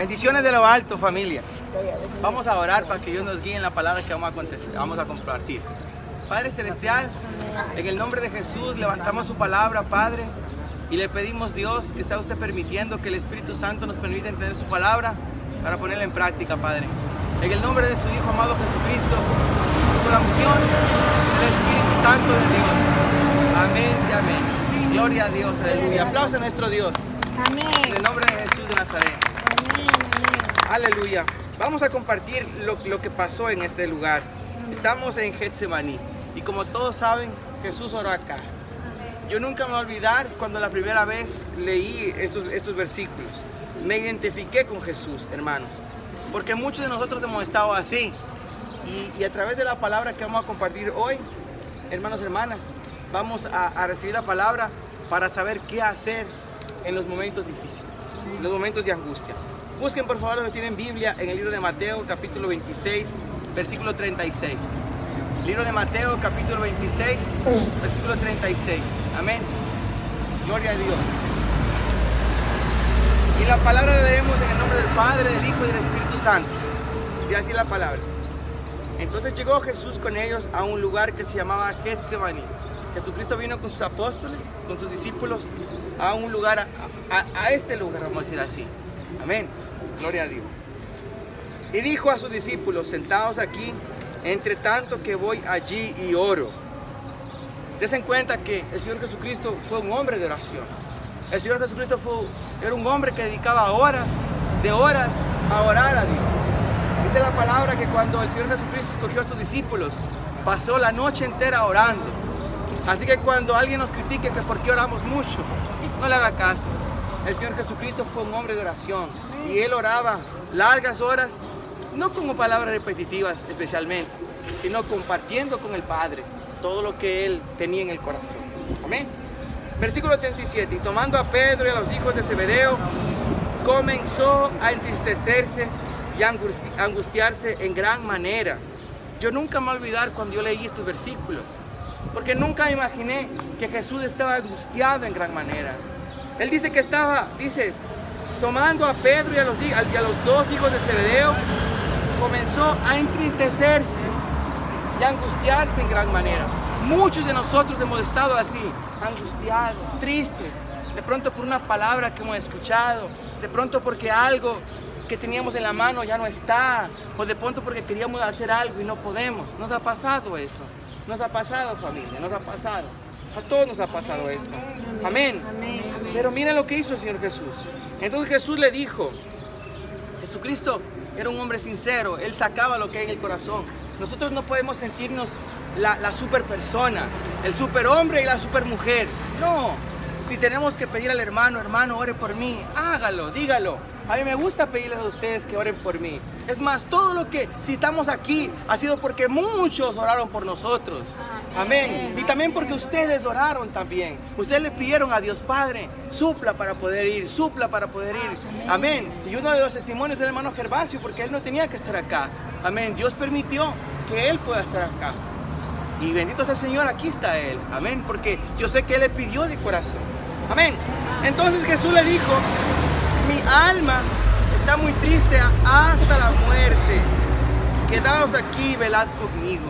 Bendiciones de lo alto, familia. Vamos a orar para que Dios nos guíe en la palabra que vamos a compartir. Padre Celestial, en el nombre de Jesús levantamos su palabra, Padre, y le pedimos, Dios, que sea usted permitiendo que el Espíritu Santo nos permita entender su palabra para ponerla en práctica, Padre. En el nombre de su Hijo amado Jesucristo, con la unción del Espíritu Santo de Dios. Amén y amén. Gloria a Dios, aleluya. Aplausos a nuestro Dios. Amén. En el nombre de Jesús de Nazaret. Amén, amén. Aleluya. Vamos a compartir lo que pasó en este lugar. Estamos en Getsemaní y como todos saben, Jesús oró acá. Yo nunca me voy a olvidar cuando la primera vez leí estos versículos. Me identifiqué con Jesús, hermanos, porque muchos de nosotros hemos estado así. Y a través de la palabra que vamos a compartir hoy, hermanos y hermanas, vamos a recibir la palabra para saber qué hacer en los momentos difíciles, en los momentos de angustia. Busquen por favor los que tienen Biblia en el libro de Mateo, capítulo 26, versículo 36. Libro de Mateo, capítulo 26, versículo 36. Amén. Gloria a Dios. Y la palabra la leemos en el nombre del Padre, del Hijo y del Espíritu Santo. Y así la palabra. Entonces llegó Jesús con ellos a un lugar que se llamaba Getsemaní. Jesucristo vino con sus apóstoles, con sus discípulos, a un lugar, a este lugar, vamos a decir así. Amén. Gloria a Dios. Y dijo a sus discípulos, sentados aquí, entre tanto que voy allí y oro. Dense en cuenta que el Señor Jesucristo fue un hombre de oración. El Señor Jesucristo era un hombre que dedicaba horas a orar a Dios. Dice la palabra que cuando el Señor Jesucristo escogió a sus discípulos, pasó la noche entera orando. Así que cuando alguien nos critique que por qué oramos mucho, no le haga caso. El Señor Jesucristo fue un hombre de oración y Él oraba largas horas, no con palabras repetitivas especialmente, sino compartiendo con el Padre todo lo que Él tenía en el corazón. Amén. Versículo 37. Y tomando a Pedro y a los hijos de Zebedeo, comenzó a entristecerse y a angustiarse en gran manera. Yo nunca me voy a olvidar cuando yo leí estos versículos, porque nunca me imaginé que Jesús estaba angustiado en gran manera. Él dice que estaba, dice, tomando a Pedro y a los dos hijos de Zebedeo, comenzó a entristecerse y a angustiarse en gran manera. Muchos de nosotros hemos estado así, angustiados, tristes, de pronto por una palabra que hemos escuchado, de pronto porque algo que teníamos en la mano ya no está, o de pronto porque queríamos hacer algo y no podemos. Nos ha pasado eso, nos ha pasado, familia, nos ha pasado. A todos nos ha pasado esto. Amén. Pero mira lo que hizo el Señor Jesús. Entonces Jesús le dijo, Jesucristo era un hombre sincero, Él sacaba lo que hay en el corazón. Nosotros no podemos sentirnos la super persona, el super hombre y la super mujer. No, si tenemos que pedir al hermano, hermano, ore por mí, hágalo, dígalo. A mí me gusta pedirles a ustedes que oren por mí. Es más, todo lo que, si estamos aquí, ha sido porque muchos oraron por nosotros. Amén. Y también porque ustedes oraron también. Ustedes le pidieron a Dios Padre, supla para poder ir, supla para poder ir. Amén. Y uno de los testimonios del hermano Gervasio, porque él no tenía que estar acá. Amén. Dios permitió que él pueda estar acá. Y bendito sea el Señor, aquí está él. Amén. Porque yo sé que él le pidió de corazón. Amén. Entonces Jesús le dijo, mi alma está muy triste hasta la muerte. Quedaos aquí y velad conmigo.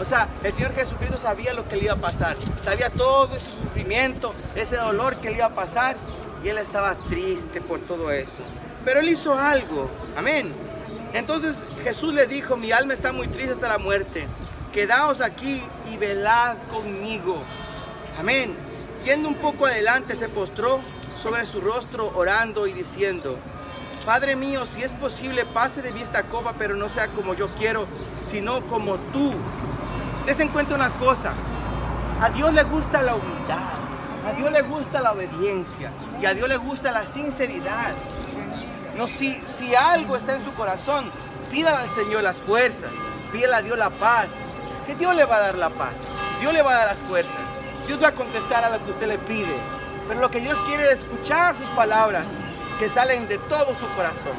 O sea, el Señor Jesucristo sabía lo que le iba a pasar. Sabía todo ese sufrimiento, ese dolor que le iba a pasar. Y Él estaba triste por todo eso. Pero Él hizo algo. Amén. Entonces Jesús le dijo, mi alma está muy triste hasta la muerte. Quedaos aquí y velad conmigo. Amén. Yendo un poco adelante, se postró sobre su rostro orando y diciendo, Padre mío, si es posible, pase de mí esta copa, pero no sea como yo quiero, sino como tú. Dense en cuenta una cosa, a Dios le gusta la humildad, a Dios le gusta la obediencia y a Dios le gusta la sinceridad. No, si algo está en su corazón, pídale al Señor las fuerzas, pídale a Dios la paz, que Dios le va a dar la paz, Dios le va a dar las fuerzas, Dios va a contestar a lo que usted le pide. Pero lo que Dios quiere es escuchar sus palabras que salen de todo su corazón.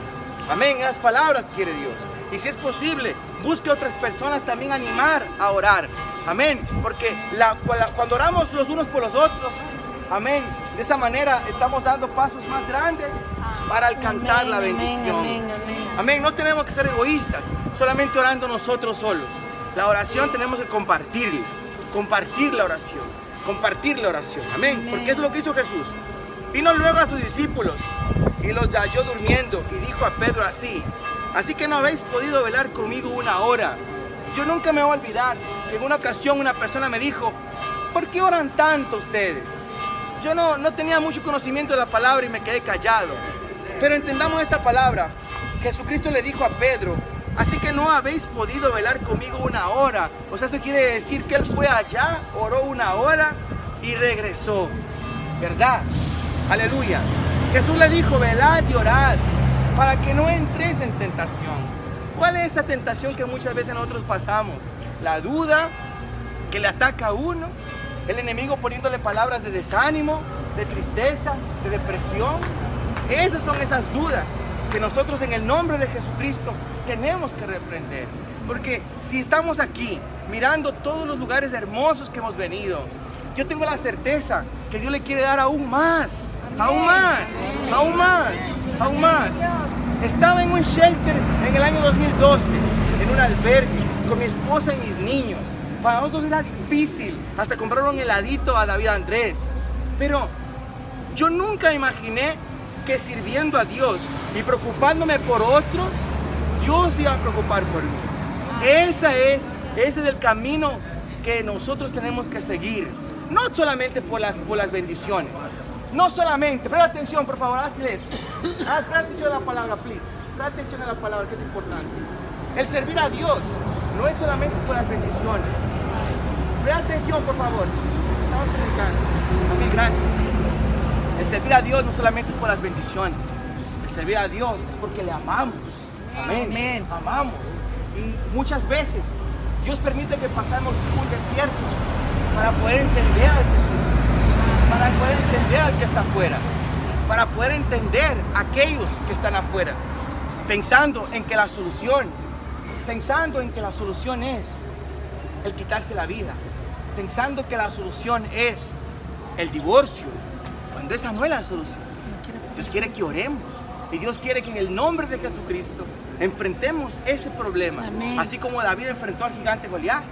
Amén, esas palabras quiere Dios. Y si es posible, busque a otras personas también animar a orar. Amén, porque cuando oramos los unos por los otros, Amén. De esa manera estamos dando pasos más grandes para alcanzar amén, la bendición. Amén, amén, amén. Amén. No tenemos que ser egoístas, solamente orando nosotros solos. La oración tenemos que compartirla. Compartir la oración. Compartir la oración. Amén. Amén. Porque es lo que hizo Jesús. Vino luego a sus discípulos y los halló durmiendo y dijo a Pedro así: así que no habéis podido velar conmigo una hora. Yo nunca me voy a olvidar que en una ocasión una persona me dijo: ¿por qué oran tanto ustedes? Yo no tenía mucho conocimiento de la palabra y me quedé callado. Pero entendamos esta palabra. Jesucristo le dijo a Pedro: así que no habéis podido velar conmigo una hora. O sea, eso quiere decir que él fue allá, oró una hora y regresó. ¿Verdad? Aleluya. Jesús le dijo: velad y orad para que no entréis en tentación. ¿Cuál es esa tentación que muchas veces nosotros pasamos? La duda que le ataca a uno, el enemigo poniéndole palabras de desánimo, de tristeza, de depresión. Esas son esas dudas que nosotros en el nombre de Jesucristo tenemos que reprender. Porque si estamos aquí mirando todos los lugares hermosos que hemos venido, yo tengo la certeza que Dios le quiere dar aún más, aún más, aún más, aún más. Estaba en un shelter en el año 2012, en un albergue, con mi esposa y mis niños. Para nosotros era difícil, hasta comprar un heladito a David Andrés. Pero yo nunca imaginé que sirviendo a Dios y preocupándome por otros, Dios se iba a preocupar por mí. Ese es el camino que nosotros tenemos que seguir. No solamente por las bendiciones. No solamente, presta atención por favor, haz silencio. Presta atención a la palabra, please. Presta atención a la palabra, que es importante. El servir a Dios no es solamente por las bendiciones. Presta atención por favor. Estamos predicando. Amén, gracias. El servir a Dios no solamente es por las bendiciones. El servir a Dios es porque le amamos. Amén. Amén. Amamos. Y muchas veces Dios permite que pasemos un desierto para poder entender a Jesús, para poder entender al que está afuera, para poder entender a aquellos que están afuera, pensando en que la solución es el quitarse la vida, pensando que la solución es el divorcio, cuando esa no es la solución. Dios quiere que oremos y Dios quiere que en el nombre de Jesucristo enfrentemos ese problema. Amén. Así como David enfrentó al gigante Goliat.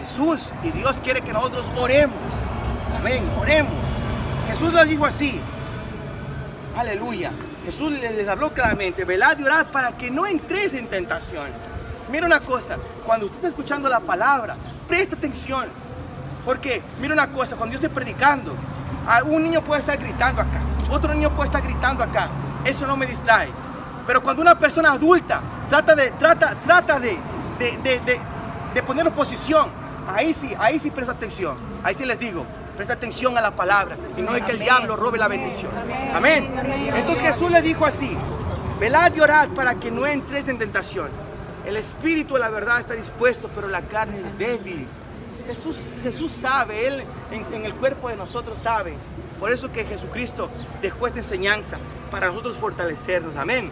Jesús y Dios quiere que nosotros oremos. Amén, oremos. Jesús les dijo así, aleluya. Jesús les habló claramente: velad y orad para que no entréis en tentación. Mira una cosa, cuando usted está escuchando la palabra, presta atención. Porque, mira una cosa, cuando yo estoy predicando, un niño puede estar gritando acá, otro niño puede estar gritando acá. Eso no me distrae. Pero cuando una persona adulta trata de poner oposición, ahí sí presta atención. Ahí sí les digo: presta atención a la palabra y no es que el diablo robe la bendición. Amén. Entonces Jesús les dijo así: velad y orad para que no entréis en tentación. El espíritu, la verdad, está dispuesto, pero la carne es débil. Jesús sabe, Él en el cuerpo de nosotros sabe. Por eso que Jesucristo dejó esta enseñanza para nosotros fortalecernos. Amén.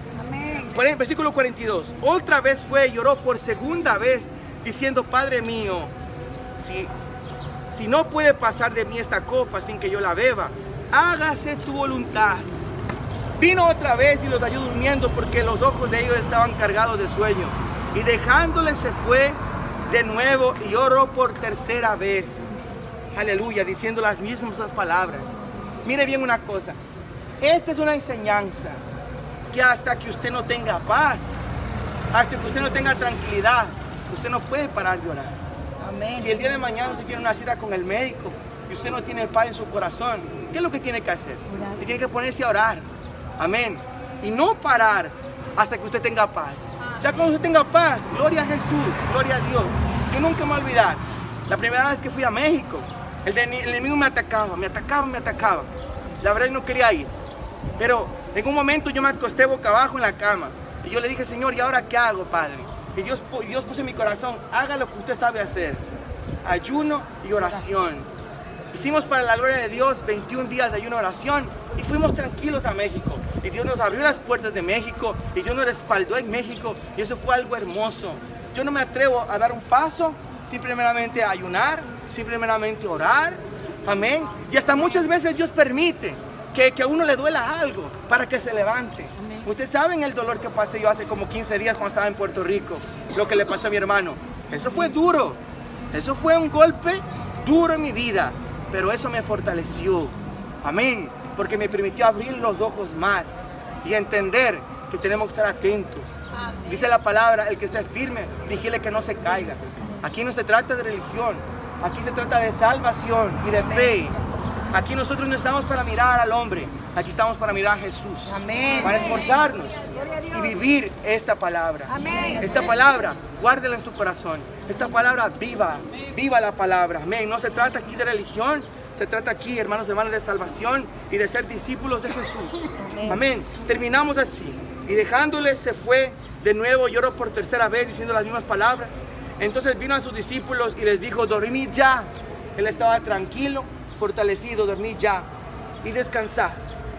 Versículo 42. Otra vez fue y lloró por segunda vez diciendo: Padre mío, si no puede pasar de mí esta copa sin que yo la beba, hágase tu voluntad. Vino otra vez y los halló durmiendo, porque los ojos de ellos estaban cargados de sueño. Y dejándoles se fue de nuevo y oró por tercera vez. Aleluya, diciendo las mismas palabras. Mire bien una cosa. Esta es una enseñanza que hasta que usted no tenga paz, hasta que usted no tenga tranquilidad, usted no puede parar de orar. Amén. Si el día de mañana usted tiene una cita con el médico y usted no tiene paz en su corazón, ¿qué es lo que tiene que hacer? Usted tiene que ponerse a orar. Amén. Y no parar hasta que usted tenga paz. Ya cuando usted tenga paz, gloria a Jesús, gloria a Dios. Que nunca me voy a olvidar. La primera vez que fui a México, el enemigo me atacaba. La verdad, yo no quería ir. Pero en un momento yo me acosté boca abajo en la cama. Y yo le dije: Señor, ¿y ahora qué hago, Padre? Y Dios puso en mi corazón: haga lo que usted sabe hacer, ayuno y oración. Hicimos para la gloria de Dios 21 días de ayuno y oración y fuimos tranquilos a México. Y Dios nos abrió las puertas de México y Dios nos respaldó en México y eso fue algo hermoso. Yo no me atrevo a dar un paso sin primeramente ayunar, sin primeramente orar. Amén. Y hasta muchas veces Dios permite que a uno le duela algo para que se levante. Amén. Ustedes saben el dolor que pasé yo hace como 15 días cuando estaba en Puerto Rico, lo que le pasó a mi hermano. Eso fue duro. Eso fue un golpe duro en mi vida, pero eso me fortaleció. Amén. Porque me permitió abrir los ojos más y entender que tenemos que estar atentos. Amén. Dice la palabra, el que esté firme, vigile que no se caiga. Aquí no se trata de religión, aquí se trata de salvación y de fe. Aquí nosotros no estamos para mirar al hombre, aquí estamos para mirar a Jesús. Amén. Para esforzarnos y vivir esta palabra. Amén. Esta palabra, guárdela en su corazón. Esta palabra viva, viva la palabra. Amén. No se trata aquí de religión, se trata aquí, hermanos y hermanas, de salvación y de ser discípulos de Jesús. Amén. Amén. Terminamos así. Y dejándole se fue de nuevo, lloró por tercera vez diciendo las mismas palabras. Entonces vino a sus discípulos y les dijo, dormid ya. Él estaba tranquilo, fortalecido, dormid ya y descansad.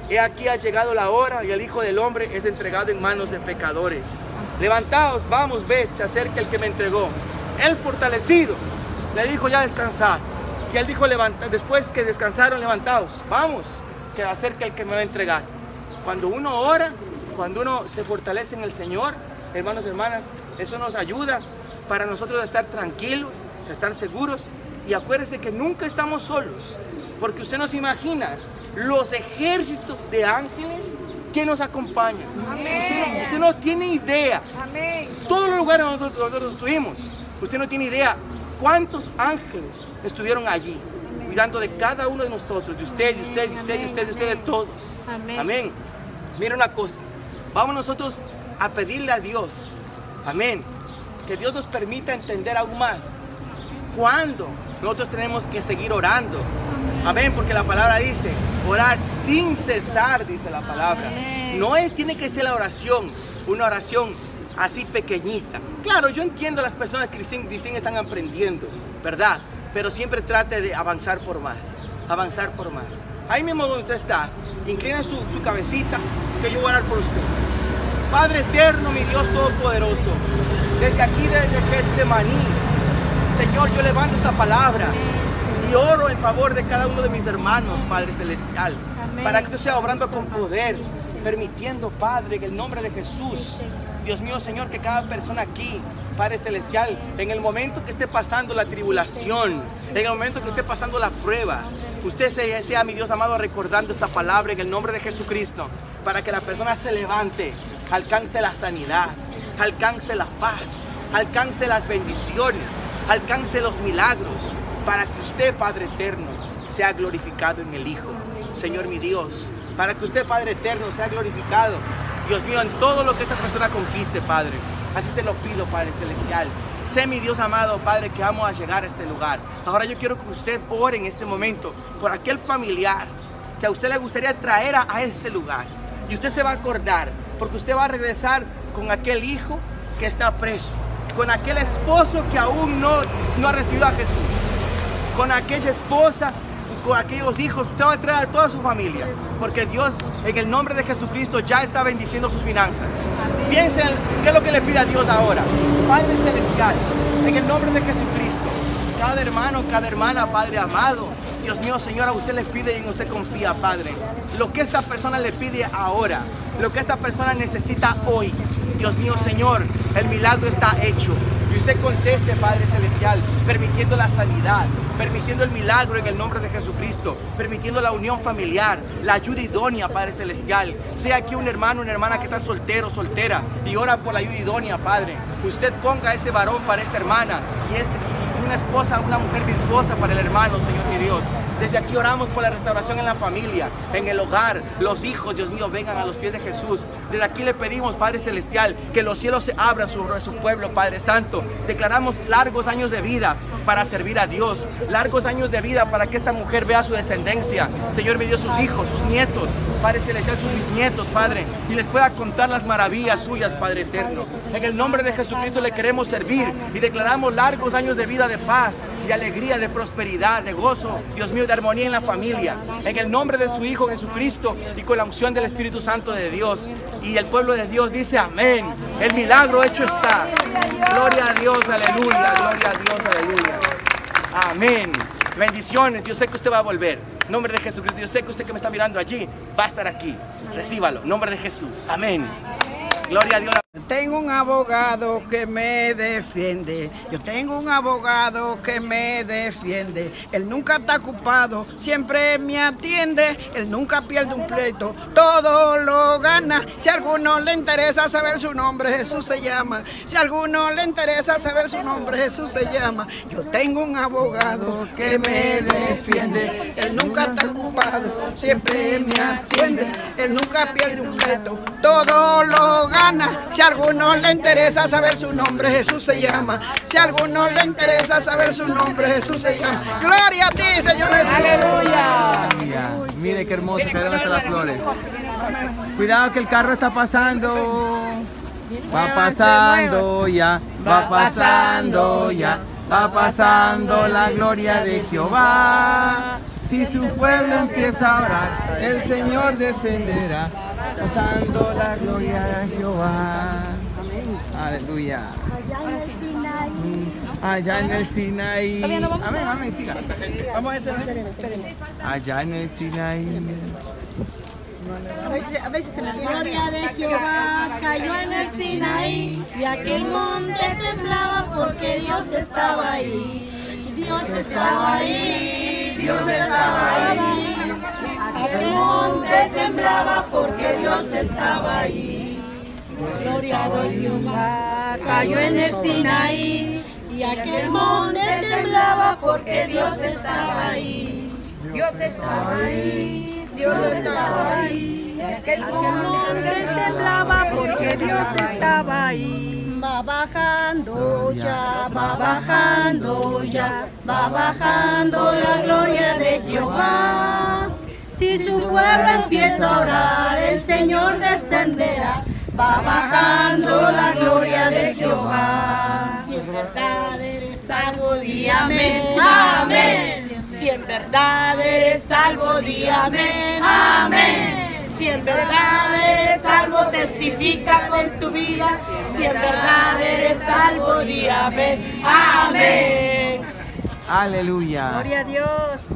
He aquí ha llegado la hora y el Hijo del Hombre es entregado en manos de pecadores. Levantaos, vamos, ved, se acerca el que me entregó. Él fortalecido le dijo, ya descansad. Y él dijo, después que descansaron, levantaos, vamos, que se acerca el que me va a entregar. Cuando uno ora, cuando uno se fortalece en el Señor, hermanos y hermanas, eso nos ayuda para nosotros a estar tranquilos, a estar seguros. Y acuérdese que nunca estamos solos, porque usted no se imagina los ejércitos de ángeles que nos acompañan. Amén. Usted no tiene idea. Amén. Todos los lugares donde nosotros estuvimos, usted no tiene idea cuántos ángeles estuvieron allí, cuidando de cada uno de nosotros, de usted, de usted, de usted, de usted, de usted, de todos. Amén. Amén. Mira una cosa, vamos nosotros a pedirle a Dios, amén, que Dios nos permita entender aún más cuándo nosotros tenemos que seguir orando. Amén, porque la palabra dice, orad sin cesar, dice la palabra. Amén. No es, tiene que ser la oración, una oración así pequeñita. Claro, yo entiendo a las personas que recién están aprendiendo, ¿verdad? Pero siempre trate de avanzar por más, avanzar por más. Ahí mismo donde usted está, inclina su cabecita, que yo voy a orar por ustedes. Padre eterno, mi Dios todopoderoso, desde aquí, desde Getsemaní, Señor, yo levanto esta palabra y oro en favor de cada uno de mis hermanos, Padre Celestial, para que tú seas obrando con poder, permitiendo, Padre, en el nombre de Jesús, Dios mío, Señor, que cada persona aquí, Padre Celestial, en el momento que esté pasando la tribulación, en el momento que esté pasando la prueba, usted sea, mi Dios amado, recordando esta palabra en el nombre de Jesucristo, para que la persona se levante, alcance la sanidad, alcance la paz, alcance las bendiciones, alcance los milagros, para que usted, Padre Eterno, sea glorificado en el Hijo. Señor, mi Dios, para que usted, Padre Eterno, sea glorificado, Dios mío, en todo lo que esta persona conquiste, Padre. Así se lo pido, Padre Celestial. Sé, mi Dios amado, Padre, que vamos a llegar a este lugar. Ahora yo quiero que usted ore en este momento por aquel familiar que a usted le gustaría traer a este lugar. Y usted se va a acordar, porque usted va a regresar con aquel hijo que está preso, con aquel esposo que aún no ha recibido a Jesús, con aquella esposa, con aquellos hijos. Usted va a traer a toda su familia, porque Dios, en el nombre de Jesucristo, ya está bendiciendo sus finanzas. Amén. Piensen qué es lo que le pide a Dios ahora. Padre Celestial, en el nombre de Jesucristo, cada hermano, cada hermana, Padre amado, Dios mío, Señor, a usted les pide y en usted confía, Padre. Lo que esta persona le pide ahora, lo que esta persona necesita hoy, Dios mío, Señor, el milagro está hecho. Y usted conteste, Padre Celestial, permitiendo la sanidad, permitiendo el milagro en el nombre de Jesucristo, permitiendo la unión familiar, la ayuda idónea, Padre Celestial. Sea aquí un hermano, una hermana que está soltero, soltera, y ora por la ayuda idónea, Padre. Usted ponga ese varón para esta hermana y una esposa, una mujer virtuosa para el hermano, Señor mi Dios. Desde aquí oramos por la restauración en la familia, en el hogar. Los hijos, Dios mío, vengan a los pies de Jesús. Desde aquí le pedimos, Padre Celestial, que los cielos se abran sobre su pueblo, Padre Santo. Declaramos largos años de vida para servir a Dios. Largos años de vida para que esta mujer vea su descendencia. Señor, me dio sus hijos, sus nietos, Padre Celestial, sus bisnietos, Padre. Y les pueda contar las maravillas suyas, Padre Eterno. En el nombre de Jesucristo le queremos servir y declaramos largos años de vida de paz, de alegría, de prosperidad, de gozo, Dios mío, de armonía en la familia. En el nombre de su Hijo Jesucristo y con la unción del Espíritu Santo de Dios. Y el pueblo de Dios dice amén. El milagro hecho está. Gloria a Dios, aleluya. Gloria a Dios, aleluya. Amén. Bendiciones, yo sé que usted va a volver. En nombre de Jesucristo, yo sé que usted que me está mirando allí va a estar aquí. Recíbalo, en nombre de Jesús. Amén. Gloria a Dios. Tengo un abogado que me defiende. Yo tengo un abogado que me defiende. Él nunca está ocupado, siempre me atiende. Él nunca pierde un pleito, todo lo gana. Si a alguno le interesa saber su nombre, Jesús se llama. Si a alguno le interesa saber su nombre, Jesús se llama. Yo tengo un abogado que me defiende. Él nunca está ocupado, siempre me atiende. Él nunca pierde un pleito, todo lo gana. Si a alguno le interesa saber su nombre, Jesús se llama. Si a alguno le interesa saber su nombre, Jesús se llama. Gloria a ti, Señor Jesús. Aleluya. Mire qué hermoso, miren hasta las flores. Cuidado que el carro está pasando. Va pasando ya, va pasando ya, va pasando la gloria de Jehová. Si su pueblo empieza a orar, el Señor descenderá. Pasando la gloria de Jehová. Amén. Aleluya. Allá en el Sinaí. Allá en el Sinaí. Amén, amén, siga. Vamos a eso. Allá en el Sinaí. A veces se me viene. Gloria de Jehová cayó en el Sinaí. Y aquel monte temblaba porque Dios estaba ahí. Dios estaba ahí. Dios estaba ahí. Aquel monte temblaba porque Dios estaba ahí. Gloria de Jehová cayó en el Sinaí. Y aquel monte temblaba porque Dios estaba ahí. Dios estaba ahí. Dios estaba ahí. Y aquel monte temblaba porque Dios estaba ahí. Va bajando ya, va bajando ya, va bajando la gloria de Jehová. Si su pueblo empieza a orar, el Señor descenderá. Va bajando la gloria de Jehová. Si en verdad eres salvo, di amén, amén. Si en verdad eres salvo, di amén, amén. Si en verdad eres salvo, testifica con tu vida. Si en verdad eres salvo, di amén, amén. Aleluya. Gloria a Dios.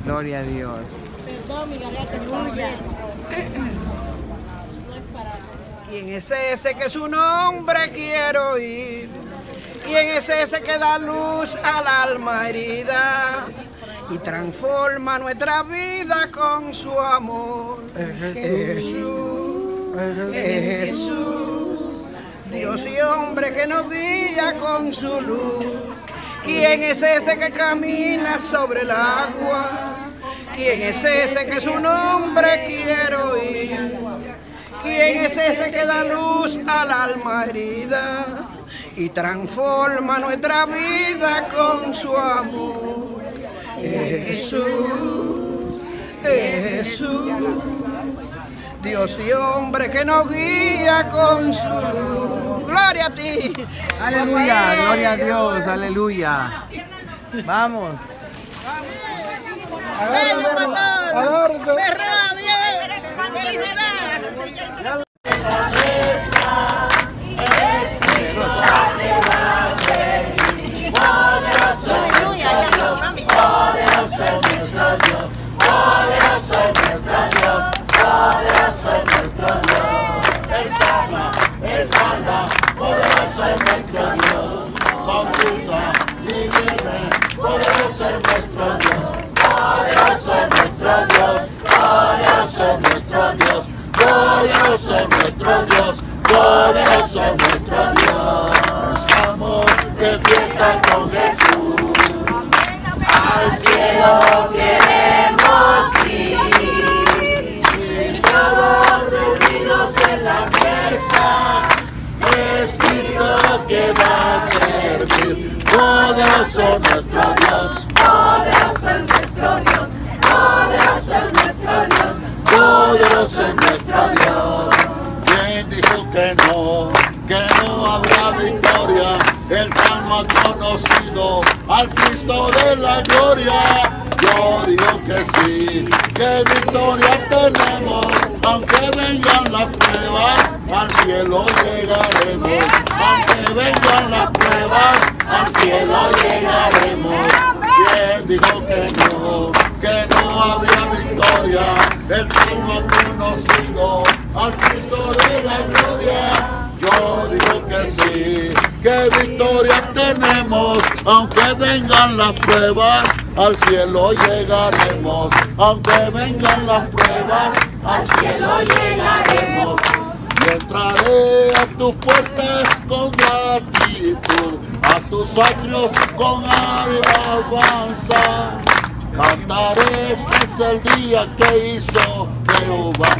Gloria a Dios. ¿Quién es ese que su nombre quiero oír? ¿Quién es ese que da luz al alma herida y transforma nuestra vida con su amor? Jesús, Jesús, Dios y hombre que nos guía con su luz. ¿Quién es ese que camina sobre el agua? ¿Quién es ese que su nombre quiero oír? ¿Quién es ese que da luz al alma herida y transforma nuestra vida con su amor? Jesús, Jesús, Dios y hombre que nos guía con su luz. ¡Gloria a ti! ¡Aleluya! ¡Gloria a Dios! ¡Aleluya! ¡Vamos! Agarro, ¡Felicidad! Al Cristo de la gloria, yo digo que sí, que victoria tenemos, aunque vengan las pruebas, al cielo llegaremos, aunque vengan las pruebas, al cielo llegaremos. ¿Quién dijo que no habría victoria? El mundo ha conocido al Cristo de la gloria. Yo digo que sí, que victoria tenemos, aunque vengan las pruebas, al cielo llegaremos. Aunque vengan las pruebas, al cielo llegaremos. Y entraré a tus puertas con gratitud, a tus atrios con alabanza. Cantaré, este es el día que hizo Jehová.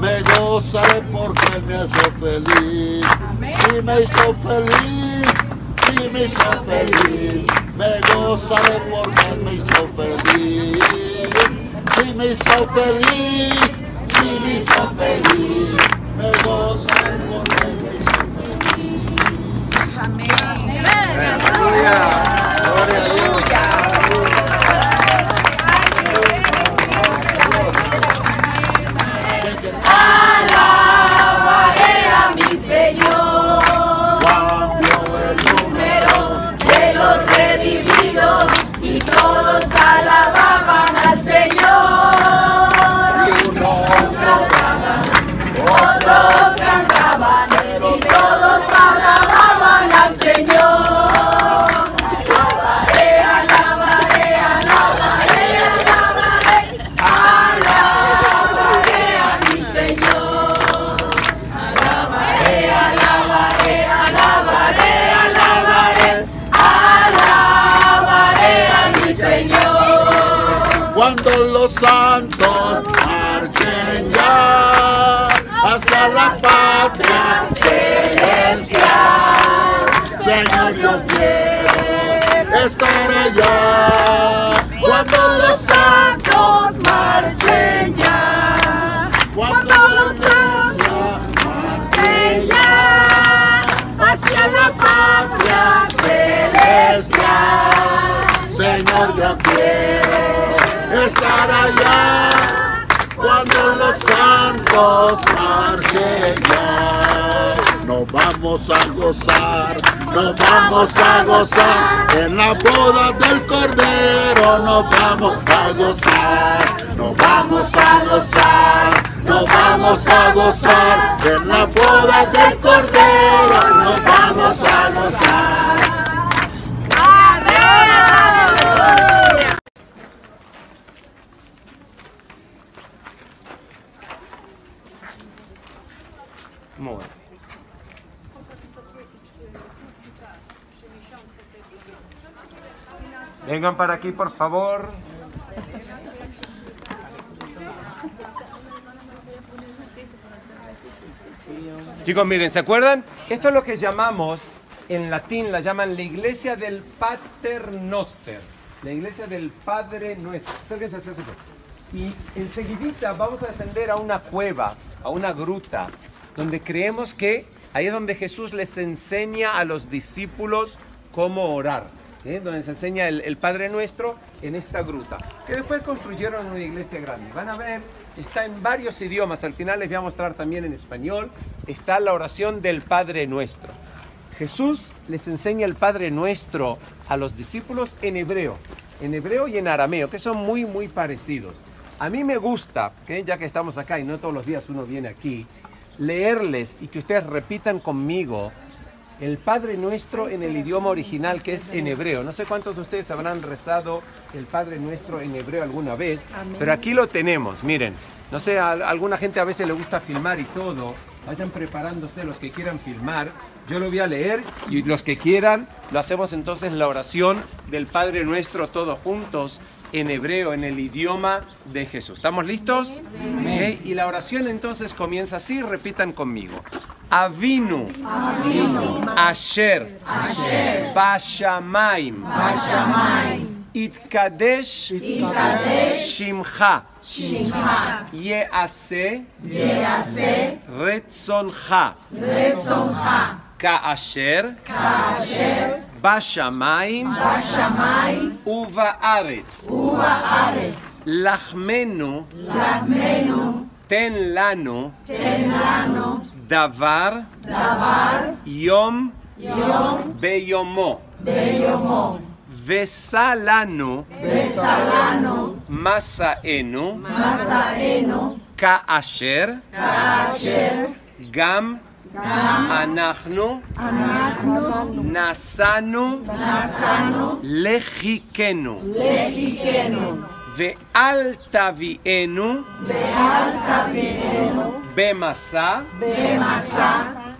Me gozaré porque me hizo feliz. Si me hizo feliz, si me hizo feliz. Me gozaré porque me hizo feliz. Si me hizo feliz, si me hizo feliz. Me gozaré porque me hizo feliz. Amén. Aleluya. Gloria a Dios. Santos marchen ya hacia la patria celestial. Señor, yo quiero estar allá cuando los santos marchen ya, cuando los santos marchen ya hacia la patria celestial. Señor, yo quiero estar allá cuando los santos marchen ya. Nos vamos a gozar, nos vamos a gozar en la boda del Cordero. Nos vamos a gozar, nos vamos a gozar, nos vamos a gozar en la boda del Cordero. Nos vamos a gozar. Vengan para aquí, por favor. Chicos, miren, ¿se acuerdan? Esto es lo que llamamos, en latín la llaman la iglesia del Pater Noster, la iglesia del Padre Nuestro. Acérquense, acérquense. Y enseguidita vamos a ascender a una cueva, a una gruta, donde creemos que ahí es donde Jesús les enseña a los discípulos cómo orar, ¿eh? Donde se enseña el Padre Nuestro en esta gruta, que después construyeron una iglesia grande. Van a ver, está en varios idiomas, al final les voy a mostrar también en español, está la oración del Padre Nuestro. Jesús les enseña el Padre Nuestro a los discípulos en hebreo y en arameo, que son muy, muy parecidos. A mí me gusta, ¿eh? Ya que estamos acá y no todos los días uno viene aquí, leerles y que ustedes repitan conmigo el Padre Nuestro en el idioma original, que es en hebreo. No sé cuántos de ustedes habrán rezado el Padre Nuestro en hebreo alguna vez, pero aquí lo tenemos, miren. No sé, a alguna gente a veces le gusta filmar y todo. Vayan preparándose los que quieran filmar. Yo lo voy a leer y los que quieran, lo hacemos entonces la oración del Padre Nuestro todos juntos en hebreo, en el idioma de Jesús. ¿Estamos listos? Sí. Okay. Y la oración entonces comienza así, repitan conmigo. Avinu, Avinu. Asher, Asher. Bashamaim, Bashamaim. Itkadesh, Itkadesh. Shimcha, Shimcha. Yease, Yease. Retzoncha, Retzoncha. Kaasher, Kaasher. בשמיים, בשמיים, ובארץ, ובארץ. לחמנו, לחמנו. תן לנו, תן לנו. דבר, דבר. יום, יום. ביומו, ביומו. Vesalano, Vesalano, Masaeno, Masaeno, Kaasher, Kaasher, Gam, Gam, Anachno, Anachno, Nasano, Nasano, Lejikeno, Lejikeno, Ve'altavienu, Ve'altavienu, Bemasa, Bemasa,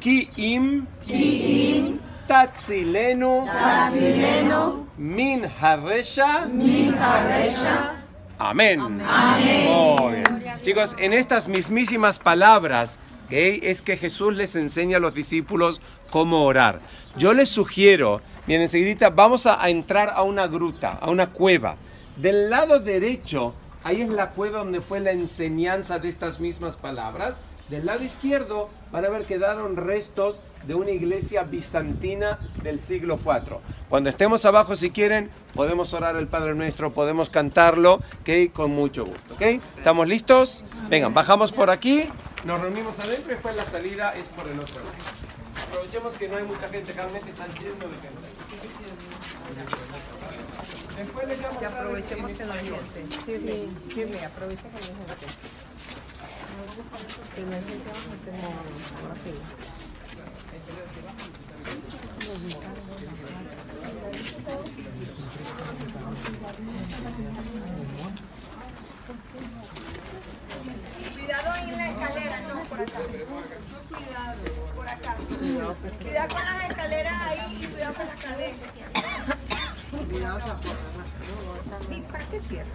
Ki'im, Ki'im, Tatzileno, Tatzileno, Min Haresha, Min Haresha. Amén. Amén. Muy bien. Chicos, en estas mismísimas palabras, ¿okay? Es que Jesús les enseña a los discípulos cómo orar. Yo les sugiero, bien, enseguidita vamos a entrar a una gruta, a una cueva. Del lado derecho, ahí es la cueva donde fue la enseñanza de estas mismas palabras. Del lado izquierdo van a ver que quedaron restos de una iglesia bizantina del siglo IV. Cuando estemos abajo, si quieren, podemos orar el Padre Nuestro, podemos cantarlo, ¿okay? Con mucho gusto. ¿Okay? ¿Estamos listos? Vengan, bajamos por aquí, nos reunimos adentro y después la salida es por el otro lado. Aprovechemos que no hay mucha gente, realmente están llenos de gente. Después les llamo. Y aprovechemos que no hay gente. Sí, sí, aprovecha que no hay gente. Primero que vamos a tener una fila. Cuidado en la escalera, no, por acá. Cuidado, por acá. Cuidado con las escaleras ahí y cuidado con las cadenas. Mi parte cierra.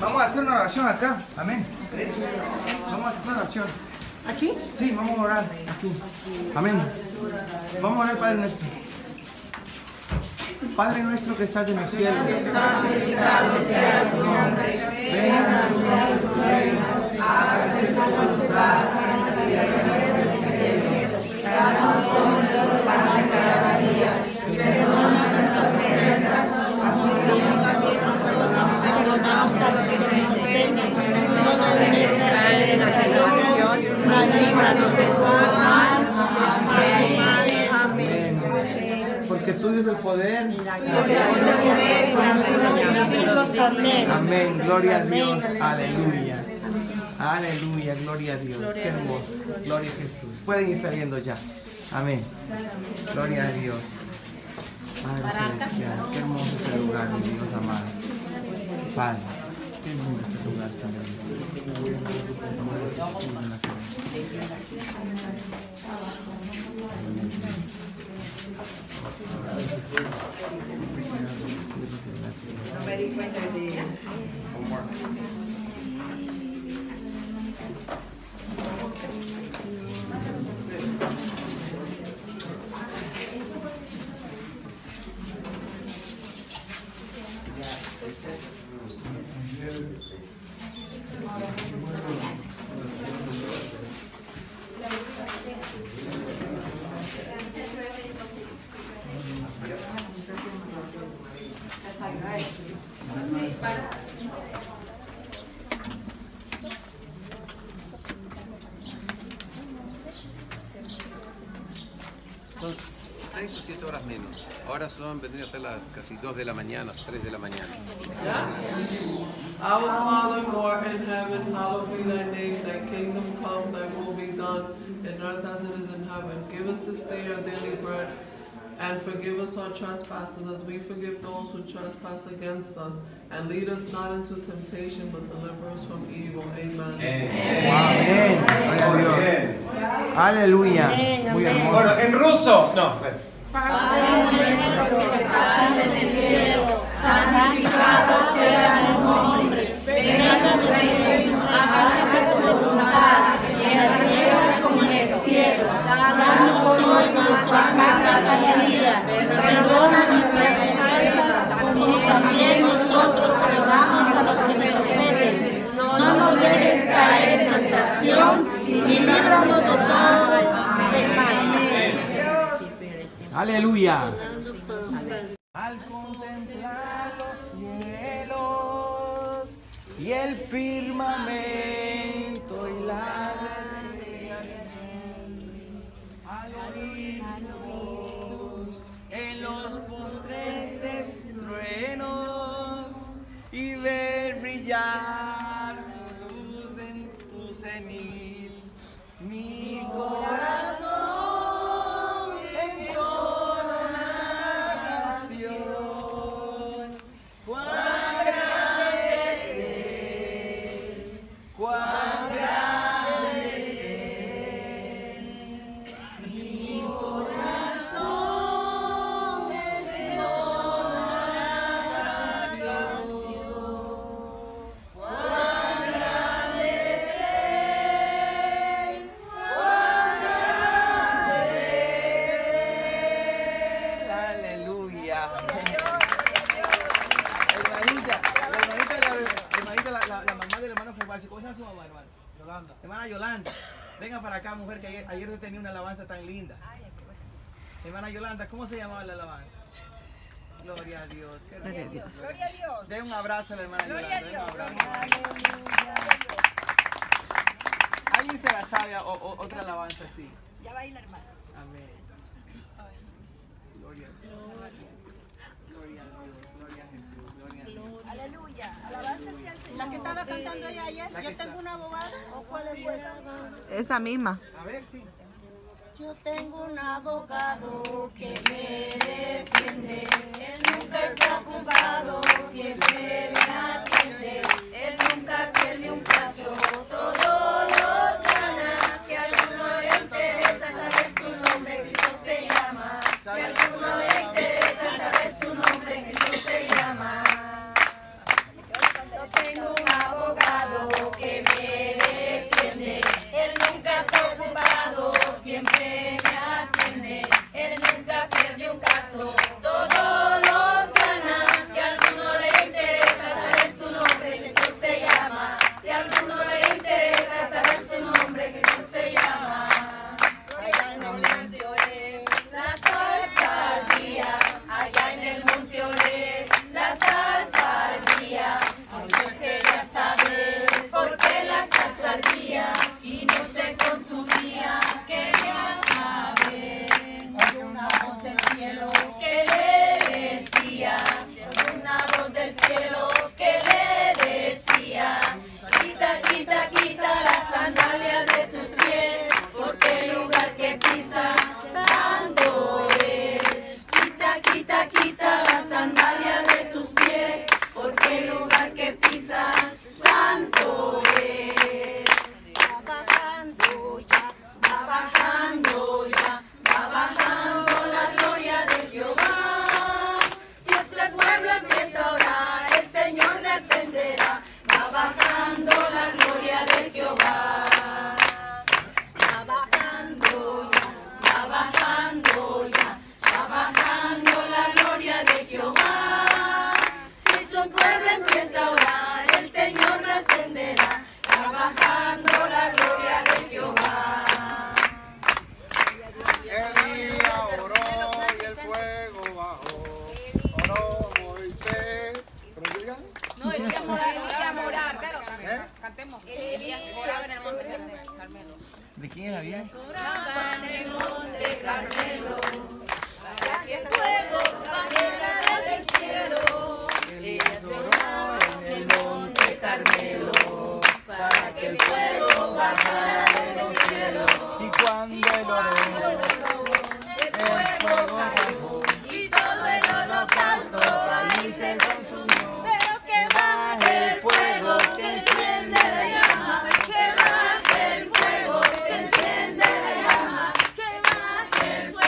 Vamos a hacer una oración acá. Amén. Vamos a hacer una oración. ¿Aquí? Sí, vamos a orar aquí. Amén. Vamos a orar, Padre Nuestro. Padre nuestro que estás en el cielo, santificado sea tu nombre, venga a nosotros tu reino, hágase tu voluntad en la tierra como en el cielo. Danos hoy nuestro pan de cada día y perdona nuestras ofensas, así como también nosotros perdonamos a los que nos ofenden. No nos dejes caer en la tentación, mas líbranos de todo mal. Amén. Que tú dices el poder. Amén. Gloria a Dios. Aleluya. Aleluya. Gloria a Dios. Qué hermoso. Gloria a Jesús. Pueden ir saliendo ya. Amén. Gloria a Dios. Qué hermoso este lugar, mi Dios amado. Padre, qué hermoso este lugar, somebody went to the homework. Son 6 o 7 horas menos. Ahora son, vendrían a ser las casi 2 de la mañana, 3 de la mañana. Our Father who art in heaven, hallowed be thy name, thy kingdom come, thy will be done, in earth as it is in heaven. Give us this day our daily bread. And forgive us our trespasses, as we forgive those who trespass against us. And lead us not into temptation, but deliver us from evil. Amen. Amén. Aleluya. Muy hermoso. Bueno, en ruso. No. Padre nuestro que estás en el cielo, santificado sea tu nombre. Venga tu reino, hágase tu voluntad, en la tierra como en el cielo. Danos hoy nuestro pan de cada día. Perdona nuestras ofensas, como también nosotros perdonamos a los que nos ofenden. No nos dejes caer en tentación y líbranos de todo. Amén. Aleluya. Al contemplar los cielos y el el firmamento y las estrellas al oírnos en los potentes truenos y ver brillar tu luz en tu cenit mi corazón. Hermana Yolanda, venga para acá, mujer, que ayer tenía una alabanza tan linda. Hermana Yolanda, ¿cómo se llamaba la alabanza? Gloria a Dios. Gloria a Dios. Gloria a Dios. Den un abrazo a la hermana Yolanda. Den un abrazo. ¿Alguien se la sabe otra alabanza así? Ya baila, hermana. Amén. Gloria a Dios. Gloria a Dios. Gloria a Jesús. Gloria a Dios. Aleluya. Alabanza sea al Señor. La que estaba cantando ella ayer, yo tengo una abogada. ¿O cuál es esa? Esa misma. A ver, sí. Yo tengo un abogado que me defiende. Él nunca está ocupado, siempre me atiende. Él nunca pierde un caso, todos los gana. Si a alguno le interesa saber su nombre, Cristo se llama. Si a alguno le interesa saber su nombre, Cristo se llama. Tengo un abogado que me defiende, él nunca está ocupado, siempre me atiende, él nunca pierde un caso, todos los gana, si a alguno le interesa saber su nombre, Jesús se llama, si a alguno le interesa saber su nombre, Jesús se llama. Allá en el monte Oreb, la salsa al día, allá en el monte Oreb, la salsa al día. Y no se consumía, quería saber. Oyó una voz del cielo que le decía, una voz del cielo que le decía, quita, quita, quita las sandalias de tus pies, porque el lugar que pisas santo es. Quita, quita, quita las sandalias de tus pies, porque el lugar que pisas santo es. Va bajando la gloria de Jehová. Si este pueblo empieza a orar, el Señor descenderá. Va bajando la gloria de Jehová. Va bajando ya, va bajando la gloria de Jehová. Si su pueblo empieza a orar, el Señor descenderá. Va bajando la gloria de Jehová. Cantemos. ¿De quién es la vida? Sobraban en el monte Carmelo, para que el fuego bajara del cielo. Ellas sobraban en el monte Carmelo, para que el fuego bajara del cielo. Y cuando el fuego bajó, y todo el holocausto ahí se consumió. Pero que baje el fuego, que enciende la llama, que baje el fuego, que enciende la llama, que baje el fuego.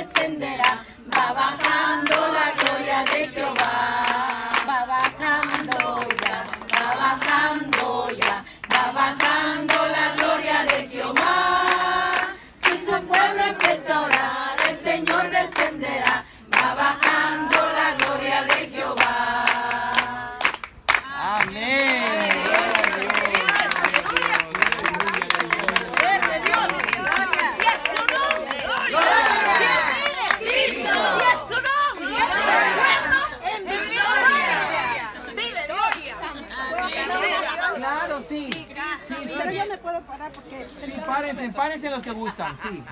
descenderá, va bajando la gloria de Jehová. Va bajando ya, va bajando ya, va bajando la gloria de Jehová. Si su pueblo empieza a orar, el Señor descenderá, va bajando la gloria de Jehová. Amén. Porque sí, párense, párense los que gustan, sí.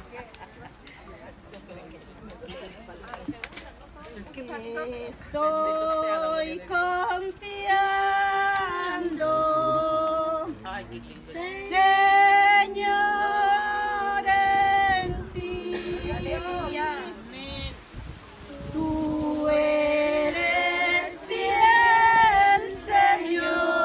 Estoy confiando, Señor, en ti. Tú eres fiel, Señor.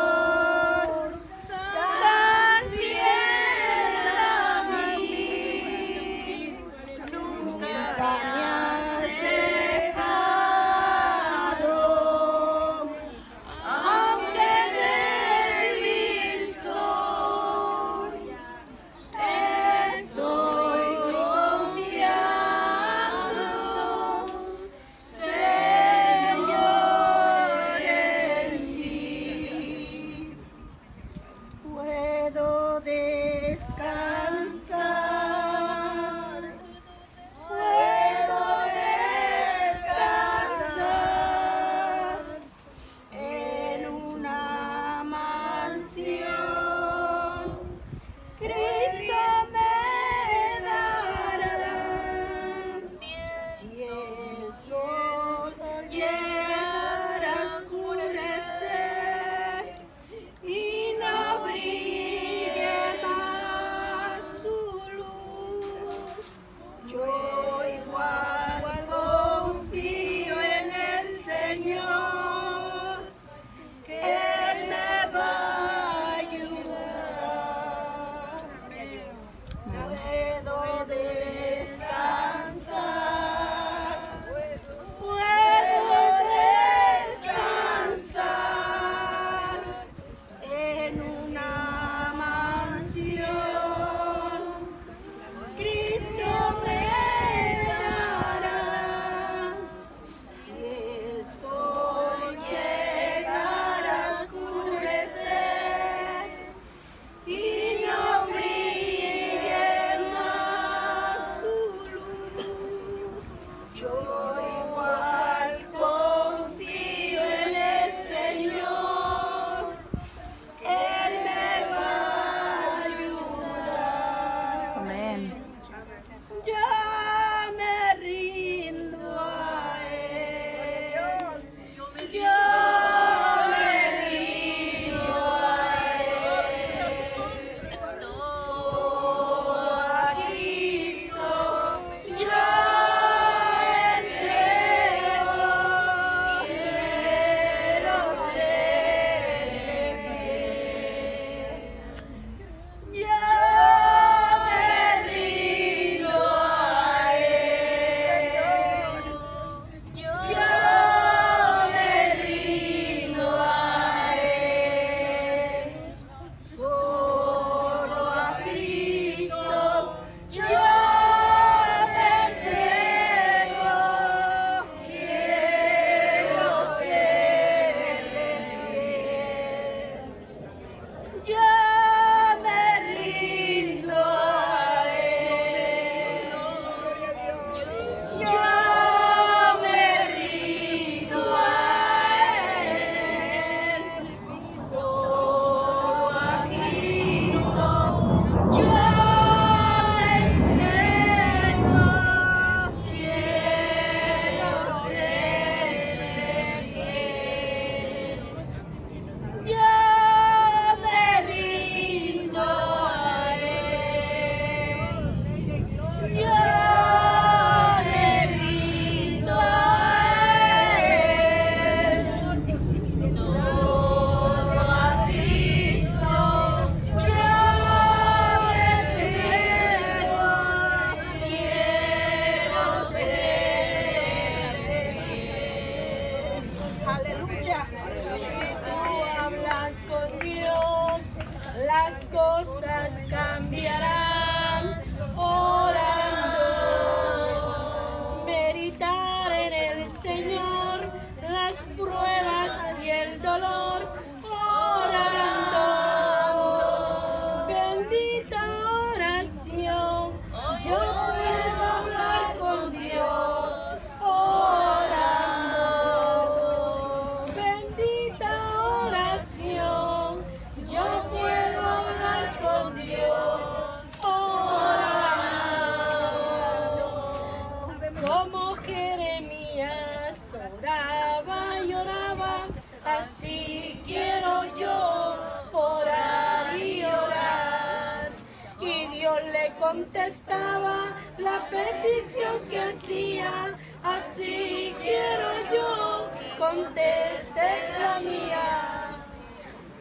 contestaba la petición que hacía. Así quiero yo, contestes la mía.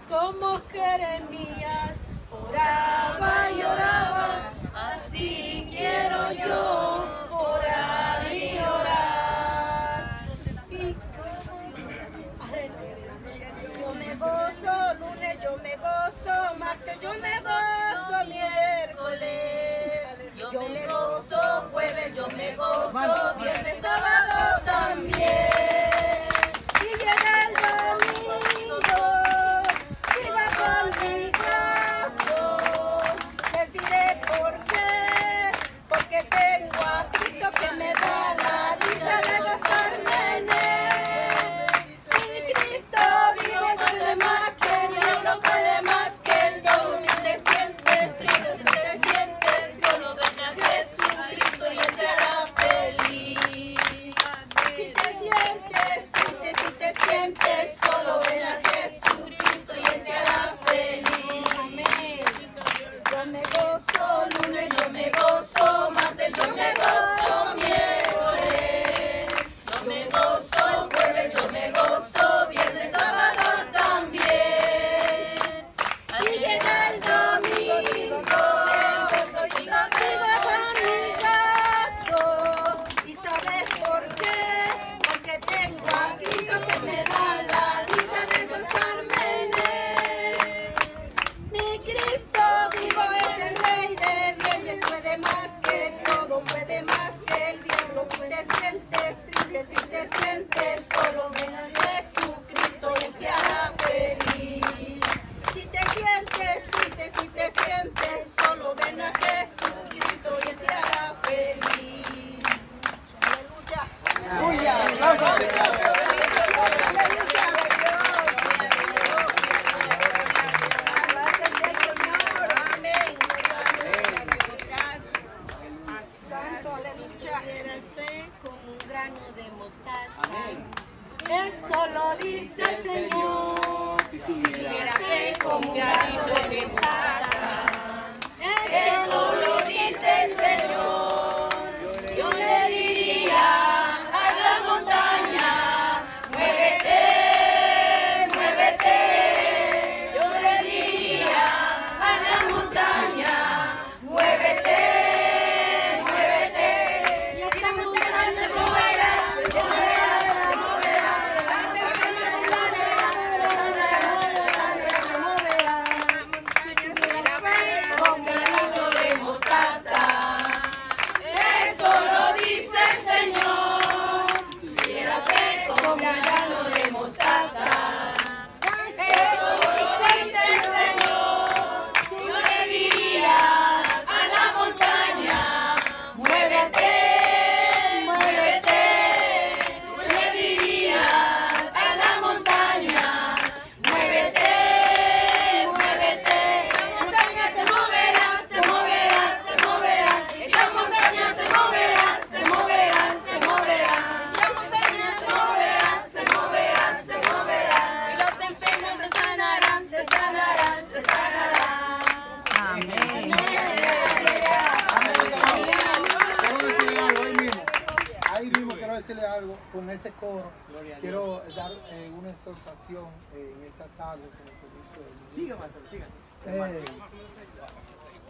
Como Jeremías oraba y oraba, así quiero yo orar y orar. Yo me gozo, lunes yo me gozo, martes yo me gozo, miércoles yo me gozo, jueves yo me gozo, viernes, sábado también.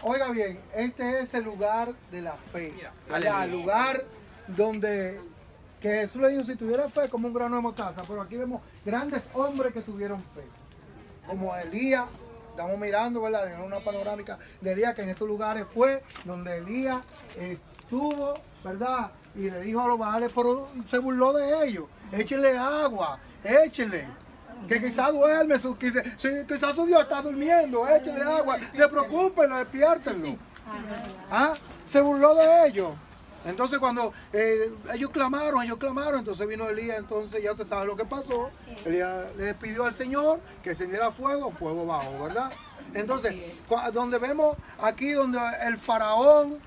Oiga bien, este es el lugar de la fe, el lugar donde que Jesús le dijo, si tuviera fe como un grano de mostaza, pero aquí vemos grandes hombres que tuvieron fe, como Elías. Estamos mirando, ¿verdad?, en una panorámica de Elías, que en estos lugares fue donde Elías estuvo, ¿verdad?, y le dijo a los baales, pero se burló de ellos, échenle agua, échenle. Que quizás duerme, quizás su Dios está durmiendo, échenle agua, despreocúpenlo, despiértenlo. ¿Ah? Se burló de ellos. Entonces cuando ellos clamaron, entonces vino Elías, entonces ya usted sabe lo que pasó. Elías le pidió al Señor que encendiera fuego, fuego bajo, ¿verdad? Entonces, donde vemos aquí donde el faraón,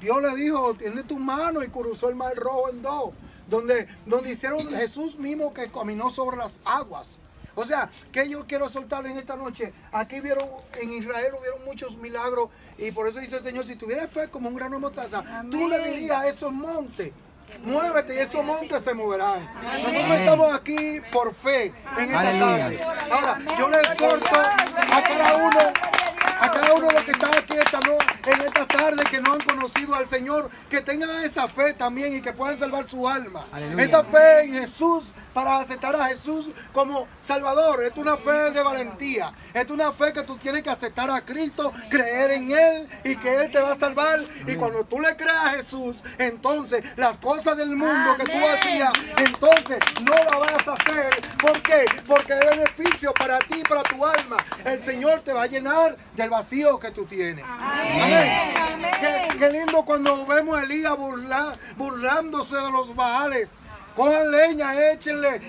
Dios le dijo, tiende tu mano, y cruzó el mar Rojo en dos. Donde hicieron Jesús mismo que caminó sobre las aguas. O sea, que yo quiero soltarle en esta noche. Aquí vieron, en Israel hubieron muchos milagros, y por eso dice el Señor, si tuvieras fe como un grano de mostaza, amén, tú le dirías a esos montes, muévete, y esos montes se moverán. Amén. Nosotros estamos aquí por fe en esta tarde. Ahora, yo le exhorto a cada uno, de los que están aquí en esta tarde, que no han conocido al Señor, que tengan esa fe también y que puedan salvar su alma. Aleluya. Esa fe en Jesús, para aceptar a Jesús como Salvador. Es una fe de valentía. Es una fe que tú tienes que aceptar a Cristo, creer en Él y que Él te va a salvar. Y cuando tú le creas a Jesús, entonces las cosas del mundo que tú hacías, entonces no las vas a hacer. ¿Por qué? Porque es beneficio para ti, para tu alma. El Señor te va a llenar del vacío que tú tienes. Amén. Amén. Amén. Qué lindo cuando vemos a Elías burlándose de los Baales. Cojan leña, échenle,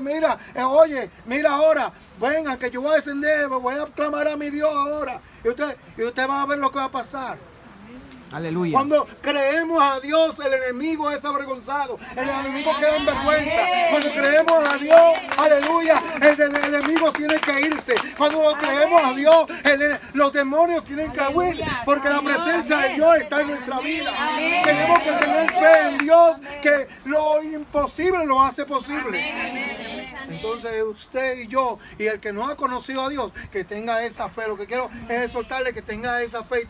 mira, oye, mira ahora, vengan que yo voy a descender, voy a clamar a mi Dios ahora. Y usted va a ver lo que va a pasar. Aleluya. Cuando creemos a Dios, el enemigo es avergonzado. El enemigo queda en vergüenza. Cuando creemos a Dios, aleluya, el enemigo tiene que irse. Cuando creemos a Dios, los demonios tienen que huir, porque la presencia de Dios está en nuestra vida. Tenemos que tener fe en Dios, que lo imposible lo hace posible. Entonces usted y yo, y el que no ha conocido a Dios, que tenga esa fe. Lo que quiero es exhortarle que tenga esa fe y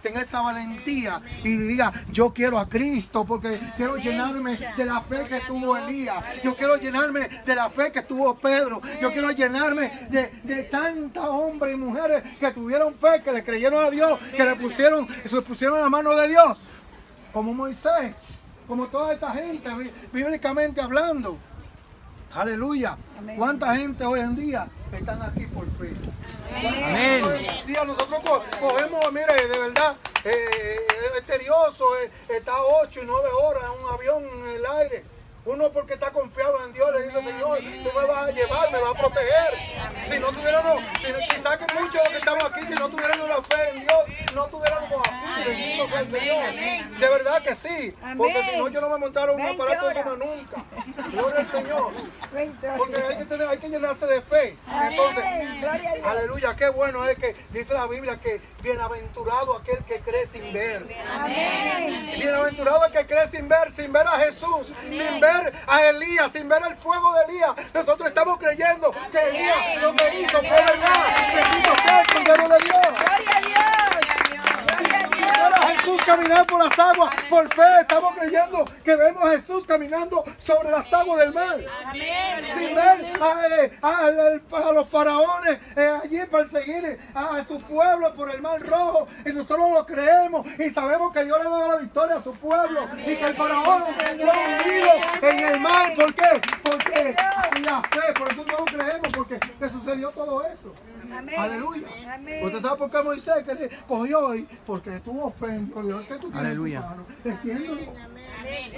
tenga esa valentía y diga, yo quiero a Cristo, porque quiero llenarme de la fe que tuvo Elías. Yo quiero llenarme de la fe que tuvo Pedro. Yo quiero llenarme de tantos hombres y mujeres que tuvieron fe, que le creyeron a Dios, que se pusieron a la mano de Dios, como Moisés, como toda esta gente, bíblicamente hablando. Aleluya. Amén. ¿Cuánta gente hoy en día están aquí por fe? Amén. Hoy en día nosotros cogemos, mire, de verdad, es tedioso, está 8 y 9 horas en un avión en el aire. Uno porque está confiado en Dios, le dice, Señor, tú me vas a llevar, me vas a proteger. Si no tuviéramos, quizás que muchos de los que estamos aquí, si no tuviéramos la fe en Dios, no tuviéramos aquí, bendito sea el Señor. De verdad que sí, porque si no yo no me montara un aparato de eso más nunca. Gloria al Señor. Porque hay que llenarse de fe. Entonces, aleluya, qué bueno es que dice la Biblia que bienaventurado aquel que cree sin ver. Bienaventurado aquel que cree sin ver a Jesús, sin ver a Elías, sin ver el fuego de Elías. Nosotros estamos creyendo que Elías lo que hizo fue verdad. Bendito sea el Cordero de Dios. Gloria a Dios. Gloria a Dios. Para Jesús caminar por las aguas, por fe estamos creyendo que vemos a Jesús caminando sobre las aguas del mar. Sin ver a los faraones allí perseguir a su pueblo por el mar Rojo, y nosotros lo creemos y sabemos que Dios le da la victoria a su pueblo. Y que el faraón fue hundido en el mar. ¿Por qué? Porque la fe, por eso no lo creemos, porque le sucedió todo eso. Aleluya. ¿Usted sabe por qué Moisés que cogió hoy? Porque tuvo fe en Dios. ¿Qué tú tienes? Aleluya.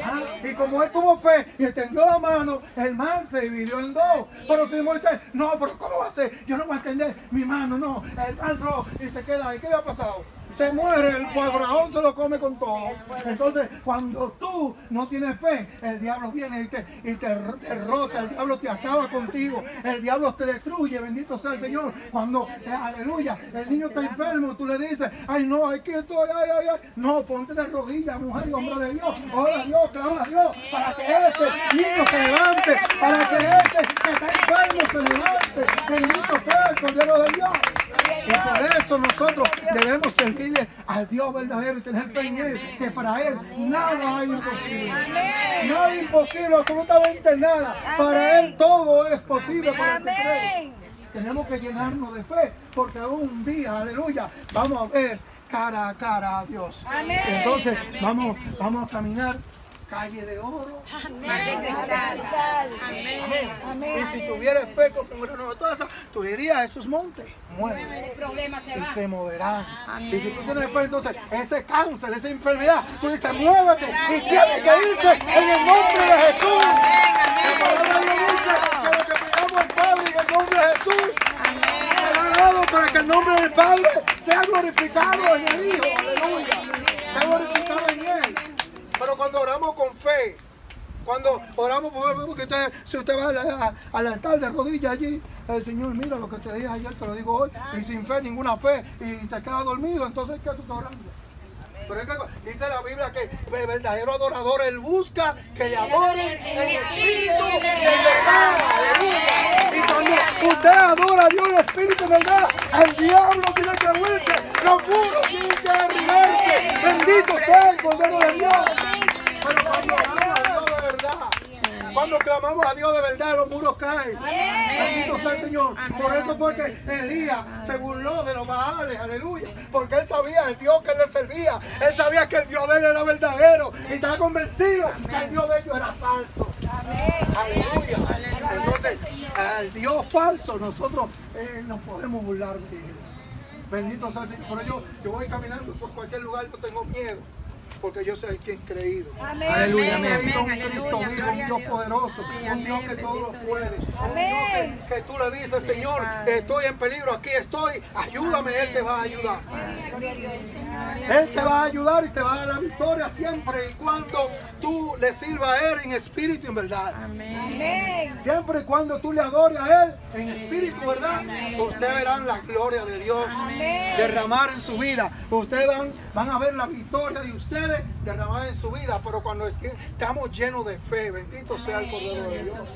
¿Ah? Y como él tuvo fe y extendió la mano, el mar se dividió en dos. Pero si Moisés, no, pero ¿cómo va a ser? Yo no voy a extender mi mano, no. El mar rojo y se queda ahí. ¿Qué había pasado? Se muere, el faraón se lo come con todo. Entonces, cuando tú no tienes fe, el diablo viene y te derrota, el diablo te acaba contigo, el diablo te destruye, bendito sea el Señor. Cuando, aleluya, el niño está enfermo, tú le dices, ay no, aquí estoy, ay, ay, ay. No, ponte de rodillas, mujer y hombre de Dios, ora a Dios, clama a Dios, para que ese niño se levante, para que ese que está enfermo se levante, bendito sea el Cordero de Dios. Y por eso nosotros debemos servirle al Dios verdadero y tener fe en Él, que para Él nada es imposible. Nada es imposible, absolutamente nada. Para Él todo es posible. Para el que cree. Tenemos que llenarnos de fe, porque un día, aleluya, vamos a ver cara a cara a Dios. Entonces vamos a caminar calle de oro. Amén. Amén. Amén. Y si tuvieras fe como un grano de mostaza, tú dirías a esos montes, muévete, y se moverán. Amén. Y si tú tienes fe, entonces ese cáncer, esa enfermedad, tú dices, muévete, y tiene que irse en el nombre de Jesús. La palabra de Dios dice que lo que pidamos al Padre en el nombre de Jesús será dado, para que el nombre del Padre sea glorificado en el Hijo. Aleluya. Sea glorificado en Él. Pero cuando oramos con fe, cuando oramos por él, porque usted, si usted va al altar de rodillas allí, el Señor, mira lo que te dije ayer, te lo digo hoy, y sin fe, ninguna fe, y te quedas dormido, entonces, ¿qué tú estás orando? Pero es que dice la Biblia que el verdadero adorador, él busca que le adoren en espíritu de verdad. Y cuando usted adora a Dios en espíritu de verdad, el diablo tiene que huirse, los muros tienen que derribarse. Bendito sea el Cordero de Dios. Pero cuando adoramos a Dios de verdad, cuando clamamos a Dios de verdad, los muros caen. Bendito sea el Señor. Por eso fue que Elías se burló de los Baales, aleluya. Porque él sabía el Dios que le servía. Él sabía que el Dios de él era verdadero. Y estaba convencido que el Dios de ellos era falso. Aleluya. Entonces, al Dios falso nosotros nos podemos burlar de él. Bendito sea el Señor. Pero yo voy caminando por cualquier lugar, no tengo miedo. Porque yo soy quien creído. Amén. Aleluya. Creído un Cristo vivo, un Dios poderoso, un Dios que todo lo puede. Un Dios que tú le dices, Señor, estoy en peligro, aquí estoy, ayúdame, Él te va a ayudar. Él te va a ayudar y te va a dar la victoria siempre y cuando tú le sirvas a Él en espíritu y en verdad. Amén. Siempre y cuando tú le adores a Él en espíritu, ¿verdad? Ustedes verán la gloria de Dios derramar en su vida. Ustedes van a ver la victoria de ustedes derramada en su vida, pero cuando estamos llenos de fe, bendito sea el Cordero de Dios.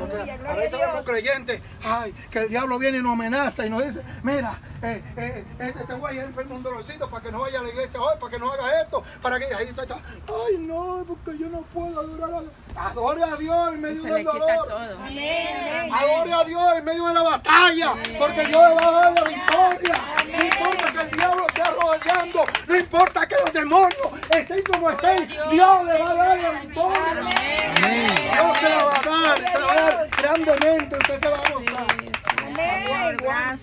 Porque a veces vemos creyentes, ay, que el diablo viene y nos amenaza y nos dice, mira, este güey es enfermo, un dolorcito, para que no vaya a la iglesia hoy, para que no haga esto, para que ahí está. Ay, no, porque yo no puedo adorar a Dios. Adore a Dios en medio del dolor. Adore a Dios en medio de la batalla, porque Dios le va a dar la victoria. No importa que el diablo esté rodeando, no importa que los demonios estén como estén, Dios le va a dar la victoria. Dios se la va a dar, se la va a dar grandemente, usted se va a gozar. Dios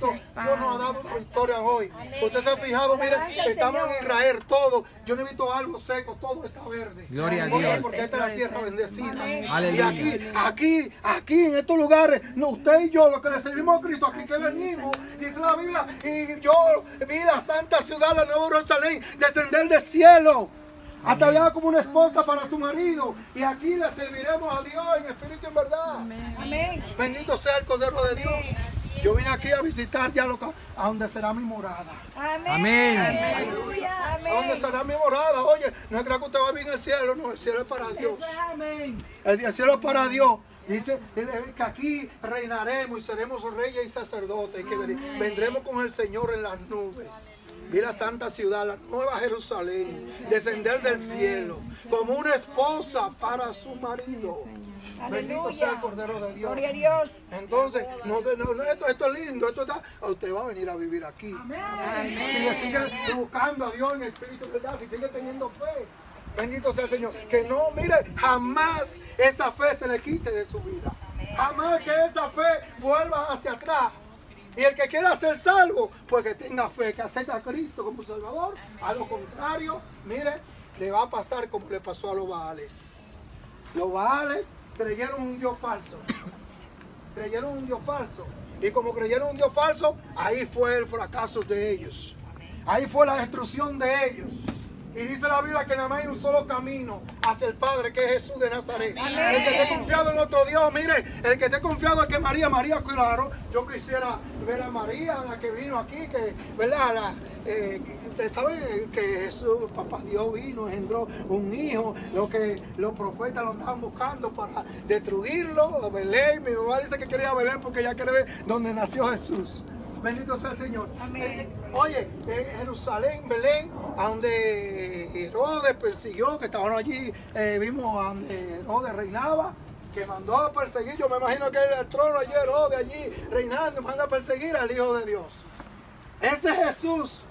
nos ha dado una victoria hoy. Usted se ha fijado, miren, estamos en Israel, todo. Yo no he visto algo seco, todo está verde. Gloria a Dios. Porque esta es la tierra bendecida. Y aquí, en estos lugares, usted y yo, los que le servimos a Cristo, aquí que venimos, dice la Biblia, y yo vi la santa ciudad, la Nueva Jerusalén, descender del cielo. Hasta allá como una esposa para su marido. Y aquí le serviremos a Dios en espíritu y en verdad. Amén. Bendito sea el Cordero de Dios. Yo vine aquí a visitar ya a donde será mi morada. Amén. Aleluya. A donde será mi morada. Oye, no es que usted va a vivir en el cielo, no, el cielo es para Dios. El cielo es para Dios. Dice que aquí reinaremos y seremos reyes y sacerdotes. Y que vendremos con el Señor en las nubes. Vi la santa ciudad, la Nueva Jerusalén, descender del cielo, como una esposa para su marido. Bendito sea el Cordero de Dios. Gloria a Dios. Entonces, no, esto es lindo, esto está. Usted va a venir a vivir aquí. Amén. Si le sigue buscando a Dios en espíritu, ¿verdad? Si sigue teniendo fe. Bendito sea el Señor. Que no, mire, jamás esa fe se le quite de su vida. Jamás que esa fe vuelva hacia atrás. Y el que quiera ser salvo, pues que tenga fe, que acepta a Cristo como Salvador. A lo contrario, mire, le va a pasar como le pasó a los Baales. Los Baales creyeron un Dios falso. Creyeron un Dios falso. Y como creyeron un Dios falso, ahí fue el fracaso de ellos. Ahí fue la destrucción de ellos. Y dice la Biblia que nada más hay un solo camino hacia el Padre, que es Jesús de Nazaret. Amén. El que esté confiado en otro Dios, mire, el que esté confiado es que María, claro, yo quisiera ver a María, la que vino aquí, que, ¿verdad? Usted sabe que Jesús, papá Dios vino, engendró un hijo, lo que los profetas lo estaban buscando para destruirlo, Belén. Mi mamá dice que quería Belén porque ella quiere ver donde nació Jesús. Bendito sea el Señor. Amén. Oye, Jerusalén, Belén, a donde Herodes persiguió, que estaban allí, vimos a donde Herodes reinaba, que mandó a perseguir, yo me imagino que el trono allí, Herodes allí reinando, manda a perseguir al Hijo de Dios. Ese Jesús.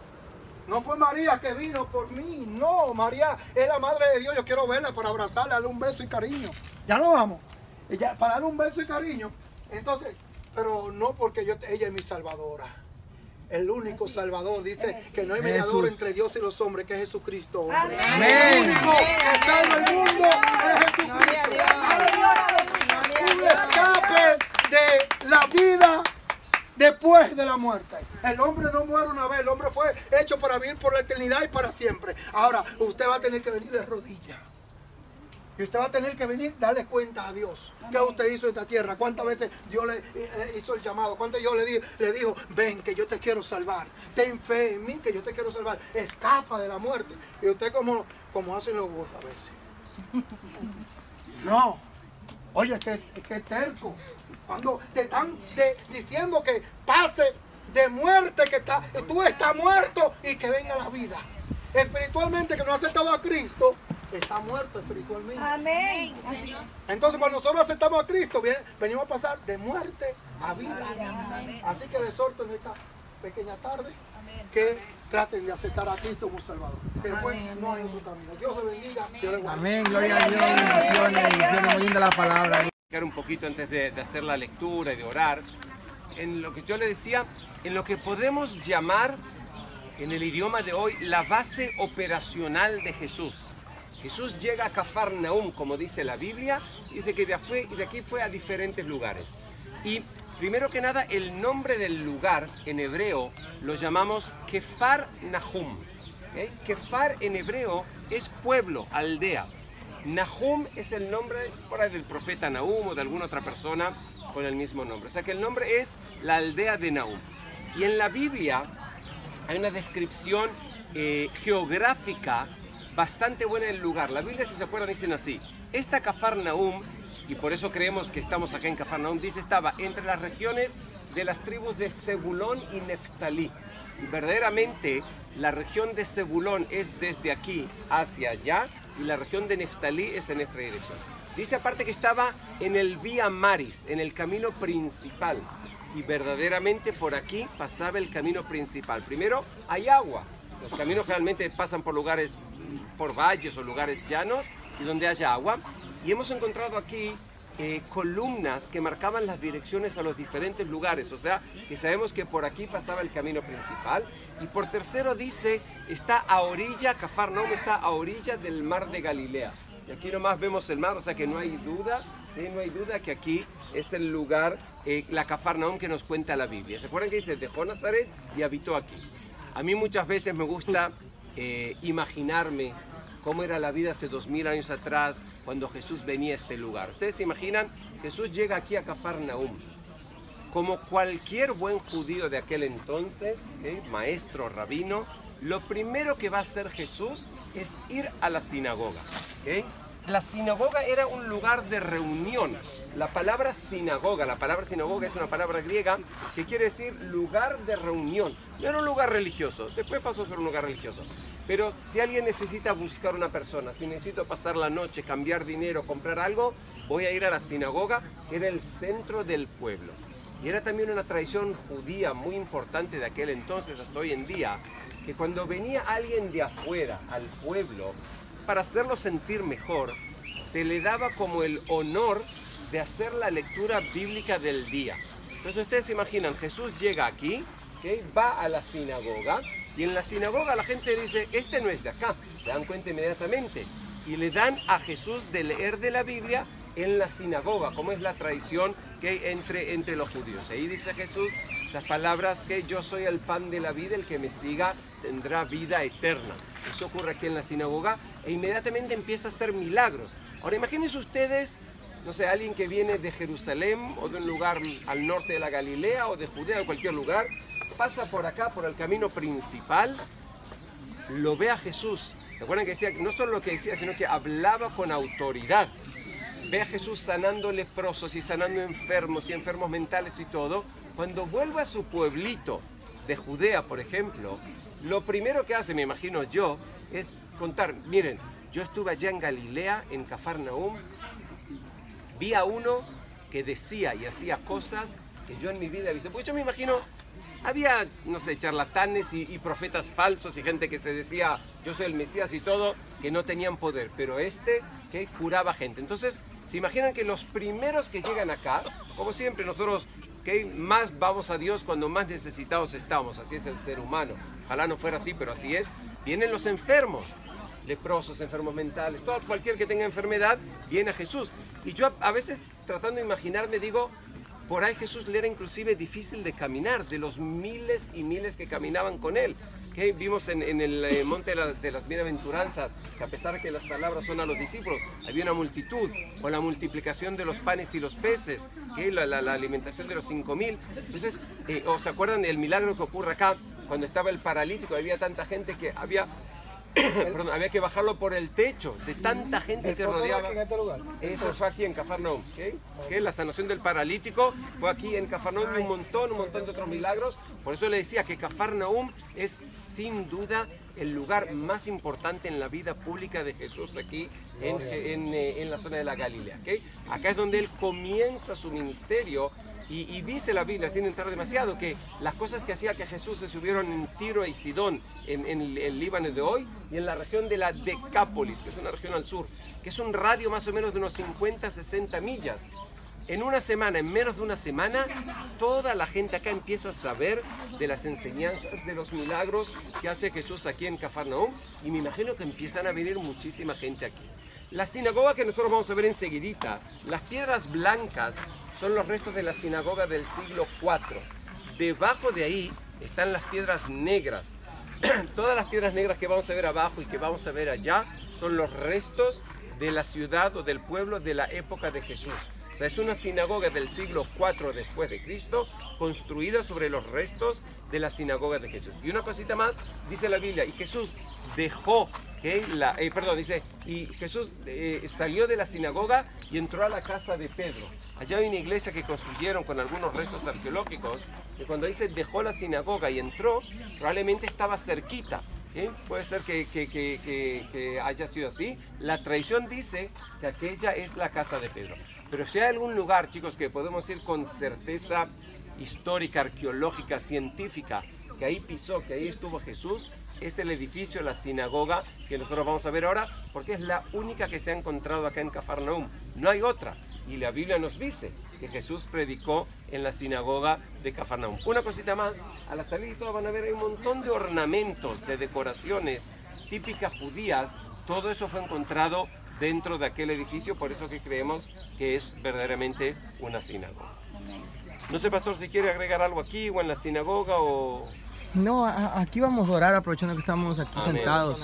No fue María que vino por mí, no, María es la Madre de Dios, yo quiero verla para abrazarla, darle un beso y cariño. Ya no vamos, ella, para darle un beso y cariño, entonces... Pero no porque ella es mi salvadora. El único salvador. Dice que no hay mediador entre Dios y los hombres, que es Jesucristo. Amén. El único que salva el mundo es Jesucristo. Un escape de la vida después de la muerte. El hombre no muere una vez. El hombre fue hecho para vivir por la eternidad y para siempre. Ahora, usted va a tener que venir de rodillas. Y usted va a tener que venir, darle cuenta a Dios. Amén. ¿Qué usted hizo en esta tierra? ¿Cuántas veces Dios le hizo el llamado? ¿Cuántas veces Dios le dijo, ven que yo te quiero salvar? Ten fe en mí que yo te quiero salvar. Escapa de la muerte. Y usted como hacen los burros a veces. No. Oye, que terco. Cuando te están diciendo que pase de muerte, que tú estás muerto y que venga la vida. Espiritualmente, que no has aceptado a Cristo, está muerto espiritualmente. Amén. Entonces, cuando nosotros aceptamos a Cristo, venimos a pasar de muerte a vida. Amén. Así que les exhorto en esta pequeña tarde, amén, que traten de aceptar a Cristo como Salvador. Que después no hay otro camino. Dios les bendiga. Dios les guarde. Amén. Gloria a Dios. Bendiciones. Muy linda la palabra. Un poquito antes de hacer la lectura y de orar, en lo que yo le decía, en lo que podemos llamar en el idioma de hoy la base operacional de Jesús. Jesús llega a Cafarnaúm, como dice la Biblia, dice que de aquí fue a diferentes lugares. Y primero que nada, el nombre del lugar en hebreo lo llamamos Kefarnahum. ¿Eh? Kefar en hebreo es pueblo, aldea. Nahum es el nombre por ahí del profeta Nahum o de alguna otra persona con el mismo nombre. O sea que el nombre es la aldea de Nahum. Y en la Biblia hay una descripción geográfica bastante buena el lugar. La Biblia, si se acuerdan, dicen así: esta Cafarnaúm, y por eso creemos que estamos acá en Cafarnaúm, dice, estaba entre las regiones de las tribus de Zebulón y Neftalí. Y verdaderamente la región de Zebulón es desde aquí hacia allá, y la región de Neftalí es en esta dirección. Dice aparte que estaba en el Vía Maris, en el camino principal, y verdaderamente por aquí pasaba el camino principal. Primero hay agua. Los caminos realmente pasan por lugares, por valles o lugares llanos y donde haya agua. Y hemos encontrado aquí columnas que marcaban las direcciones a los diferentes lugares. O sea, que sabemos que por aquí pasaba el camino principal. Y por tercero dice, está a orilla, Cafarnaúm está a orilla del mar de Galilea. Y aquí nomás vemos el mar, o sea que no hay duda, no hay duda que aquí es el lugar, la Cafarnaúm que nos cuenta la Biblia. ¿Se acuerdan que dice, dejó Nazaret y habitó aquí? A mí muchas veces me gusta imaginarme cómo era la vida hace 2000 años atrás cuando Jesús venía a este lugar. Ustedes se imaginan, Jesús llega aquí a Cafarnaúm. Como cualquier buen judío de aquel entonces, maestro, rabino, lo primero que va a hacer Jesús es ir a la sinagoga. La sinagoga era un lugar de reunión. La palabra sinagoga es una palabra griega que quiere decir lugar de reunión. No era un lugar religioso, después pasó a ser un lugar religioso. Pero si alguien necesita buscar una persona, si necesito pasar la noche, cambiar dinero, comprar algo, voy a ir a la sinagoga, que era el centro del pueblo. Y era también una tradición judía muy importante de aquel entonces hasta hoy en día, que cuando venía alguien de afuera al pueblo, para hacerlo sentir mejor, se le daba como el honor de hacer la lectura bíblica del día. Entonces ustedes se imaginan, Jesús llega aquí, va a la sinagoga, y en la sinagoga la gente dice, este no es de acá, se dan cuenta inmediatamente, y le dan a Jesús de leer de la Biblia en la sinagoga, como es la tradición que entre los judíos. Ahí dice Jesús las palabras que yo soy el pan de la vida, el que me siga tendrá vida eterna. Eso ocurre aquí en la sinagoga e inmediatamente empieza a hacer milagros. Ahora imagínense ustedes, no sé, alguien que viene de Jerusalén o de un lugar al norte de la Galilea o de Judea o cualquier lugar, pasa por acá, por el camino principal, lo ve a Jesús. ¿Se acuerdan que decía, no solo lo que decía, sino que hablaba con autoridad? Ve a Jesús sanando leprosos y sanando enfermos y enfermos mentales y todo. Cuando vuelve a su pueblito de Judea, por ejemplo, lo primero que hace, me imagino yo, es contar, miren, yo estuve allá en Galilea, en Cafarnaúm, vi a uno que decía y hacía cosas que yo en mi vida he visto. Porque yo me imagino, había, no sé, charlatanes y profetas falsos y gente que se decía, yo soy el Mesías y todo, que no tenían poder, pero este que curaba gente. Entonces, se imaginan que los primeros que llegan acá, como siempre nosotros, que más vamos a Dios cuando más necesitados estamos, así es el ser humano, ojalá no fuera así, pero así es, vienen los enfermos, leprosos, enfermos mentales, todo, cualquier que tenga enfermedad, viene a Jesús. Y yo a veces tratando de imaginarme digo, Por ahí Jesús le era inclusive difícil de caminar, de los miles y miles que caminaban con él. Que vimos en el monte de las bienaventuranzas, que a pesar que las palabras son a los discípulos, había una multitud, o la multiplicación de los panes y los peces, que la alimentación de los 5.000. Entonces, ¿se acuerdan del milagro que ocurre acá? Cuando estaba el paralítico, había tanta gente que había... Perdón, había que bajarlo por el techo, de tanta gente que rodeaba. Aquí en este lugar. Eso fue aquí en Cafarnaúm, ¿okay? Que la sanación del paralítico fue aquí en Cafarnaúm, y un montón de otros milagros. Por eso le decía que Cafarnaúm es sin duda el lugar más importante en la vida pública de Jesús aquí en la zona de la Galilea, ¿okay? Acá es donde él comienza su ministerio. Y dice la Biblia, sin entrar demasiado, que las cosas que hacía que Jesús se subieron en Tiro y Sidón, en el Líbano de hoy, y en la región de la Decápolis, que es una región al sur, que es un radio más o menos de unos 50-60 millas. En una semana, en menos de una semana, toda la gente acá empieza a saber de las enseñanzas, de los milagros que hace Jesús aquí en Cafarnaúm, y me imagino que empiezan a venir muchísima gente aquí. La sinagoga que nosotros vamos a ver enseguidita, las piedras blancas, son los restos de la sinagoga del siglo IV. Debajo de ahí están las piedras negras. Todas las piedras negras que vamos a ver abajo y que vamos a ver allá son los restos de la ciudad o del pueblo de la época de Jesús. O sea, es una sinagoga del siglo IV después de Cristo, construida sobre los restos de la sinagoga de Jesús. Y una cosita más, dice la Biblia, y Jesús dejó, salió de la sinagoga y entró a la casa de Pedro. Allá hay una iglesia que construyeron con algunos restos arqueológicos, que cuando dice dejó la sinagoga y entró, probablemente estaba cerquita. ¿Sí? Puede ser que haya sido así. La tradición dice que aquella es la casa de Pedro. Pero si hay algún lugar, chicos, que podemos ir con certeza histórica, arqueológica, científica, que ahí pisó, que ahí estuvo Jesús, es el edificio, la sinagoga, que nosotros vamos a ver ahora, porque es la única que se ha encontrado acá en Cafarnaúm. No hay otra. Y la Biblia nos dice que Jesús predicó en la sinagoga de Cafarnaúm. Una cosita más, a la salida y todo van a ver, hay un montón de ornamentos, de decoraciones típicas judías. Todo eso fue encontrado dentro de aquel edificio, por eso que creemos que es verdaderamente una sinagoga. No sé, pastor, si quiere agregar algo aquí o en la sinagoga o... No, aquí vamos a orar aprovechando que estamos aquí sentados.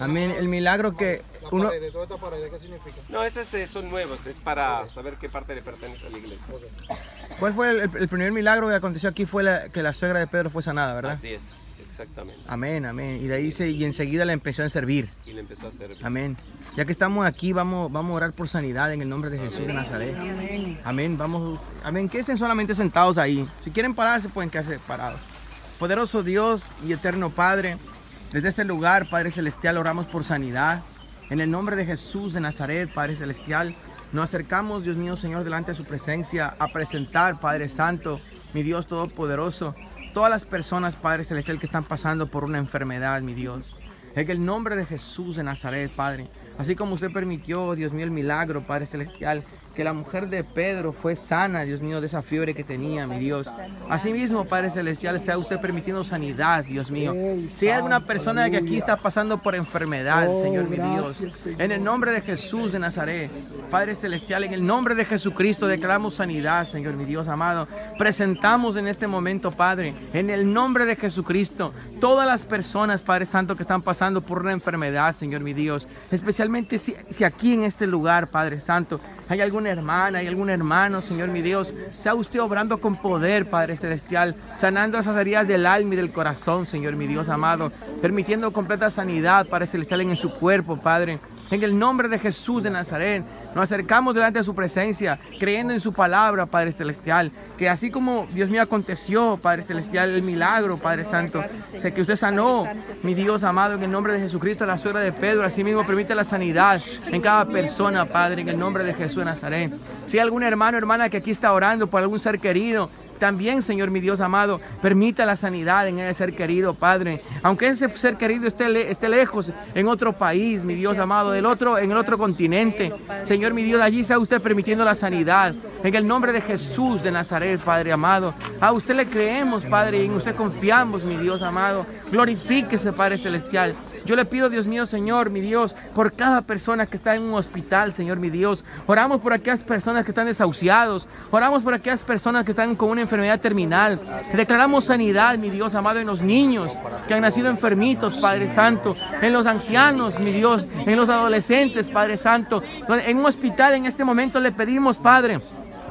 Amén. El milagro que uno... ¿De toda esta pared qué significa? No, esos son nuevos, es para saber qué parte le pertenece a la iglesia. ¿Cuál fue el primer milagro que aconteció aquí? Fue que la suegra de Pedro fue sanada, ¿verdad? Así es, exactamente. Amén, amén. Y de ahí enseguida le empezó a servir. Y le empezó a servir. Amén. Ya que estamos aquí, vamos a orar por sanidad en el nombre de Jesús de Nazaret. Amén. Amén, vamos. Amén, quédense solamente sentados ahí. Si quieren pararse, pueden quedarse parados. Poderoso Dios y eterno Padre, desde este lugar, Padre Celestial, oramos por sanidad. En el nombre de Jesús de Nazaret, Padre Celestial, nos acercamos, Dios mío, Señor, delante de su presencia, a presentar, Padre Santo, mi Dios Todopoderoso, todas las personas, Padre Celestial, que están pasando por una enfermedad, mi Dios. En el nombre de Jesús de Nazaret, Padre, así como usted permitió, Dios mío, el milagro, Padre Celestial, que la mujer de Pedro fue sana, Dios mío, de esa fiebre que tenía, mi Dios. Asimismo, Padre Celestial, sea usted permitiendo sanidad, Dios mío. Si hay alguna persona que aquí está pasando por enfermedad, Señor, mi Dios, en el nombre de Jesús de Nazaret, Padre Celestial, en el nombre de Jesucristo, declaramos sanidad, Señor, mi Dios amado. Presentamos en este momento, Padre, en el nombre de Jesucristo, todas las personas, Padre Santo, que están pasando por una enfermedad, Señor, mi Dios. Especialmente si aquí en este lugar, Padre Santo, hay alguna hermana, hay algún hermano, Señor mi Dios, sea usted obrando con poder, Padre Celestial, sanando esas heridas del alma y del corazón, Señor mi Dios amado, permitiendo completa sanidad, Padre Celestial, en su cuerpo, Padre. En el nombre de Jesús de Nazaret, nos acercamos delante de su presencia, creyendo en su palabra, Padre Celestial, que así como, Dios mío, aconteció, Padre Celestial, el milagro, Padre Santo, sé que usted sanó, mi Dios amado, en el nombre de Jesucristo, la suegra de Pedro, así mismo permite la sanidad en cada persona, Padre, en el nombre de Jesús de Nazaret. Si hay algún hermano o hermana que aquí está orando por algún ser querido, también, Señor, mi Dios amado, permita la sanidad en ese ser querido, Padre. Aunque ese ser querido esté lejos, en otro país, mi Dios amado, en el otro continente. Señor, mi Dios, allí sea usted permitiendo la sanidad. En el nombre de Jesús de Nazaret, Padre amado. A usted le creemos, Padre, y en usted confiamos, mi Dios amado. Glorifíquese, Padre Celestial. Yo le pido, Dios mío, Señor, mi Dios, por cada persona que está en un hospital, Señor, mi Dios. Oramos por aquellas personas que están desahuciados. Oramos por aquellas personas que están con una enfermedad terminal. Declaramos sanidad, mi Dios amado, en los niños que han nacido enfermitos, Padre Santo. En los ancianos, mi Dios. En los adolescentes, Padre Santo. En un hospital, en este momento, le pedimos, Padre,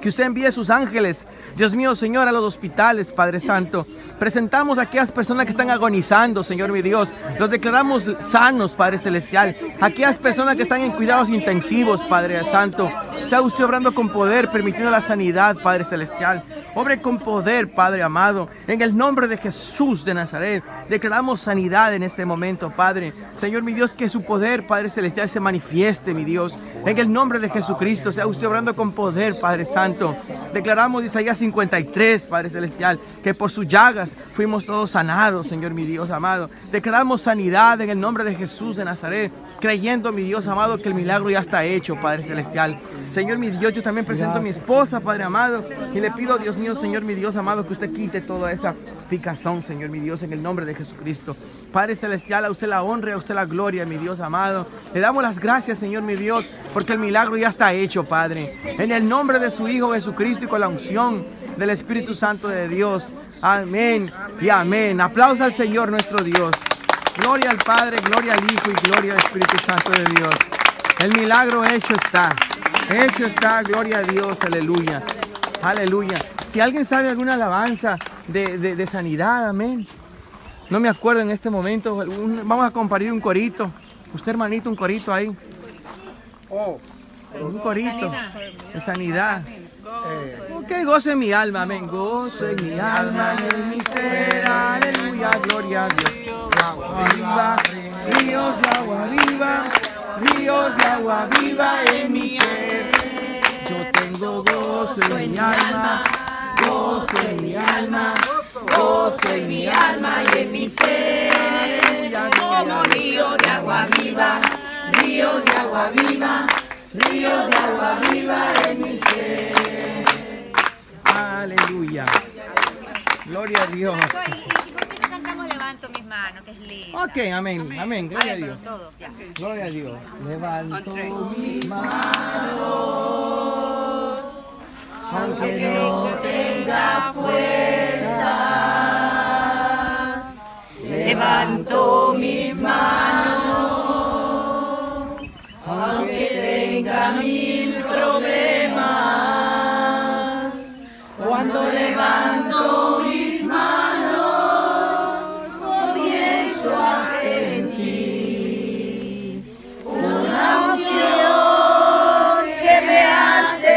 que usted envíe sus ángeles, Dios mío, Señor, a los hospitales, Padre Santo. Presentamos a aquellas personas que están agonizando, Señor mi Dios. Los declaramos sanos, Padre Celestial. Aquellas personas que están en cuidados intensivos, Padre Santo. Sea usted obrando con poder, permitiendo la sanidad, Padre Celestial. Obre con poder, Padre amado. En el nombre de Jesús de Nazaret, declaramos sanidad en este momento, Padre. Señor mi Dios, que su poder, Padre Celestial, se manifieste, mi Dios. En el nombre de Jesucristo, sea usted obrando con poder, Padre Santo. Declaramos Isaías 53, Padre Celestial, que por sus llagas fuimos todos sanados, Señor mi Dios amado. Declaramos sanidad en el nombre de Jesús de Nazaret, creyendo, mi Dios amado, que el milagro ya está hecho, Padre Celestial. Señor mi Dios, yo también presento a mi esposa, Padre amado, y le pido, Dios mío, Señor mi Dios amado, que usted quite toda esa picazón, Señor mi Dios, en el nombre de Jesucristo. Padre Celestial, a usted la honra, a usted la gloria, mi Dios amado. Le damos las gracias, Señor mi Dios, porque el milagro ya está hecho, Padre. En el nombre de su Hijo Jesucristo y con la unción del Espíritu Santo de Dios. Amén y amén. Aplausos al Señor nuestro Dios. Gloria al Padre, gloria al Hijo y gloria al Espíritu Santo de Dios. El milagro hecho está. Hecho está, gloria a Dios, aleluya. Aleluya. Si alguien sabe alguna alabanza de sanidad, amén. No me acuerdo en este momento. Vamos a compartir un corito. Usted, hermanito, un corito ahí. Oh, un corito de sanidad. Que gozo en mi alma, amén. Gozo en mi alma y en mi ser, aleluya, gloria a Dios. Agua viva, ríos de agua viva, ríos de agua viva en mi ser. Yo tengo gozo en mi alma. Gozo en mi alma, gozo en mi alma y en mi ser. Como río de agua viva, río de agua viva, río de agua viva en mi ser. Aleluya. Gloria a Dios. Levanto mis manos, que es lindo. Ok, amén, amén, gloria a Dios. Gloria a Dios. Levanto mis manos, aunque no tenga fuerzas, levanto mis manos, aunque tenga mil problemas, cuando levanto mis manos, comienzo a sentir una unción que me hace.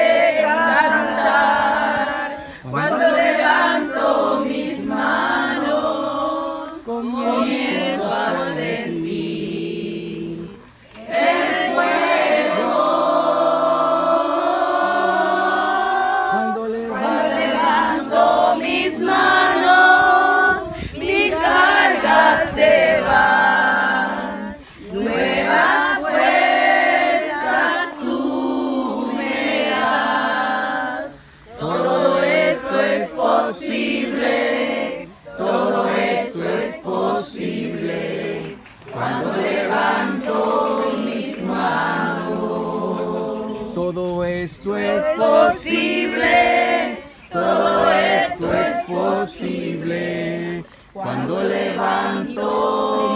Cuando levanto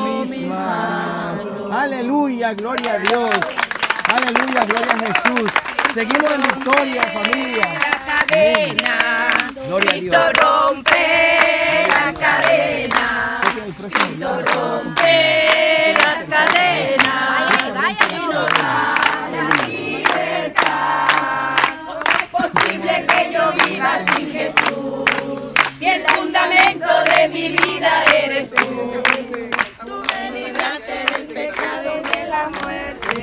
mis manos. Aleluya, gloria a Dios. Aleluya, gloria a Jesús. Seguimos en victoria, familia. La cadena. Gloria a Dios. Cristo rompe la cadena. Cristo rompe las cadenas. Y nos da la libertad. ¿Cómo es posible que yo viva sin Jesús? Y el fundamento de mi vida eres tú. Tú me libraste del pecado y de la muerte.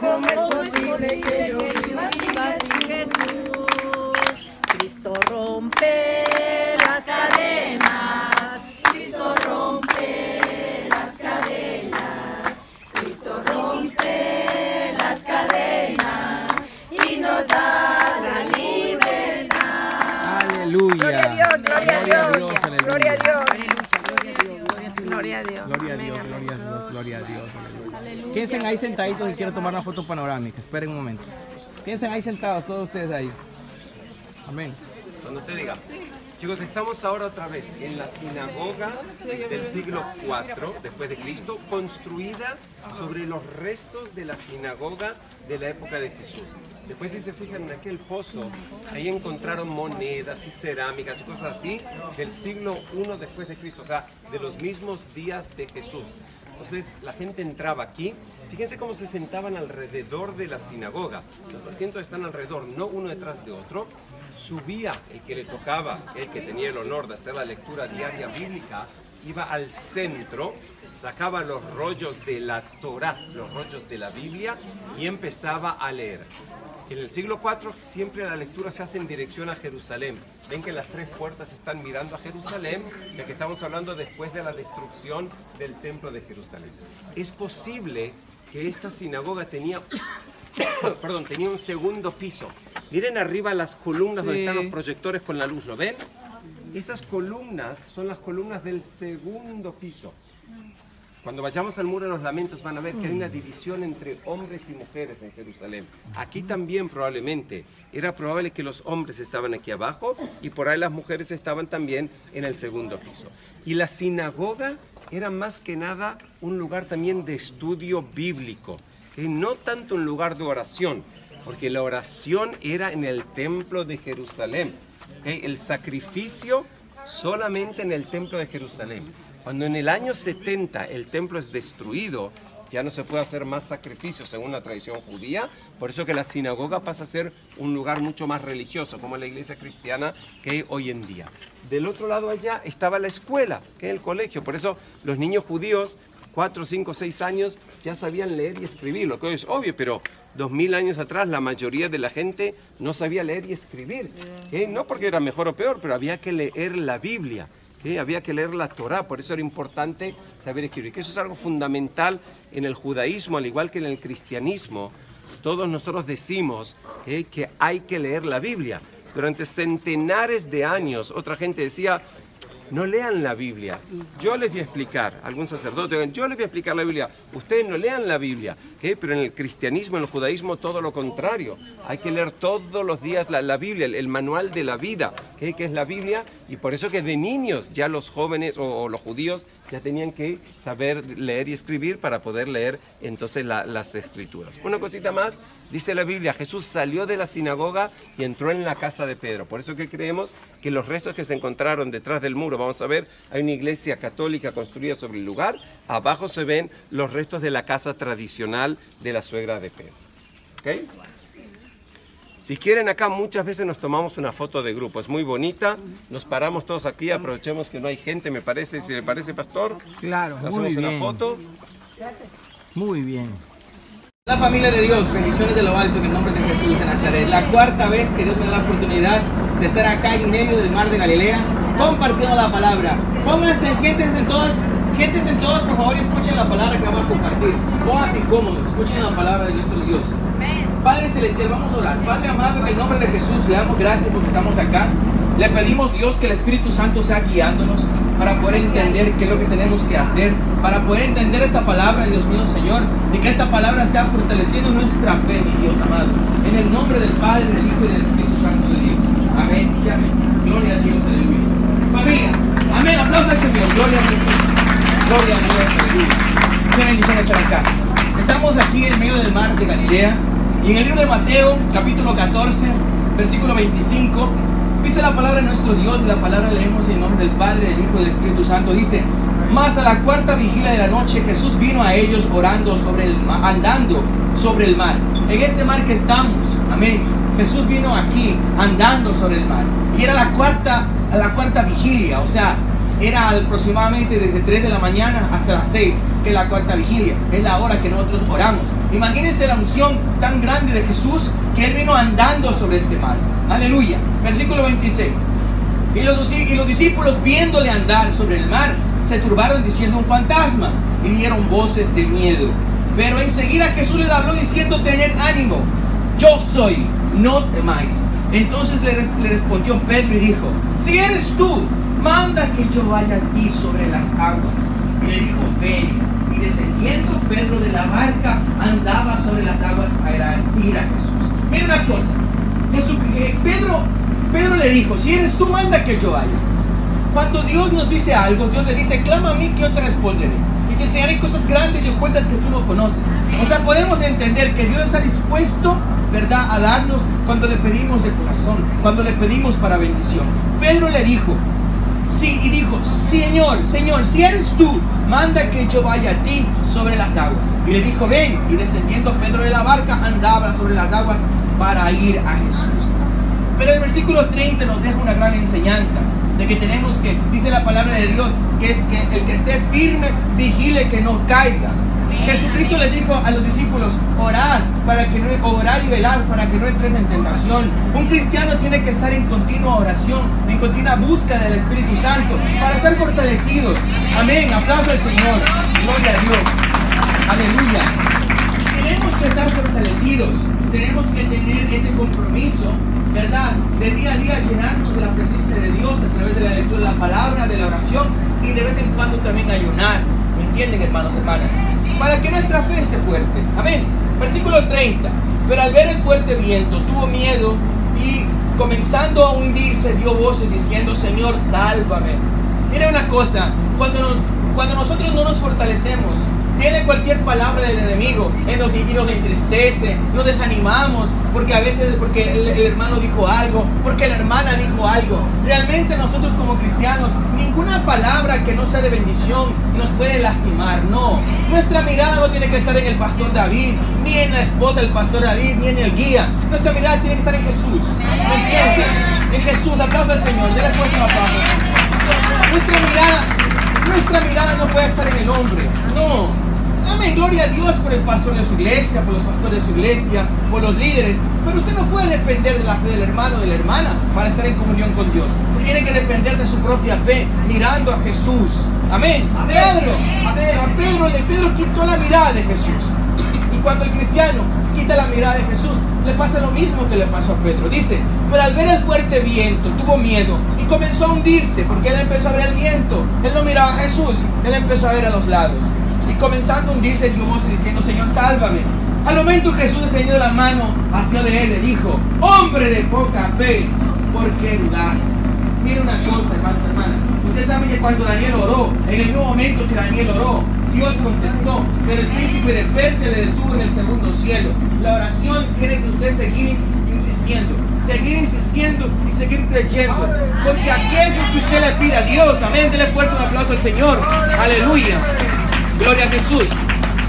¿Cómo es posible que yo viva sin Jesús? Cristo rompe las cadenas. Cristo rompe las cadenas. Cristo rompe las cadenas y nos da la libertad. Aleluya. Gloria a Dios, gloria a Dios, gloria a Dios. Gloria a Dios. Gloria a Dios, gloria a Dios, gloria a Dios. Quédense ahí sentaditos y quiero tomar una foto panorámica. Esperen un momento. Quédense ahí sentados, todos ustedes ahí. Amén. Cuando usted diga. Chicos, estamos ahora otra vez en la sinagoga del siglo IV después de Cristo, construida sobre los restos de la sinagoga de la época de Jesús. Después, si se fijan en aquel pozo, ahí encontraron monedas y cerámicas y cosas así del siglo I después de Cristo, o sea, de los mismos días de Jesús. Entonces, la gente entraba aquí. Fíjense cómo se sentaban alrededor de la sinagoga. Los asientos están alrededor, no uno detrás de otro. Subía el que le tocaba, el que tenía el honor de hacer la lectura diaria bíblica, iba al centro, sacaba los rollos de la Torá, los rollos de la Biblia, y empezaba a leer. En el siglo IV siempre la lectura se hace en dirección a Jerusalén. Ven que las tres puertas están mirando a Jerusalén, ya que estamos hablando después de la destrucción del templo de Jerusalén. Es posible que esta sinagoga tenía, perdón, tenía un segundo piso. Miren arriba las columnas donde están los proyectores con la luz, ¿lo ven? Esas columnas son las columnas del segundo piso. Cuando vayamos al Muro de los Lamentos van a ver que hay una división entre hombres y mujeres en Jerusalén. Aquí también probablemente, era probable que los hombres estaban aquí abajo y por ahí las mujeres estaban también en el segundo piso. Y la sinagoga era más que nada un lugar también de estudio bíblico, que no tanto un lugar de oración, porque la oración era en el templo de Jerusalén, ¿okay? El sacrificio solamente en el templo de Jerusalén. Cuando en el año 70 el templo es destruido, ya no se puede hacer más sacrificios según la tradición judía, por eso que la sinagoga pasa a ser un lugar mucho más religioso, como la iglesia cristiana que hay hoy en día. Del otro lado allá estaba la escuela, que es el colegio, por eso los niños judíos, 4, 5, 6 años, ya sabían leer y escribir, lo que hoy es obvio, pero 2000 años atrás la mayoría de la gente no sabía leer y escribir, ¿eh? No porque era mejor o peor, pero había que leer la Biblia. ¿Sí? Había que leer la Torá, por eso era importante saber escribir. Que eso es algo fundamental en el judaísmo, al igual que en el cristianismo. Todos nosotros decimos que hay que leer la Biblia. Durante centenares de años, otra gente decía, no lean la Biblia. Yo les voy a explicar, algún sacerdote, yo les voy a explicar la Biblia. Ustedes no lean la Biblia, ¿sí? Pero en el cristianismo, en el judaísmo, todo lo contrario. Hay que leer todos los días la Biblia, el manual de la vida, ¿sí? Que es la Biblia. Y por eso que de niños ya los jóvenes o los judíos ya tenían que saber leer y escribir para poder leer entonces las escrituras. Una cosita más, dice la Biblia, Jesús salió de la sinagoga y entró en la casa de Pedro. Por eso que creemos que los restos que se encontraron detrás del muro, vamos a ver, hay una iglesia católica construida sobre el lugar. Abajo se ven los restos de la casa tradicional de la suegra de Pedro. ¿Okay? Si quieren, acá muchas veces nos tomamos una foto de grupo. Es muy bonita. Nos paramos todos aquí. Aprovechemos que no hay gente, me parece. Si le parece, pastor, claro, hacemos muy bien. Una foto. Muy bien. La familia de Dios, bendiciones de lo alto en el nombre de Jesús de Nazaret. La cuarta vez que Dios me da la oportunidad de estar acá en medio del mar de Galilea, compartiendo la palabra. Pónganse, siéntense todos, por favor, y escuchen la palabra que vamos a compartir. Pónganse cómodos, escuchen la palabra de nuestro Dios. Padre Celestial, vamos a orar. Padre amado, en el nombre de Jesús le damos gracias porque estamos acá. Le pedimos, Dios, que el Espíritu Santo sea guiándonos para poder entender qué es lo que tenemos que hacer, para poder entender esta palabra, Dios mío, Señor, y que esta palabra sea fortaleciendo nuestra fe, mi Dios amado. En el nombre del Padre, del Hijo y del Espíritu Santo de Dios. Amén y amén. Gloria a Dios, aleluya. Familia, amén. Aplausos al Señor. Gloria a Jesús. Gloria a Dios, aleluya. Qué bendición estar acá. Estamos aquí en medio del mar de Galilea. Y en el libro de Mateo, capítulo 14, versículo 25, dice la palabra de nuestro Dios, y la palabra leemos en el nombre del Padre, del Hijo y del Espíritu Santo. Dice, mas a la cuarta vigilia de la noche Jesús vino a ellos orando sobre el mar, andando sobre el mar. En este mar que estamos, amén, Jesús vino aquí andando sobre el mar. Y era la cuarta vigilia, o sea, era aproximadamente desde 3 de la mañana hasta las 6, que es la cuarta vigilia, es la hora que nosotros oramos. Imagínense la unción tan grande de Jesús que Él vino andando sobre este mar. Aleluya. Versículo 26. Y los discípulos, viéndole andar sobre el mar, se turbaron diciendo un fantasma y dieron voces de miedo. Pero enseguida Jesús les habló diciendo, tened ánimo, yo soy, no temáis. Entonces le respondió Pedro y dijo, si eres tú, manda que yo vaya a ti sobre las aguas. y le dijo: ven. Y descendiendo Pedro de la barca, andaba sobre las aguas para ir a Jesús. Mira una cosa, Pedro le dijo: si eres tú, manda que yo vaya. Cuando Dios nos dice algo, Dios le dice: clama a mí que yo te responderé, y te enseñaré cosas grandes y ocultas que tú no conoces. O sea, podemos entender que Dios está dispuesto, ¿verdad?, a darnos cuando le pedimos de corazón, cuando le pedimos para bendición. Pedro le dijo: sí, y dijo: Señor, Señor, si eres tú, manda que yo vaya a ti sobre las aguas. Y le dijo: ven. Y descendiendo Pedro de la barca, andaba sobre las aguas para ir a Jesús. Pero el versículo 30 nos deja una gran enseñanza de que tenemos que, dice la palabra de Dios, que es que el que esté firme, vigile que no caiga. Amén. Jesucristo le dijo a los discípulos: orad y velad para que no entres en tentación. Un cristiano tiene que estar en continua oración, en continua búsqueda del Espíritu Santo, para estar fortalecidos. Amén. Aplauso al Señor. Gloria a Dios. Aleluya. Tenemos que estar fortalecidos. Tenemos que tener ese compromiso, ¿verdad?, de día a día llenarnos de la presencia de Dios a través de la lectura de la palabra, de la oración, y de vez en cuando también ayunar. ¿Me entienden, hermanos, hermanas? Para que nuestra fe esté fuerte. Amén. Versículo 30. Pero al ver el fuerte viento, tuvo miedo y, comenzando a hundirse, dio voces diciendo: Señor, sálvame. Mira una cosa, cuando nosotros no nos fortalecemos, viene cualquier palabra del enemigo y nos entristece, nos desanimamos, porque a veces porque el hermano dijo algo, porque la hermana dijo algo. Realmente nosotros como cristianos, ninguna palabra que no sea de bendición nos puede lastimar, no. Nuestra mirada no tiene que estar en el pastor David, ni en la esposa del pastor David, ni en el guía. Nuestra mirada tiene que estar en Jesús, ¿me entiendes? En Jesús. Aplausos al Señor, denle fuerte un aplauso. Nuestra mirada no puede estar en el hombre, no. Dame gloria a Dios por el pastor de su iglesia, por los pastores de su iglesia, por los líderes, pero usted no puede depender de la fe del hermano o de la hermana para estar en comunión con Dios. Usted tiene que depender de su propia fe, mirando a Jesús. Amén. Pedro quitó la mirada de Jesús. Y cuando el cristiano quita la mirada de Jesús, le pasa lo mismo que le pasó a Pedro. Dice: pero al ver el fuerte viento, tuvo miedo y comenzó a hundirse, porque él empezó a ver el viento. Él no miraba a Jesús, él empezó a ver a los lados. Y comenzando a hundirse, dio voces diciendo: Señor, sálvame. Al momento Jesús, extendiendo la mano hacia de él, le dijo: hombre de poca fe, ¿por qué dudaste? Mira una cosa, hermanos, hermanas. Ustedes saben que cuando Daniel oró, en el mismo momento que Daniel oró, Dios contestó, pero el príncipe de Persia le detuvo en el segundo cielo. La oración tiene que usted seguir insistiendo, seguir insistiendo y seguir creyendo, porque aquello que usted le pida a Dios, amén, denle fuerte un aplauso al Señor. Aleluya. Gloria a Jesús.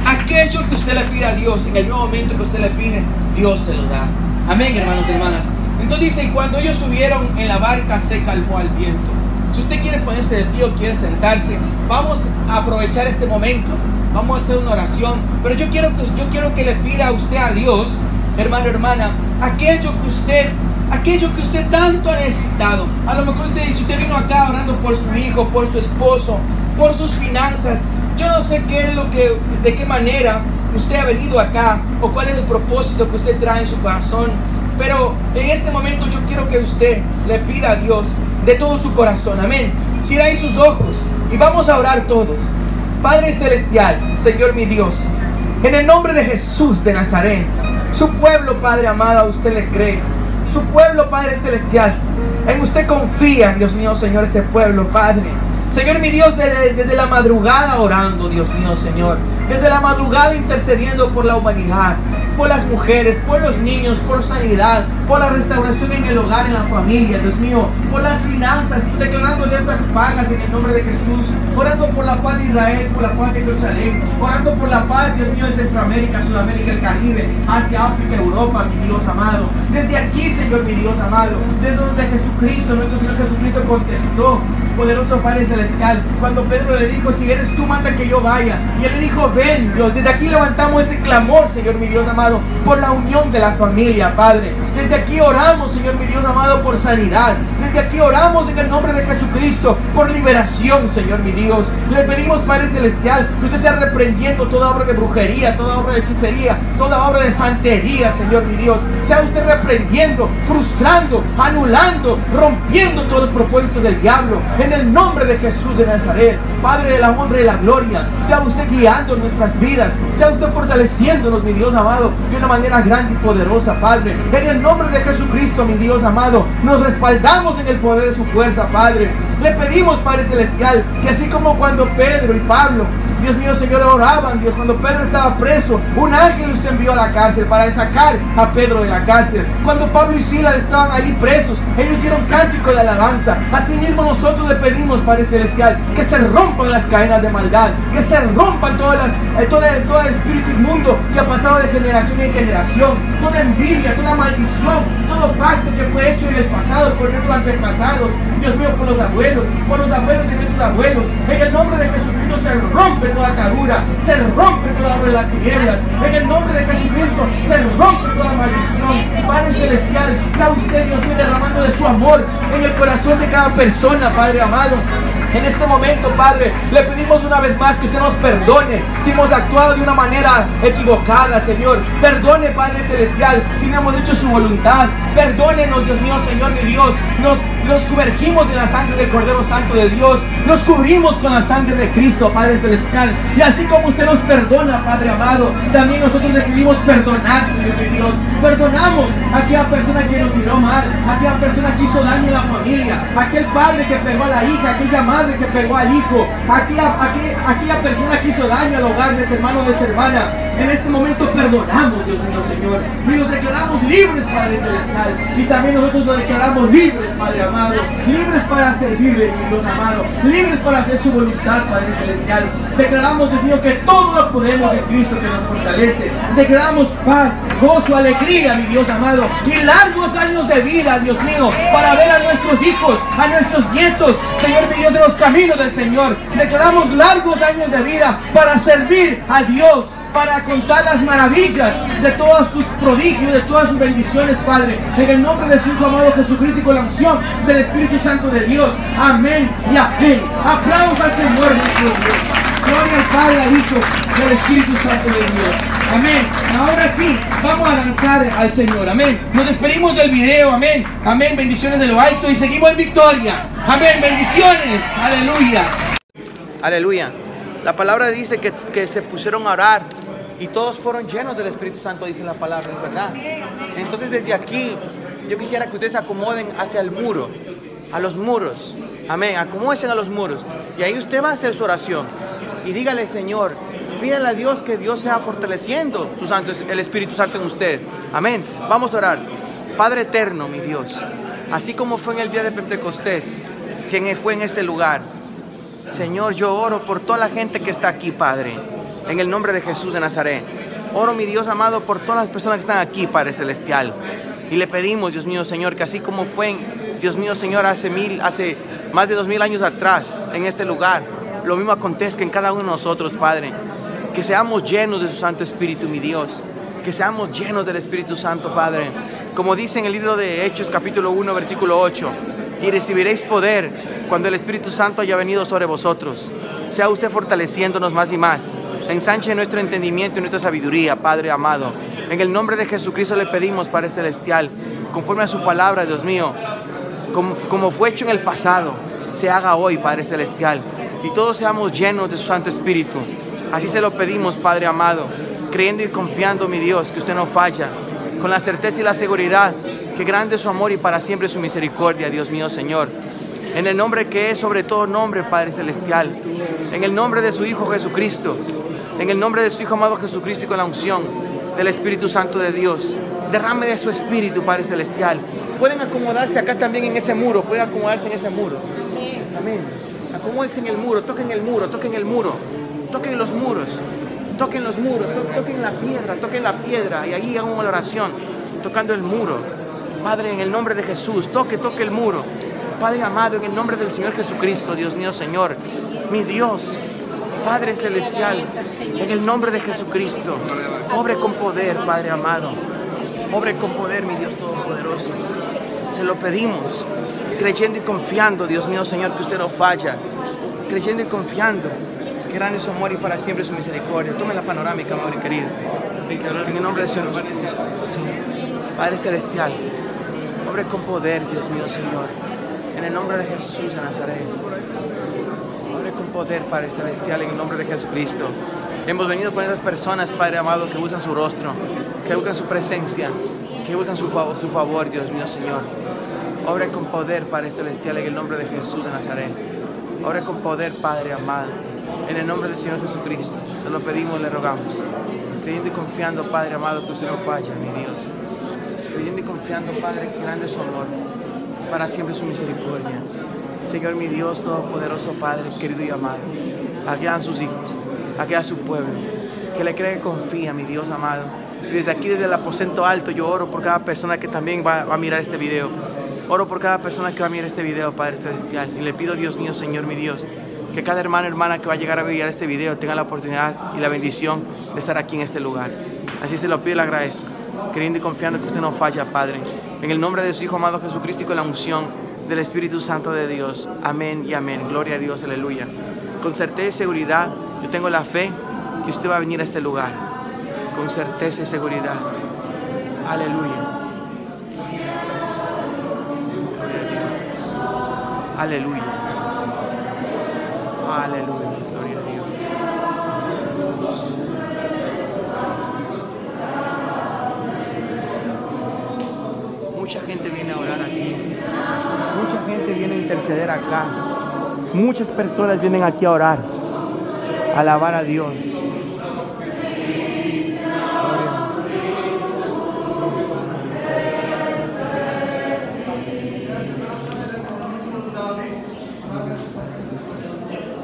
Aquello que usted le pide a Dios, en el nuevo momento que usted le pide, Dios se lo da. Amén, hermanos y hermanas. Entonces dice: y cuando ellos subieron en la barca, se calmó al viento. Si usted quiere ponerse de pie o quiere sentarse, vamos a aprovechar este momento. Vamos a hacer una oración. Pero yo quiero que le pida a usted a Dios, hermano, hermana, aquello que usted tanto ha necesitado. A lo mejor usted dice: usted vino acá orando por su hijo, por su esposo, por sus finanzas. Yo no sé de qué manera usted ha venido acá o cuál es el propósito que usted trae en su corazón, pero en este momento yo quiero que usted le pida a Dios de todo su corazón. Amén. Cierra sus ojos y vamos a orar todos. Padre Celestial, Señor mi Dios, en el nombre de Jesús de Nazaret, su pueblo, Padre amado, a usted le cree. Su pueblo, Padre Celestial, en usted confía, Dios mío, Señor, este pueblo, Padre. Señor mi Dios, desde la madrugada orando, Dios mío, Señor. Desde la madrugada intercediendo por la humanidad, por las mujeres, por los niños, por sanidad, por la restauración en el hogar, en la familia, Dios mío, por las finanzas, declarando deudas pagas en el nombre de Jesús, orando por la paz de Israel, por la paz de Jerusalén, orando por la paz, Dios mío, en Centroamérica, Sudamérica, el Caribe, Asia, África, Europa, mi Dios amado. Desde aquí, Señor, mi Dios amado, desde donde Jesucristo, nuestro Señor Jesucristo contestó, poderoso Padre Celestial, cuando Pedro le dijo: si eres tú, manda que yo vaya. Y él le dijo: ven, Dios. Desde aquí levantamos este clamor, Señor, mi Dios amado, amado, por la unión de la familia, Padre. Desde aquí oramos, Señor mi Dios amado, por sanidad. Desde aquí oramos en el nombre de Jesucristo, por liberación, Señor mi Dios. Le pedimos, Padre Celestial, que usted sea reprendiendo toda obra de brujería, toda obra de hechicería, toda obra de santería, Señor mi Dios. Sea usted reprendiendo, frustrando, anulando, rompiendo todos los propósitos del diablo. En el nombre de Jesús de Nazaret, Padre de la honra y la gloria, sea usted guiando nuestras vidas, sea usted fortaleciéndonos, mi Dios amado, de una manera grande y poderosa, Padre. En el nombre de Jesucristo, mi Dios amado, nos respaldamos en el poder de su fuerza, Padre. Le pedimos, Padre Celestial, que así como cuando Pedro y Pablo, Dios mío, Señor, oraban, Dios, cuando Pedro estaba preso, un ángel usted envió a la cárcel para sacar a Pedro de la cárcel. Cuando Pablo y Silas estaban ahí presos, ellos dieron cántico de alabanza. Asimismo nosotros le pedimos, Padre Celestial, que se rompan las cadenas de maldad, que se rompan todo el espíritu inmundo que ha pasado de generación en generación, toda envidia, toda maldición, todo pacto que fue hecho en el pasado, por nuestros antepasados, Dios mío, por los abuelos de nuestros abuelos. En el nombre de Jesucristo se rompe toda atadura, se rompe toda obra de las tinieblas. En el nombre de Jesucristo se rompe toda maldición. Padre Celestial, sea usted, Dios mío, derramando de su amor en el corazón de cada persona, Padre amado. En este momento, Padre, le pedimos una vez más que usted nos perdone si hemos actuado de una manera equivocada, Señor. Perdone, Padre Celestial, si no hemos hecho su voluntad. Perdónenos, Dios mío, Señor mi Dios. Nos sumergimos en la sangre del Cordero Santo de Dios. Nos cubrimos con la sangre de Cristo, Padre Celestial. Y así como usted nos perdona, Padre amado, también nosotros decidimos perdonar, Señor mi Dios. Perdonamos a aquella persona que nos miró mal, a aquella persona que hizo daño a la familia, a aquel padre que pegó a la hija, a aquella madre que pegó al hijo, aquella persona que hizo daño al hogar de este hermano o de esta hermana. En este momento perdonamos, Dios mío, Señor, y nos declaramos libres, Padre Celestial, y también nosotros nos declaramos libres, Padre amado, libres para servirle, mi Dios amado, libres para hacer su voluntad, Padre Celestial. Declaramos, Dios mío, que todo lo podemos en Cristo que nos fortalece. Declaramos paz, gozo, alegría, mi Dios amado, y largos años de vida, Dios mío, para ver a nuestros hijos, a nuestros nietos, Señor mi Dios, de los caminos del Señor. Declaramos largos años de vida para servir a Dios, para contar las maravillas de todos sus prodigios, de todas sus bendiciones, Padre, en el nombre de su Hijo amado Jesucristo y con la unción del Espíritu Santo de Dios. Amén y amén. Aplausos al Señor nuestro Dios. Gloria al Padre, al Hijo y al Espíritu Santo de Dios. Amén. Ahora sí, vamos a danzar al Señor. Amén. Nos despedimos del video. Amén. Amén. Bendiciones de lo alto y seguimos en victoria. Amén. Bendiciones. Aleluya. Aleluya. La palabra dice que se pusieron a orar y todos fueron llenos del Espíritu Santo, dice la palabra, es verdad. Entonces desde aquí yo quisiera que ustedes se acomoden hacia el muro, a los muros. Amén. Acomódense a los muros. Y ahí usted va a hacer su oración. Y dígale, Señor, pídale a Dios que Dios sea fortaleciendo su Santo, el Espíritu Santo en usted. Amén. Vamos a orar. Padre eterno, mi Dios, así como fue en el día de Pentecostés, quien fue en este lugar, Señor, yo oro por toda la gente que está aquí, Padre, en el nombre de Jesús de Nazaret. Oro, mi Dios amado, por todas las personas que están aquí, Padre Celestial. Y le pedimos, Dios mío, Señor, que así como fue, Dios mío, Señor, hace más de 2000 años atrás, en este lugar, lo mismo acontezca en cada uno de nosotros, Padre. Que seamos llenos de su Santo Espíritu, mi Dios. Que seamos llenos del Espíritu Santo, Padre. Como dice en el libro de Hechos, capítulo 1, versículo 8. Y recibiréis poder cuando el Espíritu Santo haya venido sobre vosotros. Sea usted fortaleciéndonos más y más. Ensanche nuestro entendimiento y nuestra sabiduría, Padre amado. En el nombre de Jesucristo le pedimos, Padre Celestial, conforme a su palabra, Dios mío, como fue hecho en el pasado, se haga hoy, Padre Celestial. Y todos seamos llenos de su Santo Espíritu. Así se lo pedimos, Padre amado, creyendo y confiando, mi Dios, que usted no falla, con la certeza y la seguridad que grande es su amor y para siempre su misericordia, Dios mío, Señor. En el nombre que es sobre todo nombre, Padre Celestial, en el nombre de su Hijo Jesucristo, en el nombre de su Hijo amado Jesucristo y con la unción del Espíritu Santo de Dios, derrame de su Espíritu, Padre Celestial. Pueden acomodarse acá también en ese muro, pueden acomodarse en ese muro. Amén. Acomódense en el muro, toquen el muro, toquen el muro, toquen los muros, toquen los muros, toquen la piedra y ahí hagan una oración, tocando el muro. Padre, en el nombre de Jesús, toque el muro. Padre amado, en el nombre del Señor Jesucristo, Dios mío, Señor, mi Dios, Padre Celestial, en el nombre de Jesucristo, Obre con poder, Padre amado. Obre con poder, mi Dios Todopoderoso. Se lo pedimos, creyendo y confiando, Dios mío, Señor, que usted no falla. Creyendo y confiando, que grande es su amor y para siempre su misericordia. Tome la panorámica, madre querida. En el nombre de Señor Jesús. Sí. Padre Celestial, obre con poder, Dios mío, Señor. En el nombre de Jesús de Nazaret. Obre con poder, Padre Celestial, en el nombre de Jesucristo. Hemos venido con esas personas, Padre amado, que buscan su rostro, que buscan su presencia, que buscan su favor, Dios mío, Señor. Obre con poder, Padre Celestial, en el nombre de Jesús de Nazaret. Obre con poder, Padre amado, en el nombre del Señor Jesucristo. Se lo pedimos, le rogamos. Creyendo y confiando, Padre amado, que usted no falla, mi Dios. Creyendo y confiando, Padre, que grande es su amor, para siempre su misericordia. Señor, mi Dios Todopoderoso, Padre, querido y amado, aquí dan sus hijos, aquí a su pueblo, que le cree que confía, mi Dios amado. Desde aquí, desde el aposento alto, yo oro por cada persona que también va a mirar este video. Oro por cada persona que va a mirar este video, Padre Celestial. Y le pido, Dios mío, Señor, mi Dios, que cada hermano y hermana que va a llegar a mirar este video tenga la oportunidad y la bendición de estar aquí en este lugar. Así se lo pido y le agradezco, creyendo y confiando que usted no falla, Padre. En el nombre de su Hijo amado Jesucristo y con la unción del Espíritu Santo de Dios. Amén y amén. Gloria a Dios, aleluya. Con certeza y seguridad, yo tengo la fe que usted va a venir a este lugar. Con certeza y seguridad. Aleluya. Aleluya. Aleluya. Gloria a Dios. Mucha gente viene a orar aquí. Mucha gente viene a interceder acá. Muchas personas vienen aquí a orar. A alabar a Dios.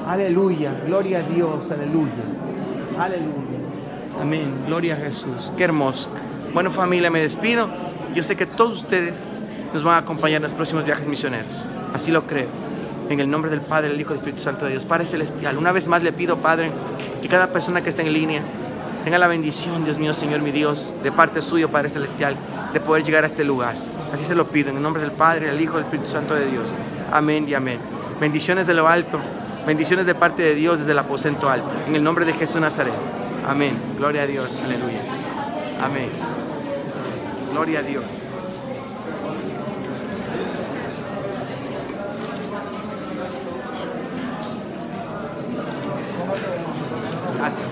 Aleluya, gloria a Dios, aleluya, aleluya. Amén, gloria a Jesús, qué hermoso. Bueno, familia, me despido. Yo sé que todos ustedes nos van a acompañar en los próximos viajes misioneros. Así lo creo. En el nombre del Padre, del Hijo y del Espíritu Santo de Dios. Padre Celestial, una vez más le pido, Padre, que cada persona que está en línea tenga la bendición, Dios mío, Señor, mi Dios, de parte suyo, Padre Celestial, de poder llegar a este lugar. Así se lo pido, en el nombre del Padre, del Hijo y del Espíritu Santo de Dios. Amén y amén. Bendiciones de lo alto. Bendiciones de parte de Dios desde el aposento alto. En el nombre de Jesús Nazaret. Amén. Gloria a Dios. Aleluya. Amén. Gloria a Dios. Gracias.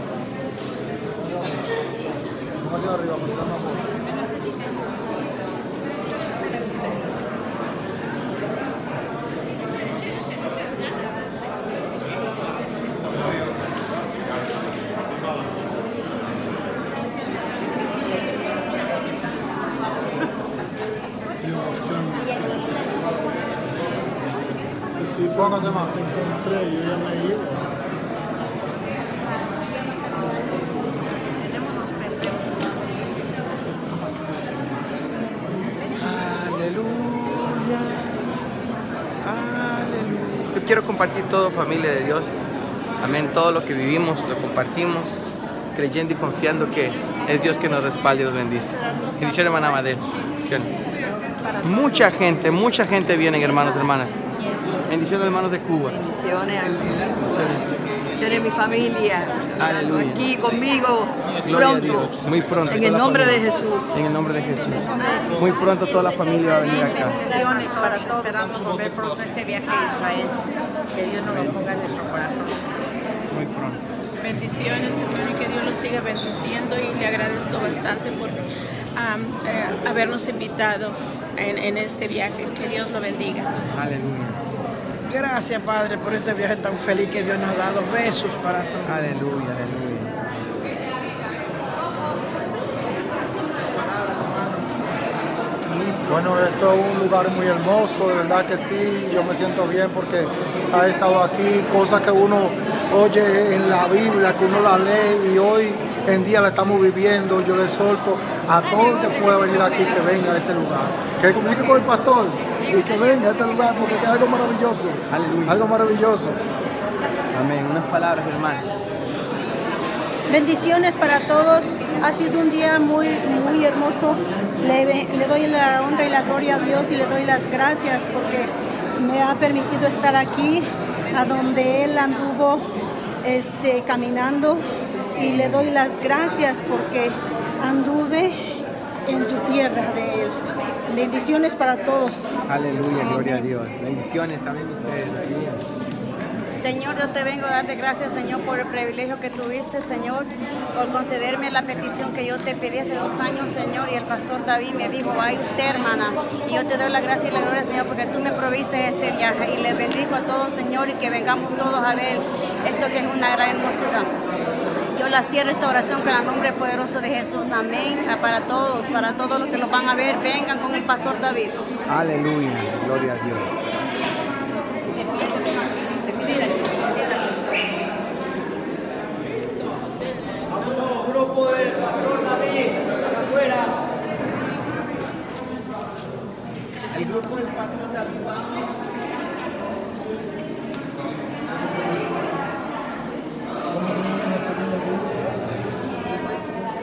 Poco se más te encontré, yo ya me iba. Tenemos los pendejos. Aleluya. Aleluya. Yo quiero compartir todo, familia de Dios. Amén. Todo lo que vivimos, lo compartimos, creyendo y confiando que es Dios que nos respalda y nos bendice. Bendiciones, hermana Madel. Bendiciones. Mucha gente viene, hermanos y hermanas. Bendiciones, hermanos de Cuba. Bendiciones. Bendiciones, mi familia. Aleluya. Aquí conmigo. Gloria pronto. A Dios. Muy pronto. En el nombre de Jesús. En el nombre de Jesús. Muy pronto toda la familia va a venir acá. Bendiciones para todos. Esperamos volver pronto este viaje a Israel. Que Dios nos lo ponga en nuestro corazón. Muy pronto. Bendiciones, hermano, y que Dios los siga bendiciendo. Y le agradezco bastante por habernos invitado en este viaje. Que Dios lo bendiga. Aleluya. Gracias, Padre, por este viaje tan feliz que Dios nos ha dado. Besos para todos. Aleluya, aleluya. Bueno, esto es un lugar muy hermoso, de verdad que sí. Yo me siento bien porque he estado aquí. Cosas que uno oye en la Biblia, que uno la lee y hoy en día la estamos viviendo. Yo le exhorto a todo el que pueda venir aquí, que venga a este lugar. Que comunique con el pastor. Y que venga a este lugar porque es algo maravilloso. Aleluya. Algo maravilloso. Amén. Unas palabras, hermano. Bendiciones para todos. Ha sido un día muy, muy hermoso. Le doy la honra y la gloria a Dios y le doy las gracias porque me ha permitido estar aquí, a donde Él anduvo caminando. Y le doy las gracias porque anduve en su tierra de Él. Bendiciones para todos. Aleluya, gloria a Dios. Bendiciones también ustedes. Señor, yo te vengo a darte gracias, Señor, por el privilegio que tuviste, Señor, por concederme la petición que yo te pedí hace 2 años, Señor, y el pastor David me dijo, vaya usted, hermana, y yo te doy la gracia y la gloria, Señor, porque tú me proviste este viaje, y les bendigo a todos, Señor, y que vengamos todos a ver esto que es una gran hermosura. Yo la cierro esta oración con el nombre poderoso de Jesús. Amén. Para todos los que nos van a ver, vengan con el pastor David. Aleluya, gloria a Dios. Del patrón David, para afuera. Es el grupo del pastor David.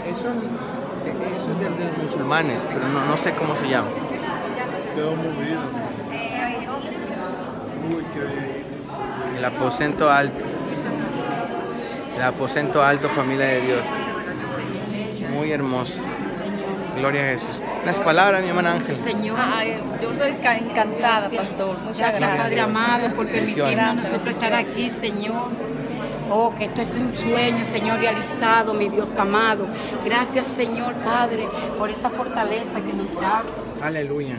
Eso es de los musulmanes, pero no sé cómo se llama. Quedó movido. Uy, qué bien. El aposento alto. El aposento alto, familia de Dios. Muy hermoso. Gloria a Jesús. Unas palabras, mi hermana Ángel. Señor, yo estoy encantada, pastor. Muchas gracias, Padre amado, por permitirnos a nosotros estar aquí, Señor. Oh, que esto es un sueño, Señor, realizado, mi Dios amado. Gracias, Señor, Padre, por esa fortaleza que nos da. Aleluya.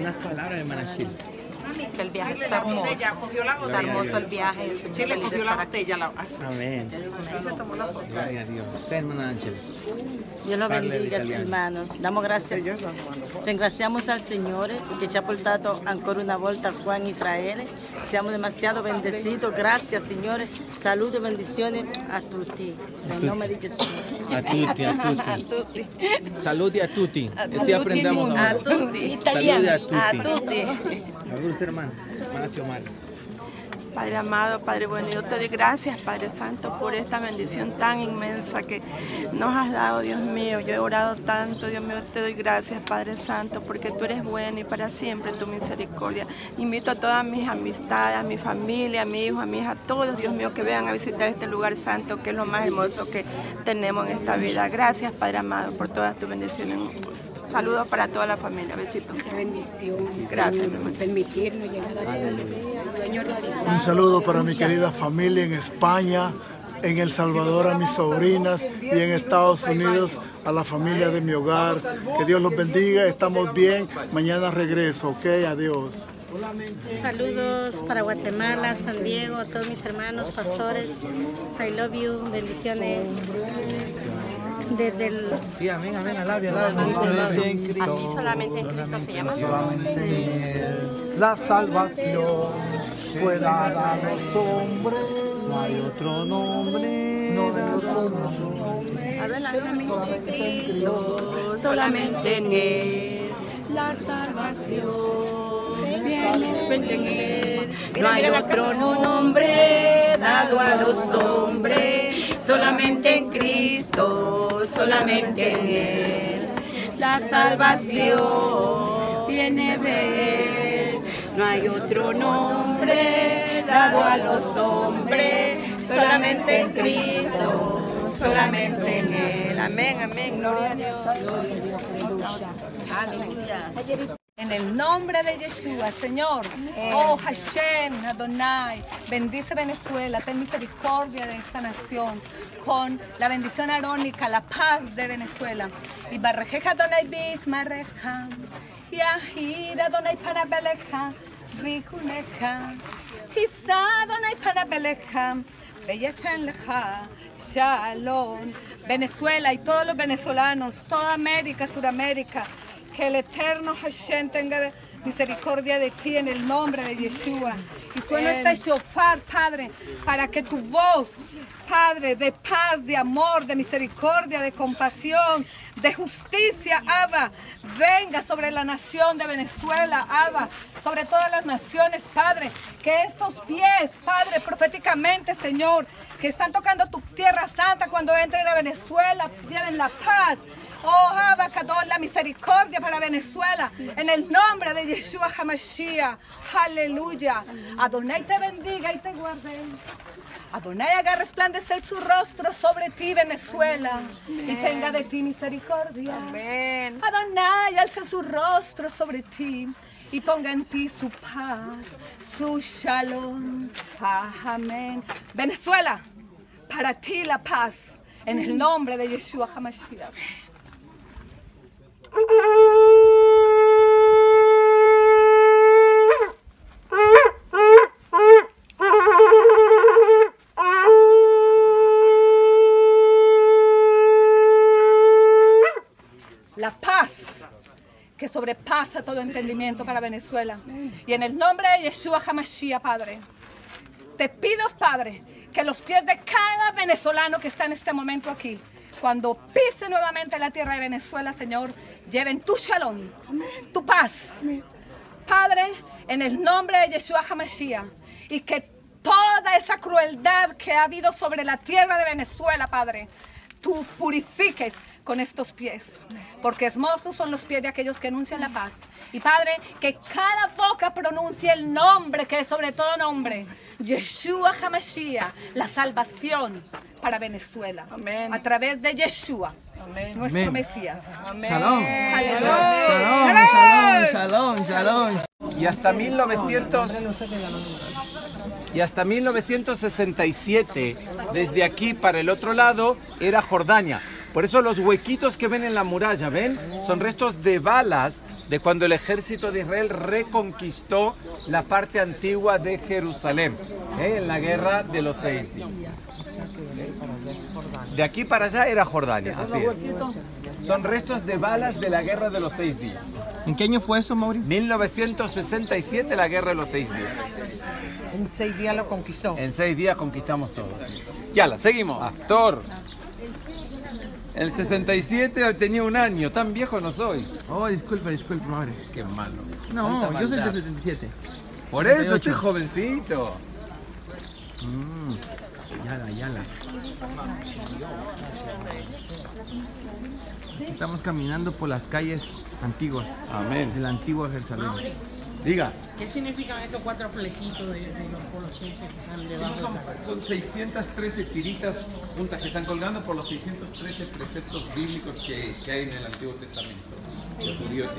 Unas palabras, hermana Chile. Que el viaje está hermoso. Está hermoso el viaje. Sí, le cogió la botella. Amén. Se tomó la foto. Gloria a Dios. Usted, hermana Ángel. Dios lo bendiga, hermano. Damos gracias. Ringraziamos al Señor que ci ha portato ancora una volta qua in Israele. Siamo demasiado bendecidos. Gracias, Señor. Salud y bendiciones a tutti. En nombre de Jesús. A tutti, a tutti. Salud a tutti. Así aprendamos ahora. A tutti. Salud a tutti. A tutti. A ver usted, hermana. Hermana Xiomara. Padre amado, Padre bueno, yo te doy gracias, Padre Santo, por esta bendición tan inmensa que nos has dado, Dios mío. Yo he orado tanto, Dios mío, te doy gracias, Padre Santo, porque tú eres bueno y para siempre tu misericordia. Invito a todas mis amistades, a mi familia, a mi hijo, a mi hija, a todos, Dios mío, que vengan a visitar este lugar santo, que es lo más hermoso que tenemos en esta vida. Gracias, Padre amado, por todas tus bendiciones. Saludos para toda la familia. Besitos. Muchas bendiciones. Gracias, mi hermano. Permitirnos llegar a la... Un saludo para mi querida familia en España, en El Salvador a mis sobrinas y en Estados Unidos a la familia de mi hogar. Que Dios los bendiga. Estamos bien. Mañana regreso. Ok, adiós. Saludos para Guatemala, San Diego, a todos mis hermanos, pastores. I love you. Bendiciones. Desde el... Sí, amén, amén, alabia, alabia, alabia. Así solamente en Cristo se llama. La salvación fue dada a los hombres, no hay otro nombre, no hay otro nombre. Solamente en Cristo, solamente en Él, la salvación viene en Él. No hay otro nombre dado a los hombres, solamente en Cristo. Solamente en Él, la salvación viene de Él. No hay otro nombre dado a los hombres, solamente en Cristo, solamente en Él. Amén, amén, gloria a Dios. Aleluya. En el nombre de Yeshua, Señor, oh Hashem, Adonai, bendice Venezuela, ten misericordia de esta nación, con la bendición arónica, la paz de Venezuela. Y barrejeja Adonai bismarreja, y ajira Adonai parabeleja, ricuneja, quizá Adonai parabeleja, bellachenleja, shalom. Venezuela y todos los venezolanos, toda América, Sudamérica, que el eterno Hashem tenga misericordia de ti en el nombre de Yeshua. Y suena este shofar, Padre, para que tu voz, Padre, de paz, de amor, de misericordia, de compasión, de justicia, Abba, venga sobre la nación de Venezuela, Abba, sobre todas las naciones, Padre, que estos pies, Padre, proféticamente, Señor, que están tocando tu tierra santa cuando entren a Venezuela, tienen la paz, oh Abba, Kadosh, la misericordia para Venezuela, en el nombre de Yeshua HaMashiach, aleluya. Adonai te bendiga y te guarde. Adonai haga resplandecer su rostro sobre ti, Venezuela, y tenga de ti misericordia. Amén. Adonai alce su rostro sobre ti y ponga en ti su paz, su shalom. Amén. Venezuela, para ti la paz, en el nombre de Yeshua HaMashiach. La paz que sobrepasa todo entendimiento para Venezuela. Y en el nombre de Yeshua HaMashiach, Padre, te pido, Padre, que los pies de cada venezolano que está en este momento aquí, cuando pise nuevamente la tierra de Venezuela, Señor, lleven tu shalom, tu paz, Padre, en el nombre de Yeshua HaMashiach, y que toda esa crueldad que ha habido sobre la tierra de Venezuela, Padre, tú purifiques con estos pies, porque hermosos son los pies de aquellos que anuncian la paz. Y Padre, que cada boca pronuncie el nombre que es sobre todo nombre, Yeshua HaMashiach, la salvación para Venezuela. Amén. A través de Yeshua, amén, nuestro Mesías. Amén. Shalom. Shalom. Shalom. Shalom. Y hasta 1967, desde aquí para el otro lado, era Jordania. Por eso los huequitos que ven en la muralla, ¿ven? Son restos de balas de cuando el ejército de Israel reconquistó la parte antigua de Jerusalén, ¿eh? En la guerra de los 6 días. De aquí para allá era Jordania, así es. Son restos de balas de la guerra de los 6 días. ¿En qué año fue eso, Mauri? 1967, la guerra de los 6 días. En 6 días lo conquistó. En 6 días conquistamos todo. Ya, la seguimos. Actor. El 67 tenía un año, tan viejo no soy. Oh, disculpa, madre. Qué malo. No, yo soy del 77. Por eso, estoy jovencito. Yala. Estamos caminando por las calles antiguas. Amén. De la antigua Jerusalén. Diga. ¿Qué significan esos 4 flequitos de los colosentes que están debajo? Son 613 tiritas juntas que están colgando por los 613 preceptos bíblicos que hay en el Antiguo Testamento. Los judíos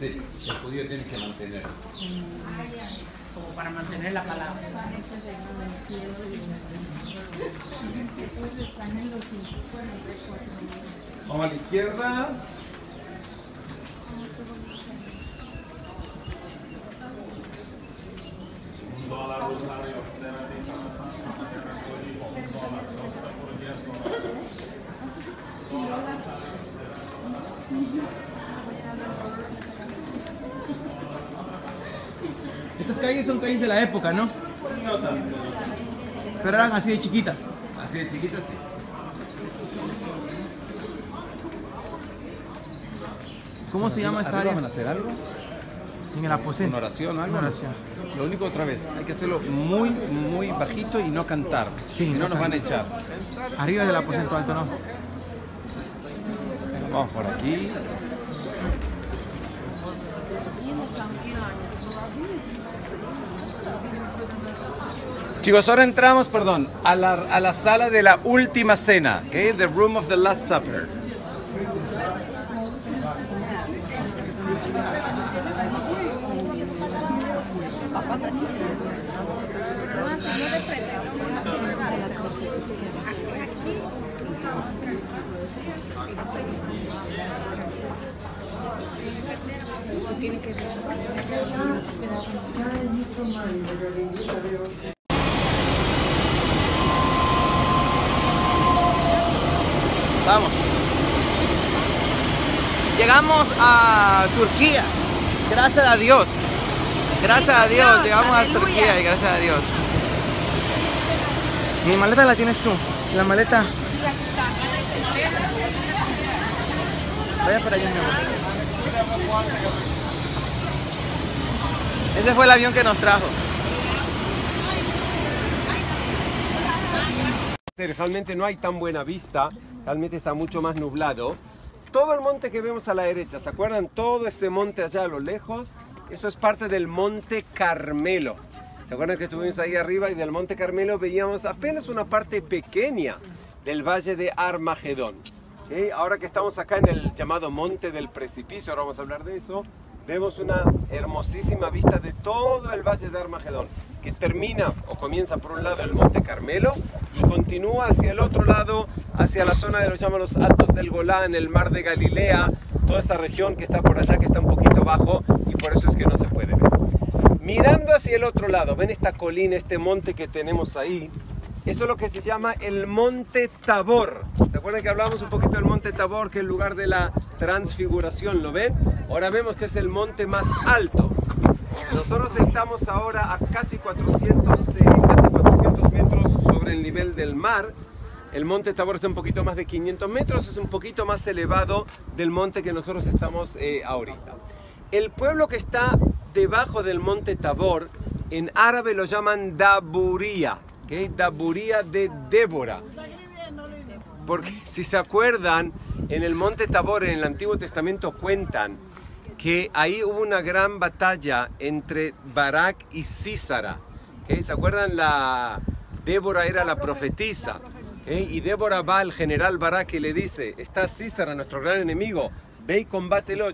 tienen que mantener. Como para mantener la palabra. Vamos a la izquierda. Estas calles son calles de la época, ¿no? No tanto. Pero eran así de chiquitas. Así de chiquitas, sí. ¿Cómo se llama esta área? ¿Van a hacer algo? En el aposento. ¿En oración algo? En oración. Lo único, otra vez, hay que hacerlo muy, muy bajito y no cantar. Sí, si no nos van a echar. Arriba del aposento alto, ¿no? Vamos por aquí. Chicos, ahora entramos, perdón, a la sala de la última cena, ¿ok? The Room of the Last Supper. Vamos. Llegamos a Turquía, gracias a Dios. Gracias a Dios, llegamos a Turquía y gracias a Dios. Mi maleta la tienes tú, la maleta. Vaya para allá, mi amor. Ese fue el avión que nos trajo. Realmente no hay tan buena vista, realmente está mucho más nublado. Todo el monte que vemos a la derecha, ¿se acuerdan? Todo ese monte allá a lo lejos, eso es parte del Monte Carmelo. ¿Se acuerdan que estuvimos ahí arriba y del Monte Carmelo veíamos apenas una parte pequeña del Valle de Armagedón? ¿Sí? Ahora que estamos acá en el llamado Monte del Precipicio, ahora vamos a hablar de eso, vemos una hermosísima vista de todo el Valle de Armagedón, que termina o comienza por un lado el Monte Carmelo y continúa hacia el otro lado, hacia la zona de los llamados Altos del Golán, el Mar de Galilea, toda esta región que está por allá, que está un poquito bajo y por eso es que no se puede ver. Mirando hacia el otro lado, ven esta colina, este monte que tenemos ahí, eso es lo que se llama el Monte Tabor. ¿Se acuerdan que hablábamos un poquito del Monte Tabor, que es el lugar de la transfiguración? ¿Lo ven? Ahora vemos que es el monte más alto. Nosotros estamos ahora a casi 400 metros sobre el nivel del mar. El Monte Tabor está un poquito más de 500 metros, es un poquito más elevado del monte que nosotros estamos ahorita. El pueblo que está debajo del Monte Tabor, en árabe lo llaman Daburía, ¿okay? Daburía de Débora. Porque si se acuerdan, en el Monte Tabor, en el Antiguo Testamento cuentan que ahí hubo una gran batalla entre Barak y Sísara. ¿Eh? ¿Se acuerdan? Débora era la profetisa. ¿Eh? Y Débora va al general Barak y le dice: está Sísara, nuestro gran enemigo, ve y combátelo,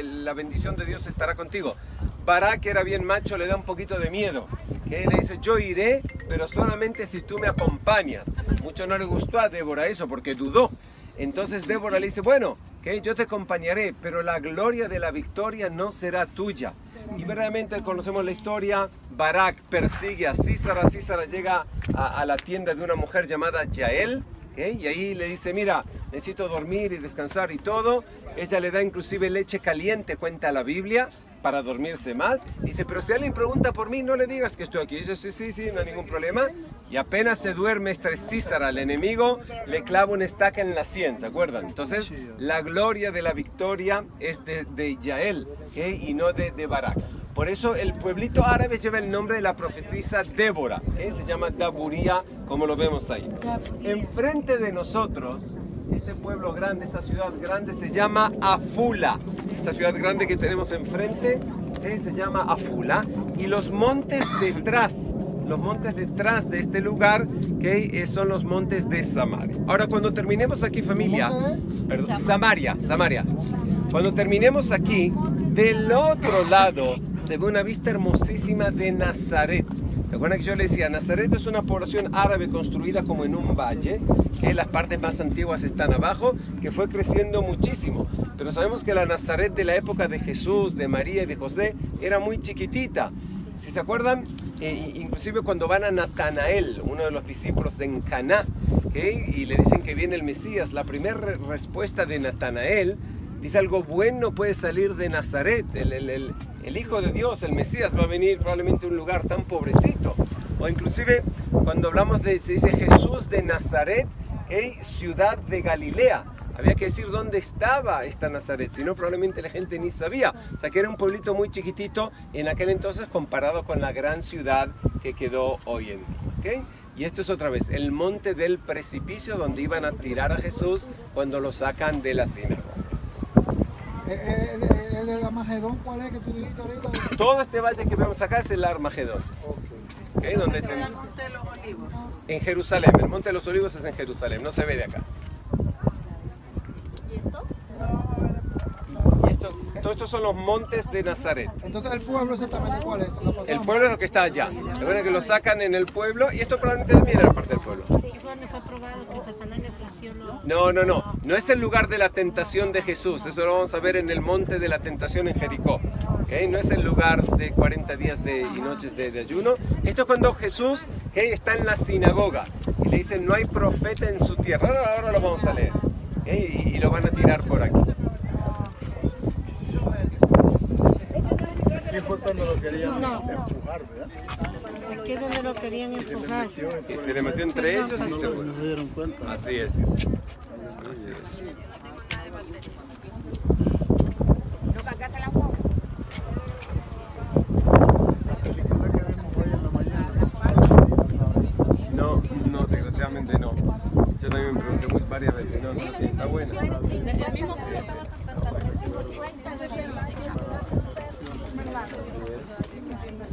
la bendición de Dios estará contigo. Barak era bien macho, le da un poquito de miedo. ¿Eh? Le dice: yo iré, pero solamente si tú me acompañas. Mucho no le gustó a Débora eso porque dudó. Entonces Débora le dice: bueno, que yo te acompañaré, pero la gloria de la victoria no será tuya. Y verdaderamente conocemos la historia. Barak persigue a Sísara, Sísara llega a la tienda de una mujer llamada Yael, ¿okay? Y ahí le dice: mira, necesito dormir y descansar y todo. Ella le da inclusive leche caliente, cuenta la Biblia, para dormirse más. Dice: pero si alguien pregunta por mí, no le digas que estoy aquí. Dice: sí, no hay ningún problema. Y apenas se duerme este Sísara, el enemigo, le clava una estaca en la sien, ¿se acuerdan? Entonces, la gloria de la victoria es de Yael, ¿okay? Y no de Barak. Por eso el pueblito árabe lleva el nombre de la profetisa Débora, ¿okay? Se llama Daburía, como lo vemos ahí. Enfrente de nosotros, este pueblo grande, esta ciudad grande se llama Afula. Esta ciudad grande que tenemos enfrente se llama Afula, y los montes detrás de este lugar que son los montes de Samaria. Ahora, cuando terminemos aquí, familia, perdón, Samaria, cuando terminemos aquí, del otro lado se ve una vista hermosísima de Nazaret. ¿Se acuerdan que yo les decía? Nazaret es una población árabe construida como en un valle, que las partes más antiguas están abajo, que fue creciendo muchísimo. Pero sabemos que la Nazaret de la época de Jesús, de María y de José era muy chiquitita. Si se acuerdan, inclusive cuando van a Natanael, uno de los discípulos en Caná, ¿okay? Y le dicen que viene el Mesías, la primera respuesta de Natanael dice: algo bueno puede salir de Nazaret, el Hijo de Dios, el Mesías, va a venir probablemente a un lugar tan pobrecito. O inclusive cuando hablamos de, se dice Jesús de Nazaret, ¿eh? Ciudad de Galilea. Había que decir dónde estaba esta Nazaret, si no probablemente la gente ni sabía. O sea que era un pueblito muy chiquitito en aquel entonces comparado con la gran ciudad que quedó hoy en día, ¿okay? Y esto es otra vez el monte del precipicio donde iban a tirar a Jesús cuando lo sacan de la sinagoga. ¿El Armagedón cuál es que tú dijiste ahorita? Todo este valle que vemos acá es el Armagedón. Okay. ¿Dónde está el Monte de los Olivos? En Jerusalén. El Monte de los Olivos es en Jerusalén, no se ve de acá. ¿Y esto? Todos estos son los montes de Nazaret. Entonces, ¿el pueblo exactamente cuál es? El pueblo es lo que está allá. Lo bueno es que lo sacan en el pueblo, y esto probablemente también era parte del pueblo. No es el lugar de la tentación de Jesús. Eso lo vamos a ver en el monte de la tentación en Jericó, ¿okay? No es el lugar de 40 días y noches de ayuno. Esto es cuando Jesús, ¿okay?, está en la sinagoga y le dicen: no hay profeta en su tierra. Ahora lo vamos a leer, ¿okay? Y lo van a tirar por aquí. aquí fue cuando lo querían empujar, ¿verdad? Aquí es donde lo querían empujar. Y se le metió entre ellos y se fue. No se dieron cuenta. Así es. Así es. ¿No cargaste la guagua? La película que vimos hoy en la mañana. No, no, desgraciadamente no. Yo también me pregunté muy varias veces. No, no, está buena. El mismo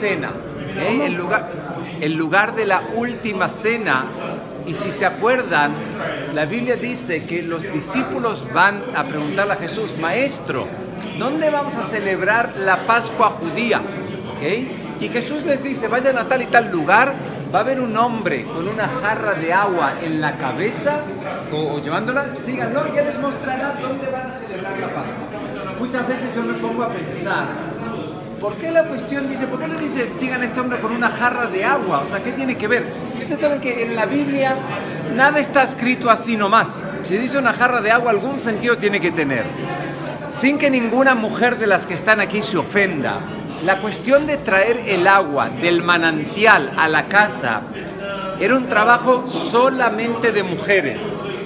cena, el lugar de la última cena. Y si se acuerdan, la Biblia dice que los discípulos van a preguntarle a Jesús: Maestro, ¿dónde vamos a celebrar la Pascua judía? ¿Okay? Y Jesús les dice: vayan a tal y tal lugar, va a haber un hombre con una jarra de agua en la cabeza o llevándola, síganlo, ya les mostrará dónde van a celebrar la Pascua. Muchas veces yo me pongo a pensar, ¿por qué la cuestión dice, por qué no dice sigan a este hombre con una jarra de agua? O sea, ¿qué tiene que ver? Ustedes saben que en la Biblia nada está escrito así nomás. Si dice una jarra de agua, algún sentido tiene que tener. Sin que ninguna mujer de las que están aquí se ofenda, la cuestión de traer el agua del manantial a la casa era un trabajo solamente de mujeres.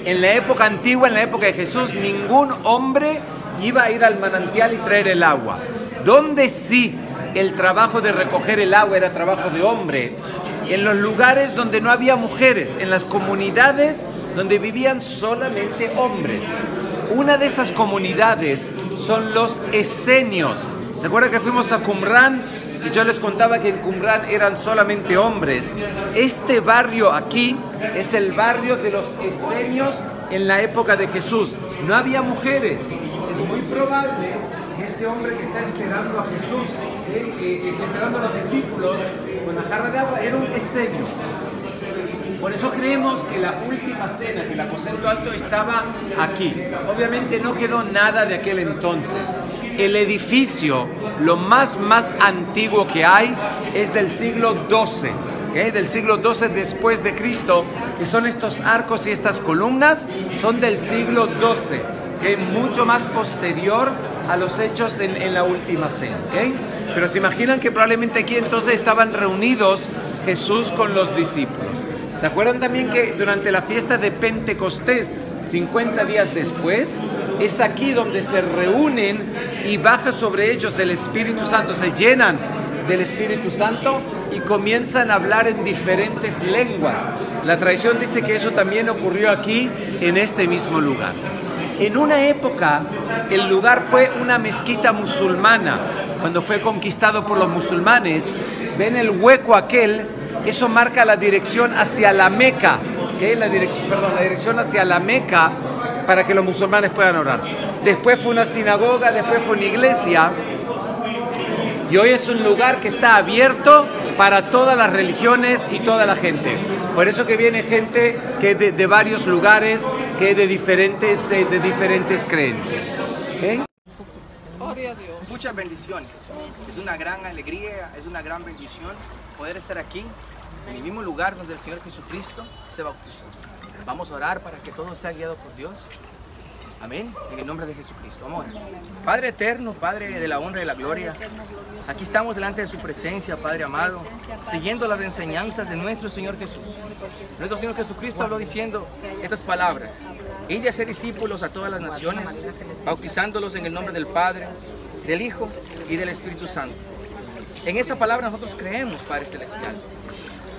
En la época antigua, en la época de Jesús, ningún hombre iba a ir al manantial y traer el agua. Donde sí el trabajo de recoger el agua era trabajo de hombre, en los lugares donde no había mujeres, en las comunidades donde vivían solamente hombres. Una de esas comunidades son los esenios. ¿Se acuerdan que fuimos a Qumrán? Y yo les contaba que en Qumrán eran solamente hombres. Este barrio aquí es el barrio de los esenios en la época de Jesús. No había mujeres. Es muy probable que ese hombre que está esperando a Jesús, esperando a los discípulos con la jarra de agua, era un esenio. Por eso creemos que la última cena, que el aposento alto estaba aquí. Obviamente no quedó nada de aquel entonces. El edificio, lo más antiguo que hay, es del siglo XII, ¿okay? Del siglo XII después de Cristo, que son estos arcos y estas columnas, son del siglo XII, que es mucho más posterior a los hechos en la última cena, ¿okay? Pero se imaginan que probablemente aquí entonces estaban reunidos Jesús con los discípulos. ¿Se acuerdan también que durante la fiesta de Pentecostés, 50 días después, es aquí donde se reúnen y baja sobre ellos el Espíritu Santo, se llenan del Espíritu Santo y comienzan a hablar en diferentes lenguas? La tradición dice que eso también ocurrió aquí, en este mismo lugar. En una época, el lugar fue una mezquita musulmana. Cuando fue conquistado por los musulmanes, ven el hueco aquel, eso marca la dirección hacia la Meca, ¿okay? la dirección hacia la Meca, para que los musulmanes puedan orar. Después fue una sinagoga, después fue una iglesia, y hoy es un lugar que está abierto para todas las religiones y toda la gente. Por eso que viene gente que de varios lugares, que de diferentes creencias. ¿Okay? Muchas bendiciones. Es una gran alegría, es una gran bendición poder estar aquí, en el mismo lugar donde el Señor Jesucristo se bautizó. Vamos a orar para que todo sea guiado por Dios. Amén. En el nombre de Jesucristo. Amor. Padre eterno, Padre de la honra y la gloria, aquí estamos delante de su presencia, Padre amado, siguiendo las enseñanzas de nuestro Señor Jesús. Nuestro Señor Jesucristo habló diciendo estas palabras: id y haced discípulos a todas las naciones, bautizándolos en el nombre del Padre, del Hijo y del Espíritu Santo. En esa palabra nosotros creemos, Padre Celestial.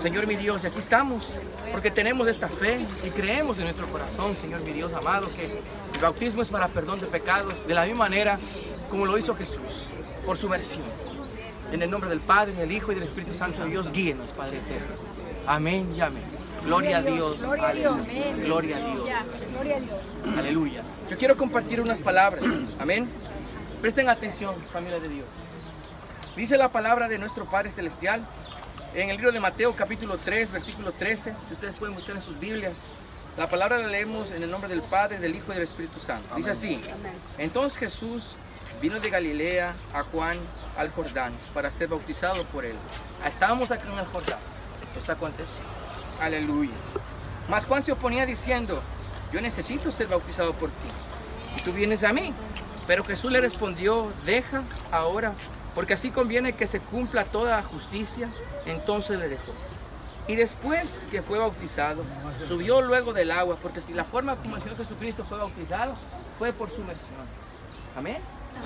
Señor mi Dios, y aquí estamos porque tenemos esta fe y creemos en nuestro corazón, Señor mi Dios amado, que el bautismo es para perdón de pecados, de la misma manera como lo hizo Jesús, por su versión. En el nombre del Padre, del Hijo y del Espíritu Santo de Dios, guíenos, Padre eterno. Amén y amén. Gloria a Dios. Gloria a Dios. Gloria a Dios. Aleluya. Yo quiero compartir unas palabras. Amén. Presten atención, familia de Dios. Dice la palabra de nuestro Padre Celestial en el libro de Mateo, capítulo 3, versículo 13, si ustedes pueden buscar en sus Biblias, la palabra la leemos en el nombre del Padre, del Hijo y del Espíritu Santo. Dice así: entonces Jesús vino de Galilea a Juan al Jordán para ser bautizado por él. Estábamos acá en el Jordán. está contento. Aleluya. Mas Juan se oponía diciendo, yo necesito ser bautizado por ti, y tú vienes a mí. Pero Jesús le respondió, deja ahora, porque así conviene que se cumpla toda justicia. Entonces le dejó. Y después que fue bautizado, subió luego del agua, porque si la forma como el Señor Jesucristo fue bautizado, fue por sumersión. Amén.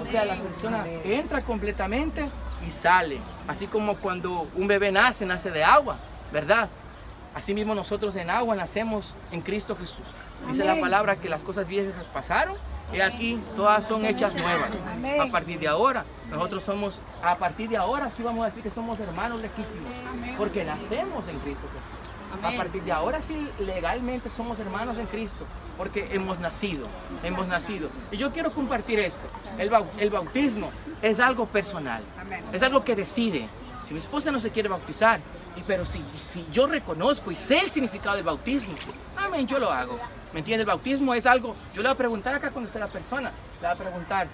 O sea, la persona entra completamente y sale. Así como cuando un bebé nace, nace de agua, ¿verdad? Así mismo nosotros en agua nacemos en Cristo Jesús. Dice la palabra que las cosas viejas pasaron y aquí todas son hechas nuevas. A partir de ahora, nosotros somos, a partir de ahora sí vamos a decir que somos hermanos legítimos, porque nacemos en Cristo Jesús. A partir de ahora sí legalmente somos hermanos en Cristo, porque hemos nacido. Y yo quiero compartir esto. El bautismo es algo personal, es algo que decide. Si mi esposa no se quiere bautizar, pero si yo reconozco y sé el significado del bautismo, amén, yo lo hago. ¿Me entiendes? El bautismo es algo, yo le voy a preguntar acá cuando esté la persona, le voy a preguntar,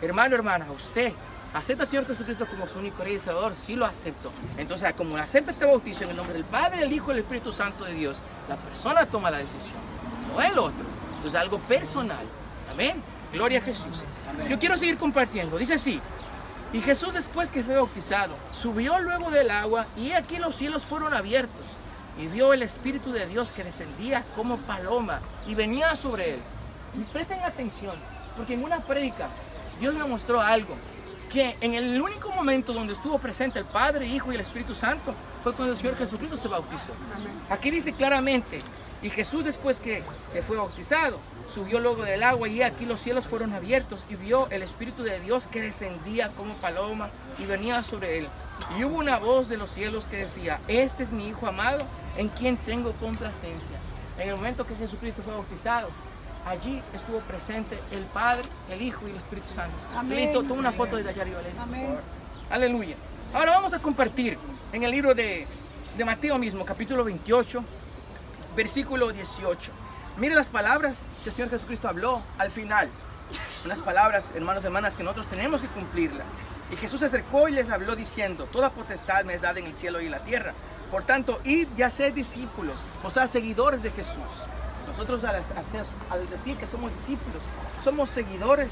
hermano, hermana, usted, ¿acepta al Señor Jesucristo como su único Rey y Salvador? Sí, lo acepto. Entonces, como acepta este bautizo en el nombre del Padre, del Hijo y del Espíritu Santo de Dios, la persona toma la decisión, no el otro. Entonces, algo personal. Amén. Gloria a Jesús. Amén. Yo quiero seguir compartiendo. Dice así. Y Jesús, después que fue bautizado, subió luego del agua, y aquí los cielos fueron abiertos, y vio el Espíritu de Dios que descendía como paloma y venía sobre él. Y presten atención, porque en una prédica Dios me mostró algo. Que en el único momento donde estuvo presente el Padre, Hijo y el Espíritu Santo fue cuando el Señor Jesucristo se bautizó. Aquí dice claramente, y Jesús después que fue bautizado, subió luego del agua y aquí los cielos fueron abiertos y vio el Espíritu de Dios que descendía como paloma y venía sobre él. Y hubo una voz de los cielos que decía, este es mi Hijo amado, en quien tengo complacencia. En el momento que Jesucristo fue bautizado, allí estuvo presente el Padre, el Hijo y el Espíritu Santo. Amén. Listo, toma una foto de allá arriba. Amén. Aleluya. Ahora vamos a compartir en el libro de Mateo mismo, capítulo 28, versículo 18. Mire las palabras que el Señor Jesucristo habló al final. Unas palabras, hermanos y hermanas, que nosotros tenemos que cumplirlas. Y Jesús se acercó y les habló diciendo, toda potestad me es dada en el cielo y en la tierra. Por tanto, id y haced discípulos, o sea, seguidores de Jesús. Nosotros al decir que somos discípulos, somos seguidores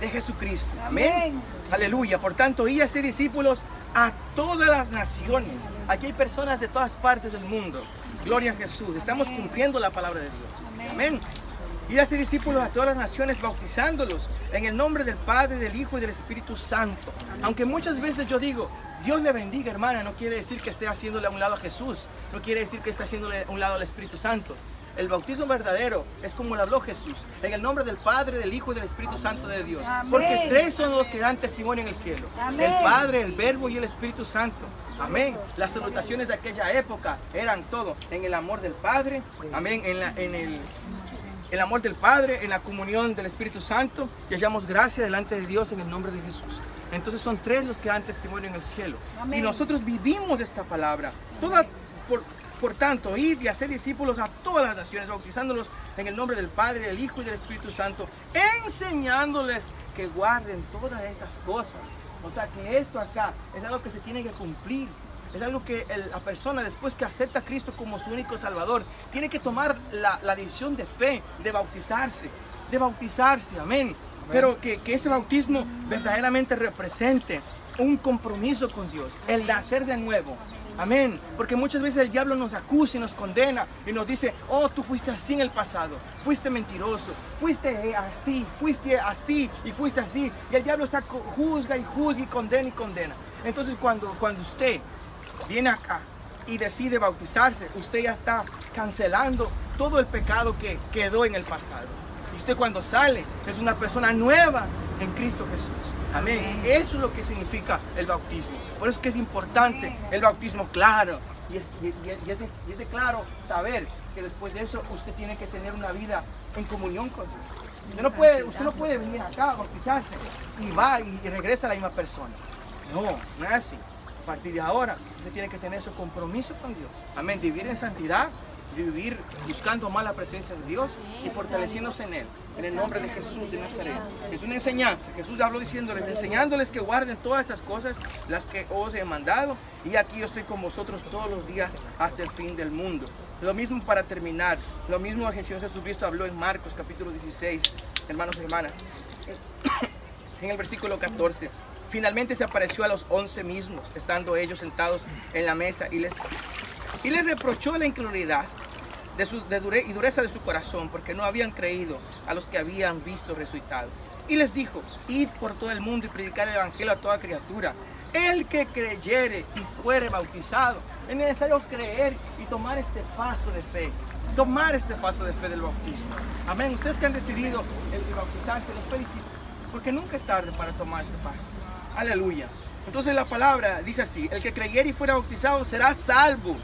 de Jesucristo. Amén. Amén. Aleluya. Por tanto, y así discípulos a todas las naciones. Aquí hay personas de todas partes del mundo. Gloria a Jesús. Estamos cumpliendo la palabra de Dios. Amén. Amén. Y así discípulos a todas las naciones, bautizándolos en el nombre del Padre, del Hijo y del Espíritu Santo. Aunque muchas veces yo digo, Dios le bendiga, hermana, no quiere decir que esté haciéndole a un lado a Jesús. No quiere decir que esté haciéndole a un lado al Espíritu Santo. El bautismo verdadero es como lo habló Jesús, en el nombre del Padre, del Hijo y del Espíritu Santo de Dios. Amén. Porque tres son los que dan testimonio en el cielo. Amén. El Padre, el Verbo y el Espíritu Santo. Amén. Las salutaciones de aquella época eran todo en el amor del Padre. Amén. En el amor del Padre, en la comunión del Espíritu Santo. Y hallamos gracia delante de Dios en el nombre de Jesús. Entonces son tres los que dan testimonio en el cielo. Amén. Y nosotros vivimos esta palabra. Por tanto, id y haced discípulos a todas las naciones, bautizándolos en el nombre del Padre, del Hijo y del Espíritu Santo, enseñándoles que guarden todas estas cosas. O sea, que esto acá es algo que se tiene que cumplir. Es algo que la persona, después que acepta a Cristo como su único Salvador, tiene que tomar la decisión de fe, de bautizarse. De bautizarse, amén. Pero que ese bautismo verdaderamente represente un compromiso con Dios, el nacer de nuevo. Amén, porque muchas veces el diablo nos acusa y nos condena y nos dice, oh, tú fuiste así en el pasado, fuiste mentiroso, fuiste así y fuiste así. Y el diablo está juzga y condena y condena. Entonces cuando usted viene acá y decide bautizarse, usted ya está cancelando todo el pecado que quedó en el pasado. Y usted cuando sale es una persona nueva en Cristo Jesús. Amén. Eso es lo que significa el bautismo. Por eso es que es importante el bautismo claro. Y es de claro saber que después de eso usted tiene que tener una vida en comunión con Dios. Usted no puede venir acá a bautizarse y va y regresa a la misma persona. No, no es así. A partir de ahora usted tiene que tener su compromiso con Dios. Amén. Vivir en santidad de vivir buscando más la presencia de Dios y fortaleciéndose en el nombre de Jesús de Nazaret. Es una enseñanza. Jesús habló diciéndoles, enseñándoles que guarden todas estas cosas, las que os he mandado, y aquí yo estoy con vosotros todos los días hasta el fin del mundo. Lo mismo para terminar, lo mismo Jesucristo habló en Marcos capítulo 16, hermanos y hermanas, en el versículo 14. Finalmente se apareció a los 11 mismos, estando ellos sentados en la mesa, y les reprochó la incredulidad y dureza de su corazón, porque no habían creído a los que habían visto resucitado. Y les dijo, id por todo el mundo y predicar el evangelio a toda criatura. El que creyere y fuere bautizado, es necesario creer y tomar este paso de fe. Tomar este paso de fe del bautismo. Amén. Ustedes que han decidido el bautizarse, los felicito, porque nunca es tarde para tomar este paso. Aleluya. Entonces la palabra dice así, el que creyere y fuera bautizado será salvo.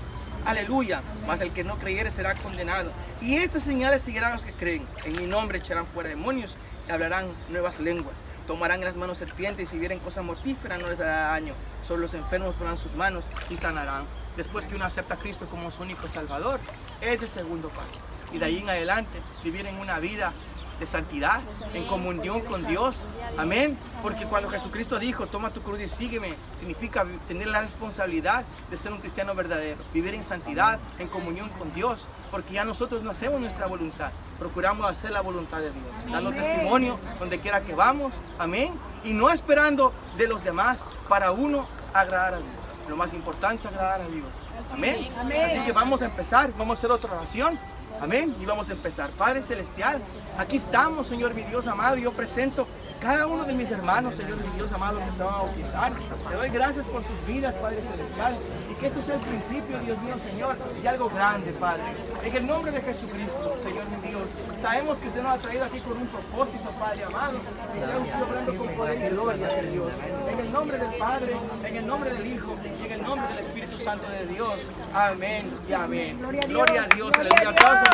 Aleluya. Mas el que no creyere será condenado. Y estas señales seguirán a los que creen. En mi nombre echarán fuera demonios y hablarán nuevas lenguas. Tomarán en las manos serpientes y si vieren cosas mortíferas no les hará daño. Sobre los enfermos pondrán sus manos y sanarán. Después que uno acepta a Cristo como su único Salvador, es el segundo paso. Y de ahí en adelante vivir en una vida de santidad, en comunión con Dios. Amén. Porque cuando Jesucristo dijo, toma tu cruz y sígueme, significa tener la responsabilidad de ser un cristiano verdadero, vivir en santidad, en comunión con Dios, porque ya nosotros no hacemos nuestra voluntad, procuramos hacer la voluntad de Dios, dando testimonio donde quiera que vamos. Amén. Y no esperando de los demás para uno agradar a Dios. Lo más importante es agradar a Dios. Amén. Así que vamos a empezar, vamos a hacer otra oración. Amén. Y vamos a empezar. Padre Celestial, aquí estamos, Señor mi Dios amado. Yo presento cada uno de mis hermanos, Señor mi Dios amado, que se van a bautizar. Te doy gracias por sus vidas, Padre Celestial. Y que esto sea el principio, Dios mío, Señor, y algo grande, Padre. En el nombre de Jesucristo, Señor mi Dios. Sabemos que usted nos ha traído aquí con un propósito, Padre amado. Y sea usted obrando con poder y gloria, Dios. En el nombre del Padre, en el nombre del Hijo, y en el nombre del Espíritu Santo de Dios. Amén y amén. Gloria a Dios. Aleluya. Gloria a Dios.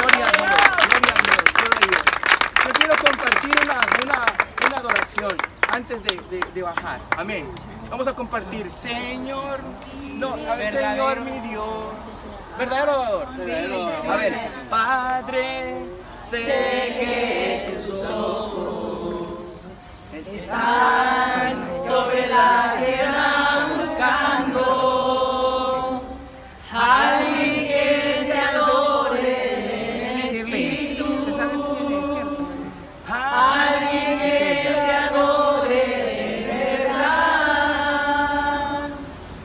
Gloria a Dios. Yo quiero compartir una adoración antes de bajar. Amén. Vamos a compartir. Señor, no, a ver, Señor mi Dios. Verdadero adorador. A ver. Padre, sé que tus ojos están sobre la tierra buscando alguien que te adore en espíritu, alguien que te adore de verdad.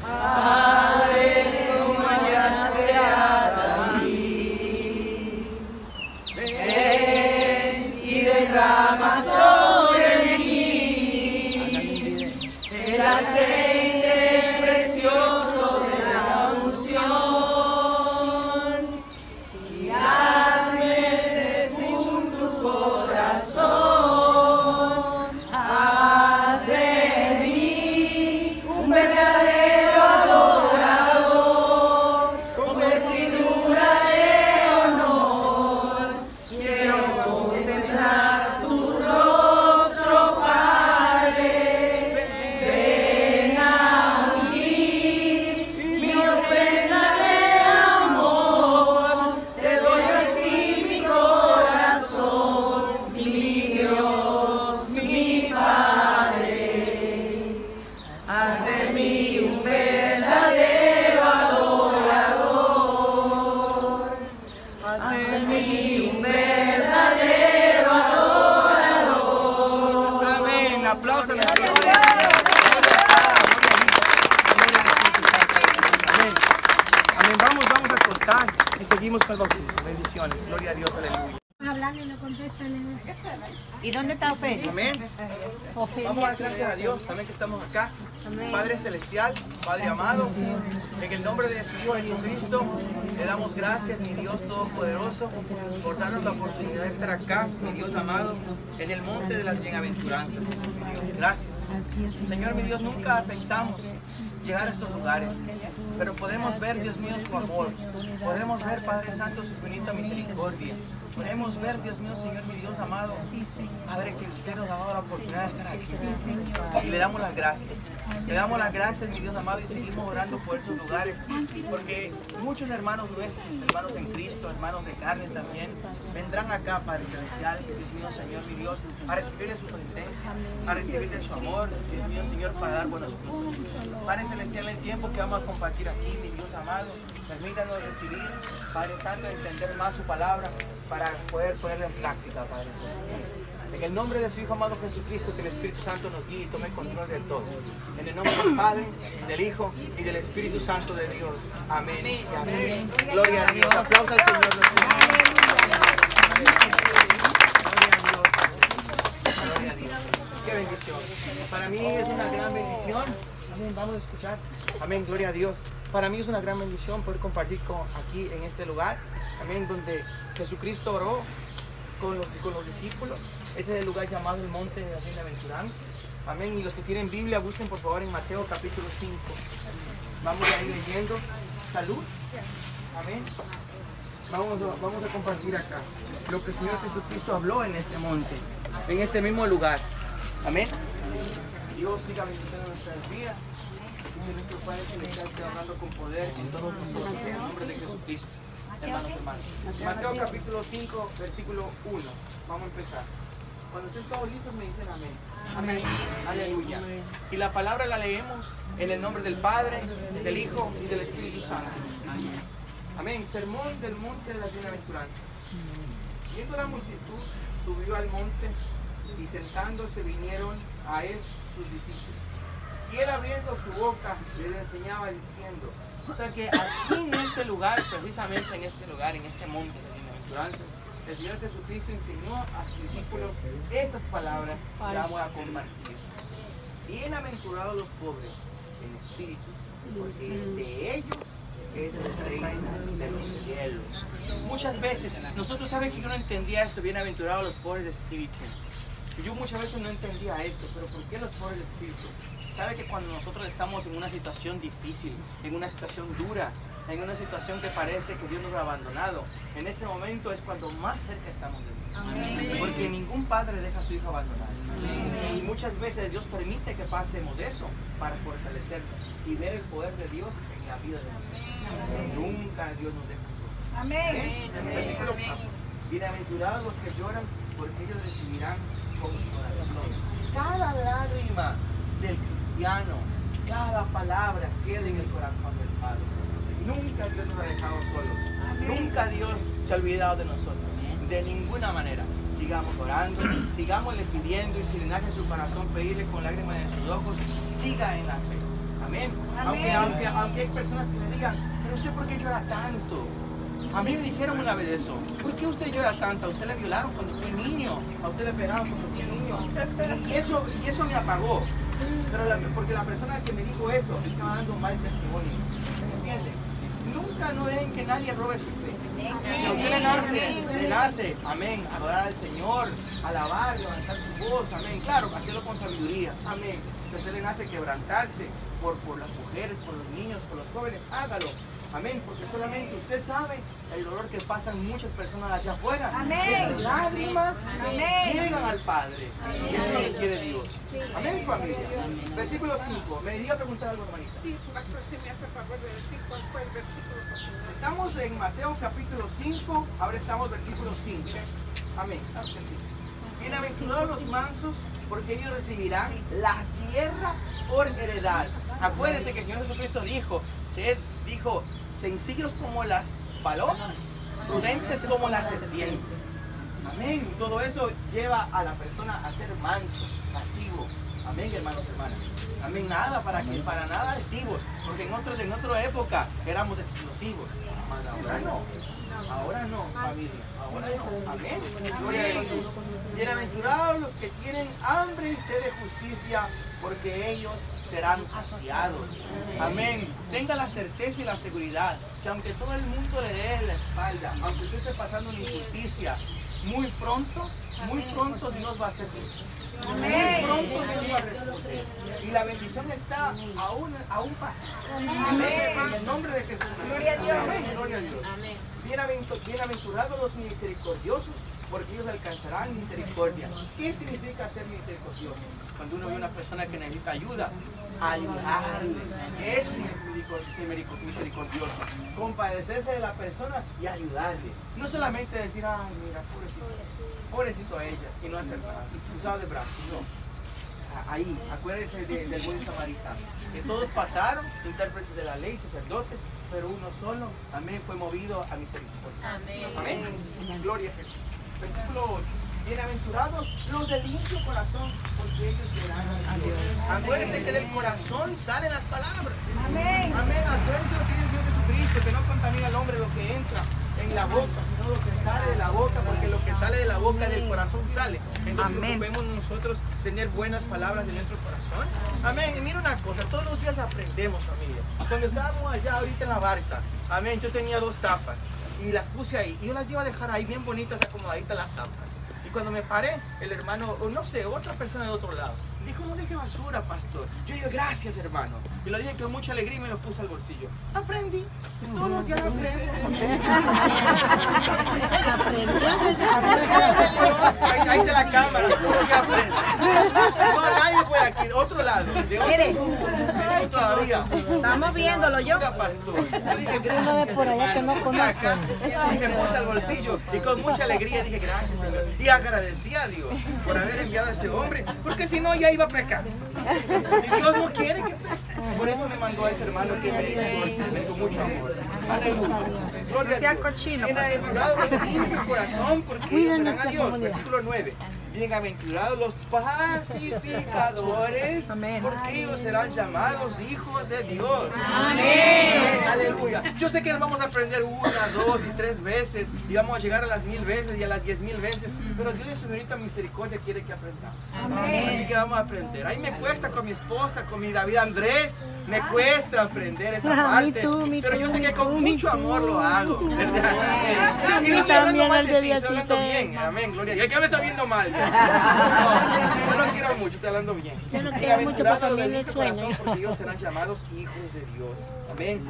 Padre, tú me has creado a mí, ven y derrama sobre mí el aceite precioso de la unción y hazme según tu corazón, haz de mí un verdadero adorador con vestidura de honor. Quiero contemplar tu rostro, Padre. Ven a mí, mi ofrenda de amor, te doy a ti mi corazón, mi Dios, mi Padre. Haz de mí un verdadero adorador, haz de mí un verdadero adorador. Amén. Aplausos. Amén. Amén. Vamos a cortar y seguimos con los bautismo. Bendiciones. Gloria a Dios. Aleluya. Hablando y no contestan. ¿Y dónde está Ofelia? Amén. Vamos a dar gracias a Dios. Amén que estamos acá. Padre Celestial, Padre amado, en el nombre de su Hijo Jesucristo, le damos gracias, mi Dios Todopoderoso, por darnos la oportunidad de estar acá, mi Dios amado, en el monte de las bienaventuranzas. Gracias. Señor, mi Dios, nunca pensamos llegar a estos lugares, pero podemos ver, Dios mío, su amor, podemos ver, Padre Santo, su infinita misericordia, podemos ver, Dios mío, Señor, mi Dios amado, Padre, que usted nos ha dado la oportunidad de estar aquí. Y le damos las gracias. Le damos las gracias, mi Dios amado, y seguimos orando por estos lugares, porque muchos hermanos nuestros, hermanos en Cristo, hermanos de carne también, vendrán acá, Padre Celestial, Dios mío, Señor, mi Dios, a recibir de su presencia, a recibir de su amor, Dios mío, Señor, para dar buenos frutos. Padre Celestial, el tiempo que vamos a compartir aquí, mi Dios amado, permítanos recibir, Padre Santo, entender más su palabra para poder ponerla en práctica, Padre Celestial. En el nombre de su Hijo amado Jesucristo, que el Espíritu Santo nos guíe y tome control de todo. En el nombre del Padre, del Hijo y del Espíritu Santo de Dios. Amén y amén. Gloria a Dios. Aplausos al Señor. Gloria a Dios. Qué bendición. Para mí es una gran bendición. Amén, vamos a escuchar. Amén, gloria a Dios. Para mí es una gran bendición poder compartir aquí en este lugar, amén, donde Jesucristo oró con los discípulos. Este es el lugar llamado el Monte de la Bienaventuranza. Amén. Y los que tienen Biblia, busquen por favor en Mateo capítulo 5. Vamos a ir leyendo. Salud. Amén. Vamos a compartir acá lo que el Señor Jesucristo habló en este monte, en este mismo lugar. Amén. Dios siga bendiciendo nuestras vidas. Que nuestro Padre Celestial esté hablando con poder en todos nosotros, en el nombre de Jesucristo. Hermanos. Mateo capítulo 5, versículo 1. Vamos a empezar. Cuando estén todos listos me dicen amén. Amén. Aleluya. Y la palabra la leemos en el nombre del Padre, del Hijo y del Espíritu Santo. Amén. Sermón del Monte de la Bienaventuranza. Viendo la multitud, subió al monte y sentándose vinieron a él sus discípulos. Y él abriendo su boca les enseñaba diciendo... O sea que aquí en este lugar, precisamente en este lugar, en este monte de bienaventuranzas, el Señor Jesucristo enseñó a sus discípulos estas palabras que vamos a compartir. Bienaventurados los pobres en espíritu, porque de ellos es el reino de los cielos. Muchas veces, nosotros saben que yo no entendía esto, bienaventurados los pobres de espíritu. Yo muchas veces no entendía esto, pero ¿por qué los pobres de espíritu? Sabe que cuando nosotros estamos en una situación difícil, en una situación dura, en una situación que parece que Dios nos ha abandonado, en ese momento es cuando más cerca estamos de Dios. Amén. Porque ningún padre deja a su hijo abandonado. Amén. Y muchas veces Dios permite que pasemos eso para fortalecernos y ver el poder de Dios en la vida de nosotros. Nunca Dios nos deja solo. Amén. Amén. Bienaventurados los que lloran, porque ellos recibirán consolación. Cada lágrima del cristiano, cada palabra queda en el corazón del Padre. Nunca Dios nos ha dejado solos. Amén. Nunca Dios se ha olvidado de nosotros. De ninguna manera. Sigamos orando, sigámosle pidiendo y si le nace en su corazón pedirle con lágrimas de sus ojos, siga en la fe. Amén. Amén. Aunque hay personas que le digan, pero usted ¿por qué llora tanto? A mí me dijeron una vez eso. ¿Por qué usted llora tanto? A usted le violaron cuando fue niño. A usted le pegaron cuando fue niño. Y eso me apagó. Pero porque la persona que me dijo eso estaba dando mal testimonio. ¿Me entiende? Nunca no dejen que nadie robe su fe. Si a usted le nace, amén, adorar al Señor, alabar, levantar su voz, amén. Claro, hacerlo con sabiduría, amén. Si a usted le nace quebrantarse por las mujeres, por los niños, por los jóvenes, hágalo. Amén, porque solamente usted sabe el dolor que pasan muchas personas allá afuera. Amén. Esas lágrimas llegan al Padre. Amén. Y es lo que quiere Dios. Sí. Amén, familia. Amén. Versículo 5. Me iba a preguntar algo, hermanita. Sí, pastor, se me hace favor de decir cuál fue el versículo. Estamos en Mateo capítulo 5, ahora estamos versículo 5. Amén. Claro que sí. Bienaventurados los mansos, porque ellos recibirán la tierra por heredad. Acuérdense que el Señor Jesucristo dijo, sencillos como las palomas, prudentes como las serpientes. Amén. Todo eso lleva a la persona a ser manso, pasivo. Amén, hermanos y hermanas. Amén. Nada para nada activos, porque en otra época éramos explosivos. Ahora no. Ahora no, familia. Ahora no. Amén. Gloria a Jesús. Bienaventurados los que tienen hambre y sed de justicia, porque ellos serán saciados. Amén. Tenga la certeza y la seguridad que aunque todo el mundo le dé la espalda, aunque usted esté pasando una injusticia, muy pronto Dios va a hacer justicia. Amén. Muy pronto Dios va a responder. Y la bendición está a un paso. Amén. En el nombre de Jesús. Gloria a Dios. Amén. Gloria a Dios. Amén. Bienaventurados los misericordiosos, porque ellos alcanzarán misericordia. ¿Qué significa ser misericordioso? Cuando uno ve a una persona que necesita ayuda, ayudarle. Eso es misericordioso. Compadecerse de la persona y ayudarle. No solamente decir, ay, mira, pobrecito a ella, y no hacer nada, cruzado de brazos, no. Ahí, acuérdense del buen samaritano, que todos pasaron, intérpretes de la ley, sacerdotes, pero uno solo también fue movido a misericordia. Amén. Amén. Gloria a Jesús. Versículo 8. Bienaventurados los de limpio corazón, porque ellos verán a Dios. Acuérdense que del corazón salen las palabras. Amén. Amén. Acuérdense lo que dice el Señor Jesucristo, que no contamina al hombre lo que entra en la boca, sino lo que sale de la boca, porque lo que sale de la boca del corazón sale. Entonces, podemos nosotros tener buenas palabras de nuestro corazón. Amén. Y mira una cosa, todos los días aprendemos, familia. Cuando estábamos allá ahorita en la barca, amén, yo tenía dos tapas y las puse ahí. Y yo las iba a dejar ahí bien bonitas, acomodaditas las tapas. Y cuando me paré, el hermano, o no sé, otra persona de otro lado, dijo, no deje basura, pastor. Yo digo, gracias, hermano. Y lo dije con mucha alegría y me lo puse al bolsillo. Aprendí. Todos los días aprendo. Ahí está la cámara. Todos los días aprendo. No, nadie fue aquí. Otro lado. De otro todavía. Estamos viéndolo yo. Yo dije, gracias, por allá que no conozco. Y me puse al bolsillo. Y con mucha alegría dije, gracias, Señor. Y agradecí a Dios por haber enviado a ese hombre. Porque si no, ya iba a pecar. Y Dios no quiere que peque. Por eso me mandó a ese hermano que me dio mucho amor. Aleluya. No sea cochino. Bienaventurados los limpios corazón, porque ellos verán a Dios. Versículo 9. Bienaventurados los pacificadores, porque ellos serán llamados hijos de Dios. Amén. Aleluya. Yo sé que nos vamos a aprender 1, 2 y 3 veces, y vamos a llegar a las 1000 veces y a las 10,000 veces, pero Dios en su bonita misericordia quiere que aprendamos. Amén. Así que vamos a aprender. Ahí me cuesta con mi esposa, con mi David Andrés, me cuesta aprender esta parte, pero yo sé que con mucho amor lo hago, ¿verdad? Y no estoy hablando mal de ti, estoy hablando bien. Amén, gloria. ¿Y acá me está viendo mal? No, yo no quiero mucho, estoy hablando bien. Yo no quiero mucho, pero también le sueño. Porque ellos serán llamados hijos de Dios. Amén.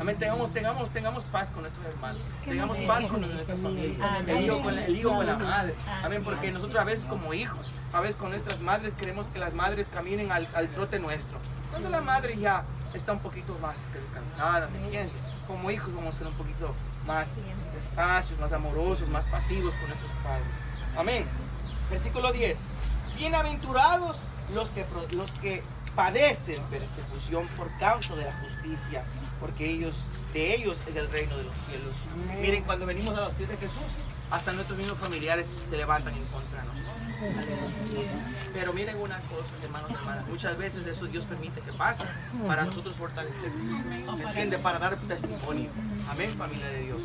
Amén. Tengamos paz con nuestros hermanos. Tengamos paz con nuestra familia. El hijo o la madre. Amén. Porque nosotros a veces como hijos, a veces con nuestras madres, queremos que las madres caminen al trote nuestro. Cuando la madre ya está un poquito más que descansada, ¿me entiendes? Como hijos vamos a ser un poquito más despacios, más amorosos, más pasivos con nuestros padres. Amén. Versículo 10. Bienaventurados los que padecen persecución por causa de la justicia, porque de ellos es el reino de los cielos. Amén. Miren, cuando venimos a los pies de Jesús, hasta nuestros mismos familiares se levantan en contra de nosotros. Pero miren una cosa, hermanos y hermanas, muchas veces eso Dios permite que pase para nosotros fortalecernos, ¿me entiende? Para dar testimonio. Amén, familia de Dios.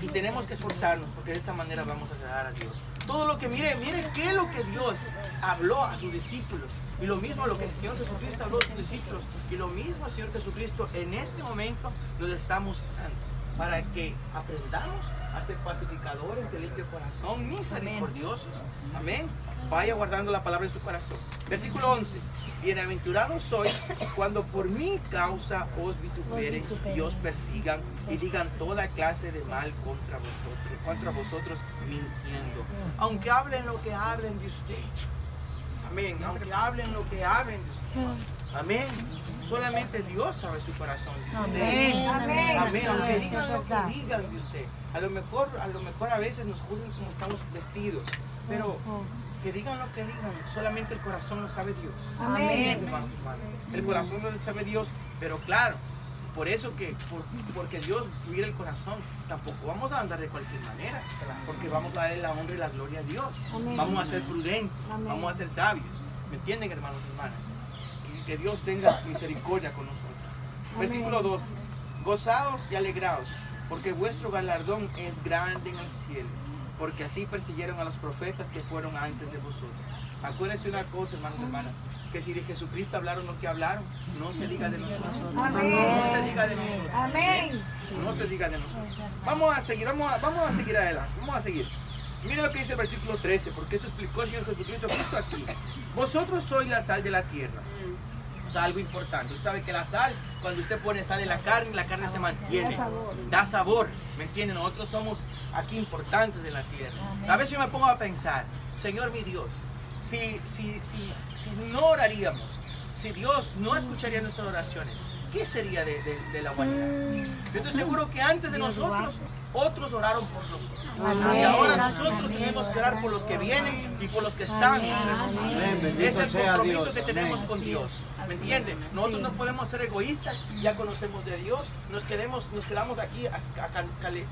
Y tenemos que esforzarnos, porque de esta manera vamos a agradar a Dios. Todo lo que miren qué es lo que Dios habló a sus discípulos. Y lo mismo lo que el Señor Jesucristo habló a sus discípulos. Y lo mismo el Señor Jesucristo en este momento nos está mostrando, para que aprendamos a ser pacificadores de limpio corazón, misericordiosos. Amén. Vaya guardando la palabra en su corazón. Versículo 11. Bienaventurados sois cuando por mi causa os vituperen y os persigan y digan toda clase de mal contra vosotros mintiendo. Aunque hablen lo que hablen de usted. Amén. Aunque hablen lo que hablen de usted. Amén. Solamente Dios sabe su corazón de usted. Amén. Amén. Amén. Aunque digan lo que digan de usted. A lo mejor a veces nos juzgan como estamos vestidos. Pero que digan lo que digan, solamente el corazón lo sabe Dios. Amén. El corazón lo sabe Dios, pero claro, por eso que, porque Dios mira el corazón, tampoco vamos a andar de cualquier manera, porque vamos a darle la honra y la gloria a Dios. Amén. Vamos a ser prudentes, amén, vamos a ser sabios. ¿Me entienden, hermanos y hermanas? Que Dios tenga misericordia con nosotros. Amén. Versículo 2. Gozados y alegraos, porque vuestro galardón es grande en el cielo, porque así persiguieron a los profetas que fueron antes de vosotros. Acuérdense una cosa, hermanos y hermanas, que si de Jesucristo hablaron lo que hablaron, no se diga de nosotros. Amén. No se diga de nosotros. Amén. No se diga de nosotros. Vamos a seguir adelante. Vamos a seguir. Mira lo que dice el versículo 13, porque esto explicó el Señor Jesucristo justo aquí. Vosotros sois la sal de la tierra. O sea, algo importante. Usted sabe que la sal, cuando usted pone sal en la carne se mantiene. Da sabor. ¿Me entienden? Nosotros somos aquí importantes de la tierra. A veces yo me pongo a pensar, Señor mi Dios, si no oraríamos, si Dios no escucharía nuestras oraciones, ¿qué sería de la humanidad? Yo estoy seguro que antes de nosotros, otros oraron por nosotros. Y ahora nosotros tenemos que orar por los que vienen y por los que están. Es el compromiso que tenemos con Dios. ¿Me entienden? Nosotros no podemos ser egoístas, ya conocemos de Dios. Nos quedamos aquí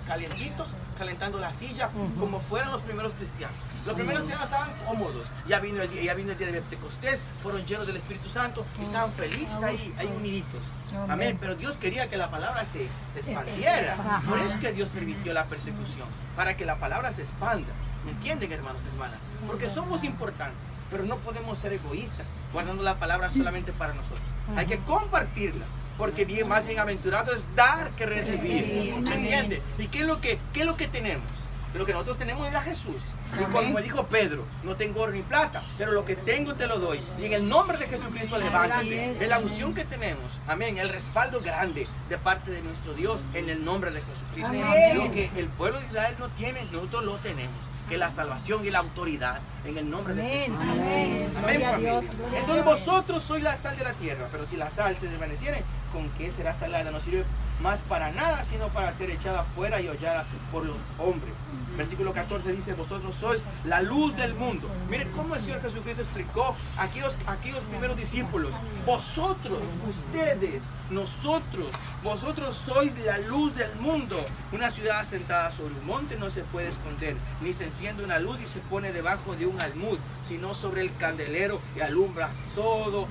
calientitos, calentando la silla, como fueran los primeros cristianos. Los primeros cristianos estaban cómodos. Ya vino el día de Pentecostés, fueron llenos del Espíritu Santo y estaban felices ahí uniditos. Amén. Pero Dios quería que la palabra se expandiera. Por eso es que Dios permitió la persecución, para que la palabra se expanda. ¿Me entienden, hermanos y hermanas? Porque somos importantes, pero no podemos ser egoístas guardando la palabra solamente para nosotros. Hay que compartirla, porque bien, más bienaventurado es dar que recibir. ¿Me entiende? ¿Y qué es lo que tenemos? Lo que nosotros tenemos es a Jesús. Y como me dijo Pedro, no tengo oro ni plata, pero lo que tengo te lo doy. Y en el nombre de Jesucristo, levántate. Es la unción que tenemos. Amén. El respaldo grande de parte de nuestro Dios en el nombre de Jesucristo. Lo que el pueblo de Israel no tiene, nosotros lo tenemos. Que la salvación y la autoridad en el nombre de Jesús. Amén. Amén, familia. Entonces vosotros sois la sal de la tierra, pero si la sal se desvaneciere, ¿con qué será salada? No sirve más para nada, sino para ser echada fuera y hollada por los hombres. Versículo 14 dice, vosotros sois la luz del mundo. Miren cómo el Señor Jesucristo explicó a aquellos primeros discípulos. Vosotros, ustedes, nosotros, vosotros sois la luz del mundo. Una ciudad asentada sobre un monte no se puede esconder, ni se enciende una luz y se pone debajo de un almud, sino sobre el candelero y alumbra todo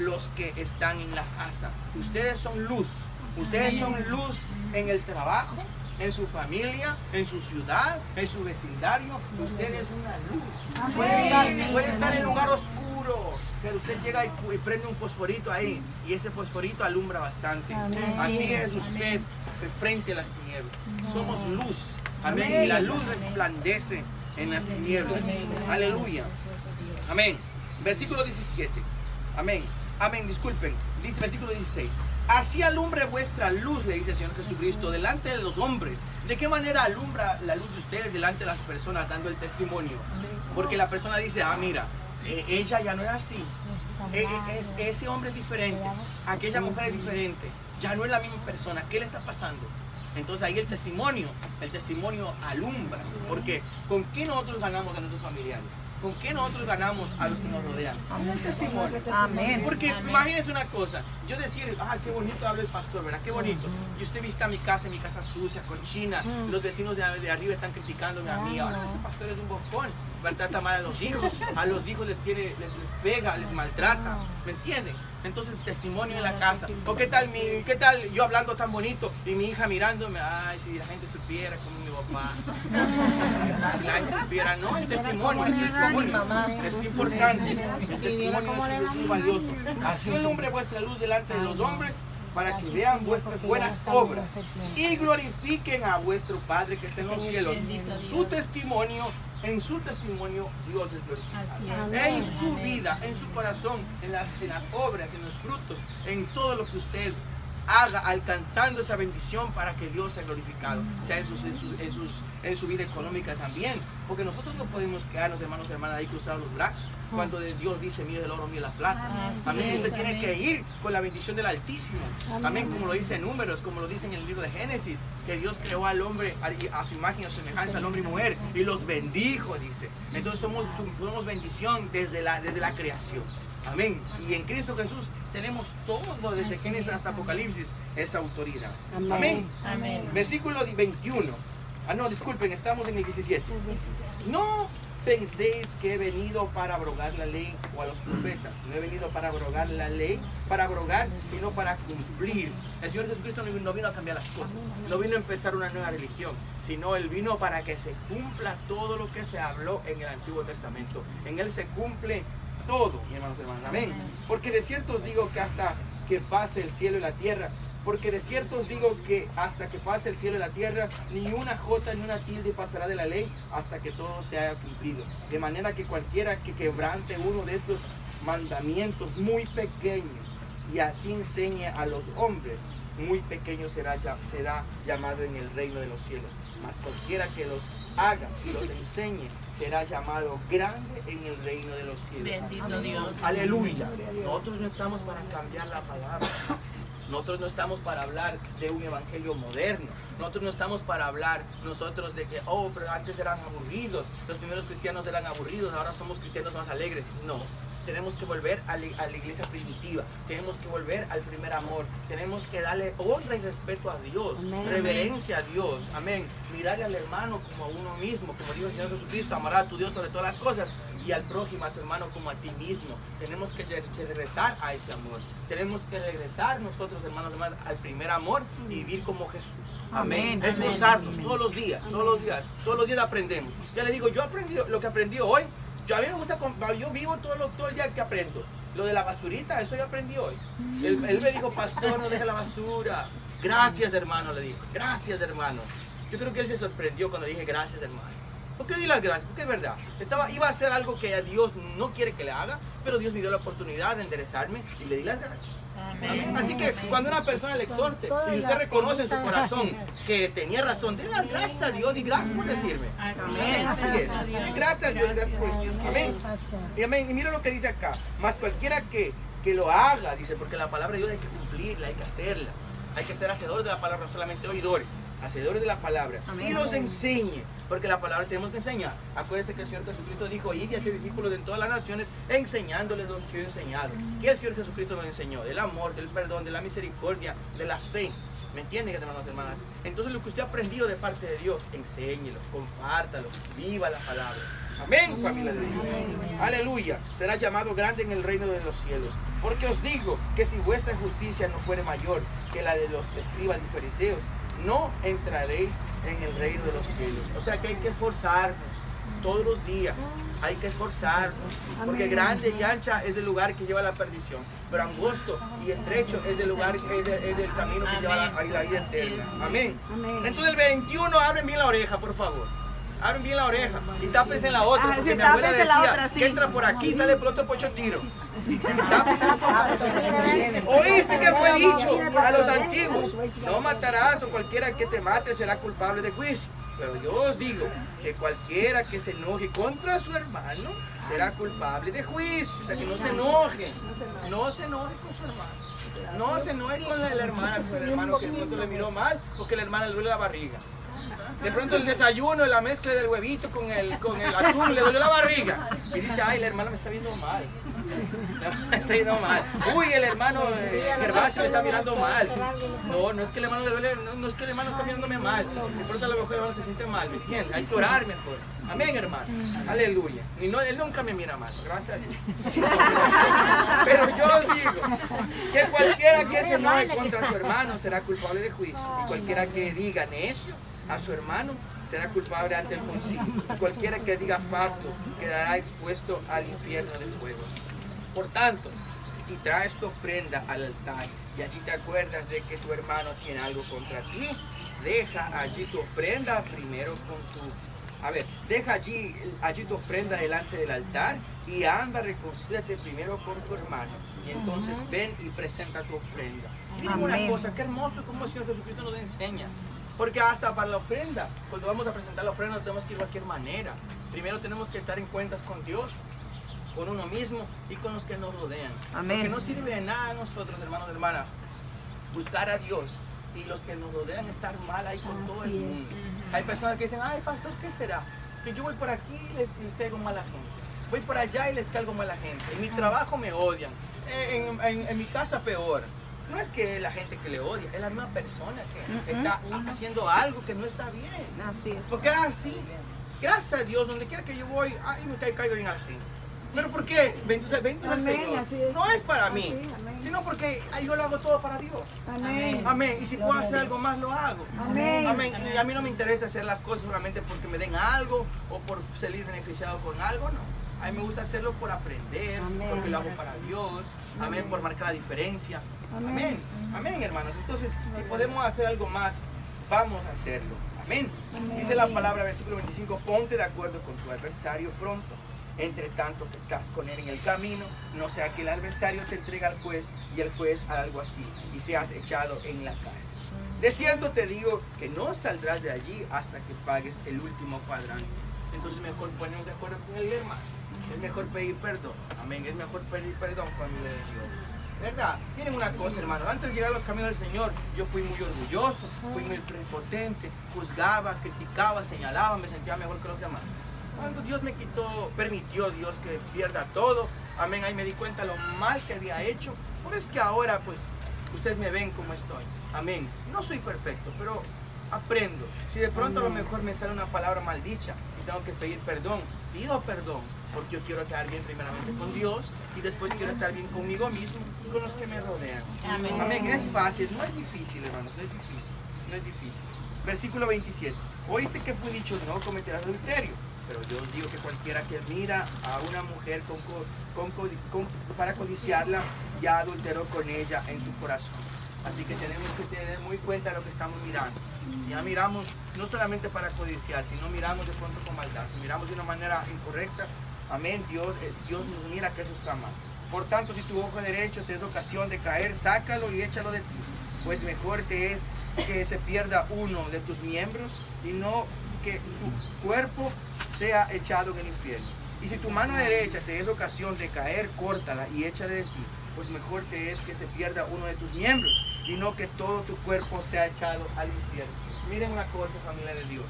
los que están en la casa. Ustedes son luz. Ustedes son luz en el trabajo, en su familia, en su ciudad, en su vecindario. Usted es una luz. Puede estar en lugar oscuro, pero usted llega y prende un fosforito ahí, y ese fosforito alumbra bastante. Así es usted frente a las tinieblas. Somos luz. Amén. Y la luz resplandece en las tinieblas. Aleluya. Amén. Versículo 17. Amén. Amén, disculpen. Dice versículo 16. Así alumbre vuestra luz, le dice el Señor Jesucristo, delante de los hombres. ¿De qué manera alumbra la luz de ustedes delante de las personas dando el testimonio? Porque la persona dice, ah, mira, ella ya no es así. Ese hombre es diferente. Aquella mujer es diferente. Ya no es la misma persona. ¿Qué le está pasando? Entonces ahí el testimonio alumbra. Porque ¿con qué nosotros ganamos a nuestros familiares? ¿Con qué nosotros ganamos a los que nos rodean? Un testimonio. Amén. Porque imagínense una cosa, yo decir, ah, qué bonito habla el pastor, ¿verdad? Qué bonito. Y usted visita mi casa sucia, cochina, los vecinos de arriba están criticándome a mí. Ahora ese pastor es un bocón, trata mal a los hijos les pega, les maltrata, ¿me entienden? Entonces testimonio en la casa. ¿O qué tal yo hablando tan bonito y mi hija mirándome? Ay, si la gente supiera como mi papá. Si la gente supiera, no, el testimonio es importante. El testimonio es muy valioso. Así alumbre vuestra luz delante de los hombres, para que vean vuestras buenas obras y glorifiquen a vuestro Padre que está en los cielos. En su testimonio Dios es glorificado. En su vida, en su corazón, en las obras, en los frutos, en todo lo que usted haga, alcanzando esa bendición para que Dios sea glorificado, sea en su vida económica también, porque nosotros no podemos quedarnos, hermanos y hermanas, ahí cruzados los brazos, cuando Dios dice, mío es el oro, mío es la plata. Amén. Usted tiene que ir con la bendición del Altísimo. Amén. Como lo dice en Números, como lo dice en el libro de Génesis, que Dios creó al hombre a su imagen y a su semejanza, al hombre y mujer, y los bendijo, dice. Entonces somos bendición desde la creación. Amén. Y en Cristo Jesús tenemos todo, desde Génesis hasta Apocalipsis, esa autoridad. Amén. Amén. Versículo 21. Ah, no, disculpen, estamos en el 17. No penséis que he venido para abrogar la ley o a los profetas. No he venido para abrogar la ley, para abrogar, sino para cumplir. El Señor Jesucristo no vino a cambiar las cosas, no vino a empezar una nueva religión, sino Él vino para que se cumpla todo lo que se habló en el Antiguo Testamento. En Él se cumple todo, mis hermanos y hermanas. Amén. Porque de cierto os digo que hasta que pase el cielo y la tierra, porque de cierto os digo que hasta que pase el cielo y la tierra, ni una jota ni una tilde pasará de la ley hasta que todo se haya cumplido. De manera que cualquiera que quebrante uno de estos mandamientos muy pequeños y así enseñe a los hombres, muy pequeño será llamado en el reino de los cielos. Mas cualquiera que los haga y los enseñe será llamado grande en el reino de los cielos. Bendito amén. Dios. Aleluya. Nosotros no estamos para cambiar la palabra. Nosotros no estamos para hablar de un evangelio moderno. Nosotros no estamos para hablar nosotros de que, oh, pero antes eran aburridos. Los primeros cristianos eran aburridos, ahora somos cristianos más alegres. No. Tenemos que volver a la iglesia primitiva, tenemos que volver al primer amor, tenemos que darle honra y respeto a Dios, amén, reverencia a Dios, amén, mirarle al hermano como a uno mismo, como dijo el Señor Jesucristo, amarás a tu Dios sobre todas las cosas, y al prójimo, a tu hermano como a ti mismo. Tenemos que regresar a ese amor, tenemos que regresar nosotros, hermanos, al primer amor y vivir como Jesús, amén, amén. Esforzarnos todos los días, amén, todos los días aprendemos. Ya le digo, yo aprendí lo que aprendí hoy. A mí me gusta, yo vivo todo el día que aprendo. Lo de la basurita, eso yo aprendí hoy. Él me dijo, pastor, no deje la basura. Gracias, hermano, le dije. Gracias, hermano. Yo creo que él se sorprendió cuando le dije, gracias, hermano. ¿Por qué le di las gracias? Porque es verdad. Iba a hacer algo que a Dios no quiere que le haga, pero Dios me dio la oportunidad de enderezarme y le di las gracias. Amén. Amén. Así que cuando una persona le exhorte y usted reconoce en su corazón que tenía razón, denle las gracias a Dios y gracias por decirme. Amén. Así es. Gracias a Dios y gracias por decirme. Amén. Y amén. Y mira lo que dice acá. Mas cualquiera que lo haga, dice, porque la palabra de Dios hay que cumplirla, hay que hacerla. Hay que ser hacedores de la palabra, no solamente oidores. Hacedores de la palabra. Amén. Y los enseñe, porque la palabra tenemos que enseñar. Acuérdense que el Señor Jesucristo dijo, id y haced discípulos en todas las naciones, enseñándoles lo que yo he enseñado. ¿Qué el Señor Jesucristo nos enseñó? Del amor, del perdón, de la misericordia, de la fe. ¿Me entienden, hermanos y hermanas? Entonces, lo que usted ha aprendido de parte de Dios, enséñelo, compártalo, viva la palabra. Amén, familia de Dios. Amén. Aleluya. Será llamado grande en el reino de los cielos. Porque os digo que si vuestra justicia no fuere mayor que la de los escribas y fariseos, no entraréis en el reino de los cielos. O sea que hay que esforzarnos todos los días. Hay que esforzarnos. Porque grande y ancha es el lugar que lleva a la perdición. Pero angosto y estrecho es el lugar, es el camino que lleva a la vida eterna. Amén. Entonces el 21, abren bien la oreja, por favor. Abren bien la oreja y tápense en la otra. Porque mi abuela decía, que entra por aquí, sale por otro pocho tiro. Oíste que fue dicho a los antiguos, no matarás, o cualquiera que te mate será culpable de juicio. Pero yo os digo que cualquiera que se enoje contra su hermano será culpable de juicio. O sea, que no se enoje, no se enoje con su hermano. No se enoje con la hermana, con el hermano que pronto le miró mal, porque la hermana le duele la barriga. De pronto el desayuno, la mezcla del huevito con el atún, le duele la barriga. Y dice, ay, la hermana me está viendo mal. Está yendo mal. Uy, el hermano Gervasio está mirando mal. No, no es que el hermano le duele, no es que el hermano está mirándome mal. De pronto a lo mejor el hermano se siente mal, ¿me entiendes? Hay que orar mejor. Amén, hermano. Aleluya. Y no, él nunca me mira mal, gracias a Dios. Pero yo os digo que cualquiera que se enoje contra su hermano será culpable de juicio. Y cualquiera que diga necio a su hermano será culpable ante el concilio. Y cualquiera que diga pacto quedará expuesto al infierno de fuego. Por tanto, si traes tu ofrenda al altar y allí te acuerdas de que tu hermano tiene algo contra ti, deja allí tu ofrenda primero deja allí tu ofrenda delante del altar y anda, reconcíliate primero con tu hermano. Y entonces ven y presenta tu ofrenda. Miren una cosa, qué hermoso como el Señor Jesucristo nos enseña. Porque hasta para la ofrenda, cuando vamos a presentar la ofrenda, tenemos que ir de cualquier manera. Primero tenemos que estar en cuentas con Dios, con uno mismo y con los que nos rodean. Amén. Porque no sirve de nada a nosotros, hermanos y hermanas, buscar a Dios y los que nos rodean estar mal ahí con todo el mundo. Hay personas que dicen, ay, pastor, ¿qué será? Que yo voy por aquí y les caigo mala gente. Voy por allá y les caigo mala gente. En mi trabajo me odian. En mi casa peor. No es que la gente que le odia, es la misma persona que está haciendo algo que no está bien. Así es. Porque así, gracias a Dios, donde quiera que yo voy, ay, me caigo bien a la gente. ¿Pero por qué? Bendito al Señor. No es para mí, sino porque yo lo hago todo para Dios. Amén. Amén. Y si puedo hacer algo más, lo hago. Amén. Amén. Y a mí no me interesa hacer las cosas solamente porque me den algo o por salir beneficiado con algo, no. A mí me gusta hacerlo por aprender, porque lo hago para Dios. Amén. Por marcar la diferencia. Amén. Amén, hermanos. Entonces, si podemos hacer algo más, vamos a hacerlo. Amén. Dice la palabra, versículo 25, ponte de acuerdo con tu adversario pronto, entre tanto que estás con él en el camino, no sea que el adversario te entregue al juez y el juez al alguacil y seas echado en la cárcel. De cierto te digo que no saldrás de allí hasta que pagues el último cuadrante. Entonces mejor ponernos de acuerdo con el hermano. Es mejor pedir perdón. Amén. Es mejor pedir perdón, familia de Dios. ¿Verdad? Miren una cosa, hermano. Antes de llegar a los caminos del Señor, yo fui muy orgulloso, fui muy prepotente, juzgaba, criticaba, señalaba, me sentía mejor que los demás. Cuando Dios me quitó, permitió Dios que pierda todo, amén, ahí me di cuenta lo mal que había hecho. Por eso es que ahora, pues, ustedes me ven como estoy. Amén. No soy perfecto, pero aprendo. Si de pronto a lo mejor me sale una palabra maldicha y tengo que pedir perdón, pido perdón, porque yo quiero quedar bien primeramente con Dios y después quiero estar bien conmigo mismo y con los que me rodean. Amén. Amén. Es fácil, no es difícil, hermanos, no es difícil, no es difícil. Versículo 27. Oíste que fue dicho, no cometerás adulterio. Pero yo digo que cualquiera que mira a una mujer para codiciarla, ya adulteró con ella en su corazón. Así que tenemos que tener muy en cuenta lo que estamos mirando. Si ya miramos, no solamente para codiciar, sino miramos de pronto con maldad, si miramos de una manera incorrecta, amén, Dios nos mira que eso está mal. Por tanto, si tu ojo derecho te es ocasión de caer, sácalo y échalo de ti. Pues mejor te es que se pierda uno de tus miembros y no que tu cuerpo sea echado en el infierno. Y si tu mano derecha te es ocasión de caer, córtala y échale de ti. Pues mejor te es que se pierda uno de tus miembros y no que todo tu cuerpo sea echado al infierno. Miren una cosa, familia de Dios.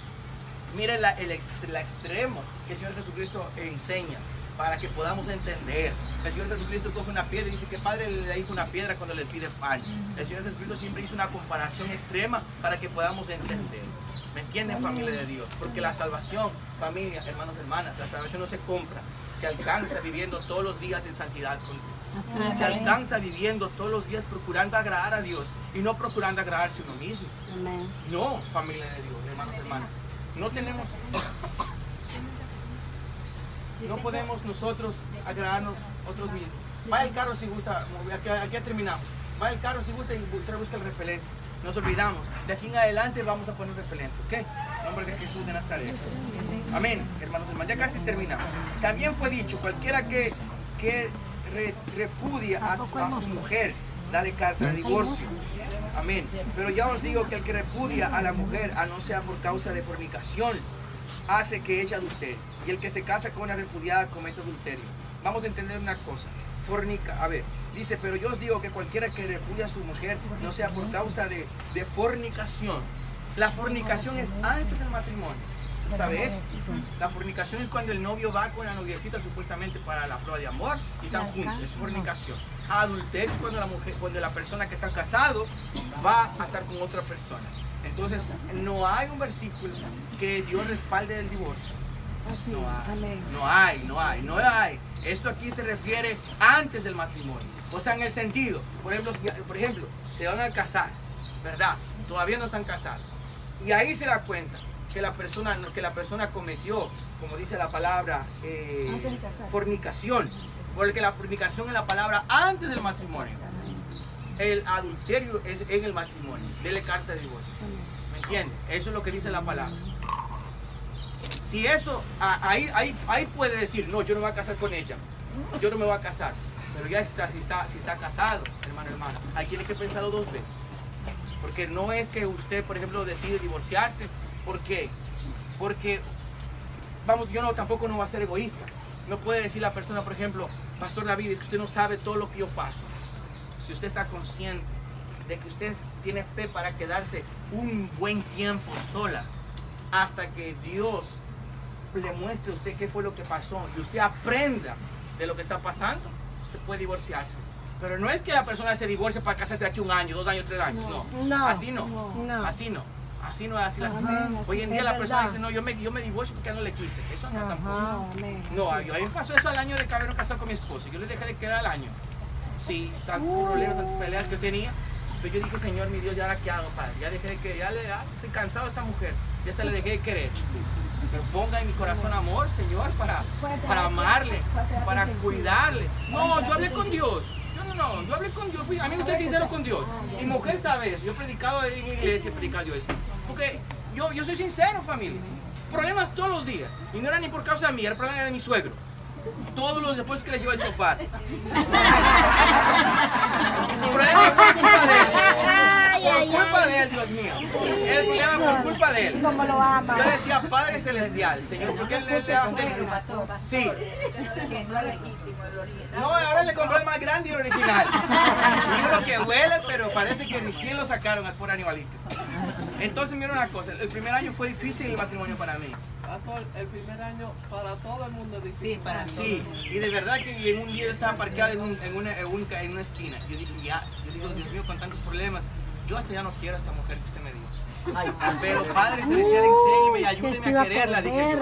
Miren el extremo que el Señor Jesucristo enseña para que podamos entender. El Señor Jesucristo coge una piedra y dice que Padre le dijo una piedra cuando le pide pan. El Señor Jesucristo siempre hizo una comparación extrema para que podamos entender. ¿Me entienden, familia de Dios? Porque la salvación, familia, hermanos, hermanas, la salvación no se compra. Se alcanza viviendo todos los días en santidad con Dios. Se alcanza viviendo todos los días procurando agradar a Dios y no procurando agradarse a uno mismo. No, familia de Dios, hermanos, hermanas. No podemos nosotros agradarnos otros mismos. Vaya el carro si gusta, aquí terminamos. Vaya el carro si gusta y busca el repelente. Nos olvidamos, de aquí en adelante vamos a poner repelente, ¿ok? En nombre de Jesús de Nazaret. Amén, hermanos, hermanos, ya casi terminamos. También fue dicho, cualquiera que repudia a su mujer, dale carta de divorcio. Amén. Pero ya os digo que el que repudia a la mujer, a no sea por causa de fornicación, hace que ella adultere. Y el que se casa con una repudiada comete adulterio. Vamos a entender una cosa. Fornica, a ver, dice, pero yo os digo que cualquiera que repudia a su mujer, no sea por causa de fornicación. La fornicación es antes del matrimonio. ¿Sabes? La fornicación es cuando el novio va con la noviecita supuestamente para la prueba de amor y están juntos. Es fornicación. Adulterio es cuando la persona que está casado va a estar con otra persona. Entonces, no hay un versículo que Dios respalde el divorcio. No hay. Esto aquí se refiere antes del matrimonio. O sea, en el sentido, por ejemplo, se van a casar, ¿verdad? Todavía no están casados. Y ahí se da cuenta que la persona cometió, como dice la palabra, fornicación, porque la fornicación es la palabra antes del matrimonio. El adulterio es en el matrimonio. Dele carta de divorcio. ¿Me entiende? Eso es lo que dice la palabra. Si eso, ahí puede decir, no, yo no me voy a casar con ella, yo no me voy a casar. Pero ya está, si está casado, hermano, hermano, ahí tiene que pensarlo dos veces. Porque no es que usted, por ejemplo, decide divorciarse. ¿Por qué? Porque, vamos, tampoco no va a ser egoísta. No puede decir la persona, por ejemplo, Pastor David, es que usted no sabe todo lo que yo paso. Si usted está consciente de que usted tiene fe para quedarse un buen tiempo sola, hasta que Dios le muestre a usted qué fue lo que pasó y usted aprenda de lo que está pasando, usted puede divorciarse. Pero no es que la persona se divorcie para casarse de aquí un año, 2 años, 3 años. No, así no. Así no es, así las cosas. Hoy en día la persona dice, no, yo me divorcio porque no le quise. Eso no tampoco. No, a mí me pasó eso al año de que haberme casado con mi esposo. Yo le dejé de quedar al año. Sí, tantos problemas, tantas peleas que yo tenía. Pero yo dije, Señor, mi Dios, ¿y ahora qué hago, Padre? Ya dejé de querer, estoy cansado de esta mujer. Ya hasta le dejé de querer. Pero ponga en mi corazón amor, Señor, para amarle, para cuidarle. No, yo hablé con Dios. no. Yo hablé con Dios, a mí me gusta ser sincero con Dios. Mi mujer sabe eso. Yo he predicado en iglesia, he predicado esto. Porque yo soy sincero, familia. Problemas todos los días. Y no era ni por causa de mí, era problema de mi suegro. Todos los después que les lleva el sofá. Problemas por culpa de él. Por culpa de él, Dios mío. Él problema por culpa de él. Yo decía, Padre Celestial, Señor, ¿por qué le echaste? Sí. No, ahora le compré el más grande y el original. Digo lo que huele, pero parece que recién lo sacaron al pobre animalito. Entonces, mira una cosa, el primer año fue difícil el matrimonio para mí. El primer año para todo el mundo es difícil. Sí, para todos. Sí, y de verdad que en un día yo estaba parqueado en una esquina. Yo dije, ya, yo digo, Dios mío, con tantos problemas, yo hasta ya no quiero a esta mujer que usted me dio. Ay, pero Padre Celestial, enséñeme y ayúdeme a quererla, dije yo.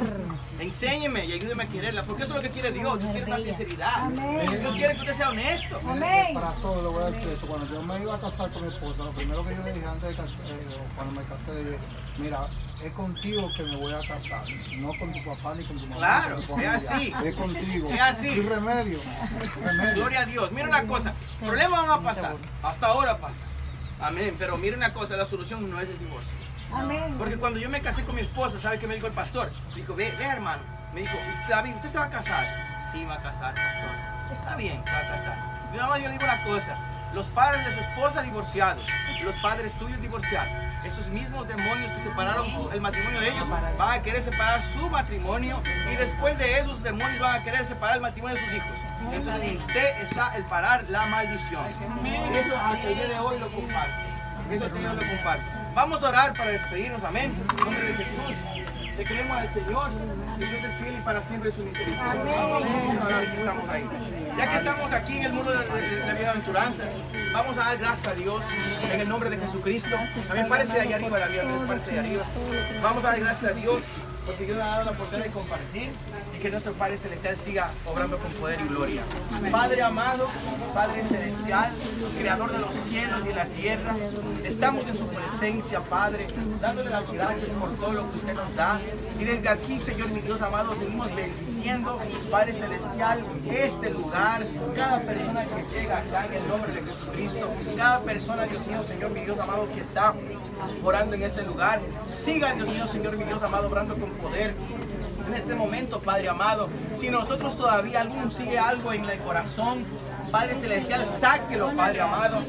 Enséñeme y ayúdeme a quererla, porque eso es lo que quiere Dios. Dios quiere una sinceridad. Amén. Dios quiere que usted sea honesto. Amén. Para todo lo voy a decir esto. Cuando yo me iba a casar con mi esposa, lo primero que yo le dije antes de casar, cuando me casé, le dije, mira, es contigo que me voy a casar, no con tu papá ni con tu mamá. Claro, con tu familia. Es así. Es contigo. Es así. Y remedio. Gloria a Dios. Mira una cosa, problemas van a pasar, hasta ahora pasa. Amén, pero mira una cosa, la solución no es el divorcio. Amén. Porque cuando yo me casé con mi esposa, ¿sabe qué me dijo el pastor? Me dijo, ve hermano, me dijo, David, ¿usted se va a casar? Sí, va a casar, pastor. Está bien, va a casar. Nada más yo le digo una cosa, los padres de su esposa divorciados, los padres suyos divorciados, esos mismos demonios que separaron el matrimonio de ellos van a querer separar su matrimonio y después de esos demonios van a querer separar el matrimonio de sus hijos. Entonces usted está el parar la maldición. Eso hasta el día de hoy lo comparto. Eso hasta el día de hoy lo comparto. Vamos a orar para despedirnos. Amén. En el nombre de Jesús. Le creemos al Señor. Que Dios es fiel y para siempre es su misericordia. Vamos a orar que estamos ahí. Ya que estamos aquí en el muro de la bienaventuranza, vamos a dar gracias a Dios en el nombre de Jesucristo. También parece allá arriba la vida, parece allá arriba. Vamos a dar gracias a Dios porque Dios nos ha dado la oportunidad de compartir y que nuestro Padre Celestial siga obrando con poder y gloria. Padre amado, Padre Celestial, Creador de los cielos y de la tierra, estamos en su presencia, Padre, dándole las gracias por todo lo que usted nos da. Y desde aquí, Señor, mi Dios amado, seguimos bendiciendo, Padre Celestial, este lugar, cada persona que llega acá en el nombre de Jesucristo, cada persona, Dios mío, Señor, mi Dios amado, que está orando en este lugar, siga, Dios mío, Señor, mi Dios amado, orando con poder en este momento, Padre amado. Si nosotros todavía algún sigue algo en el corazón, Padre Celestial, sáquelo, Padre amado.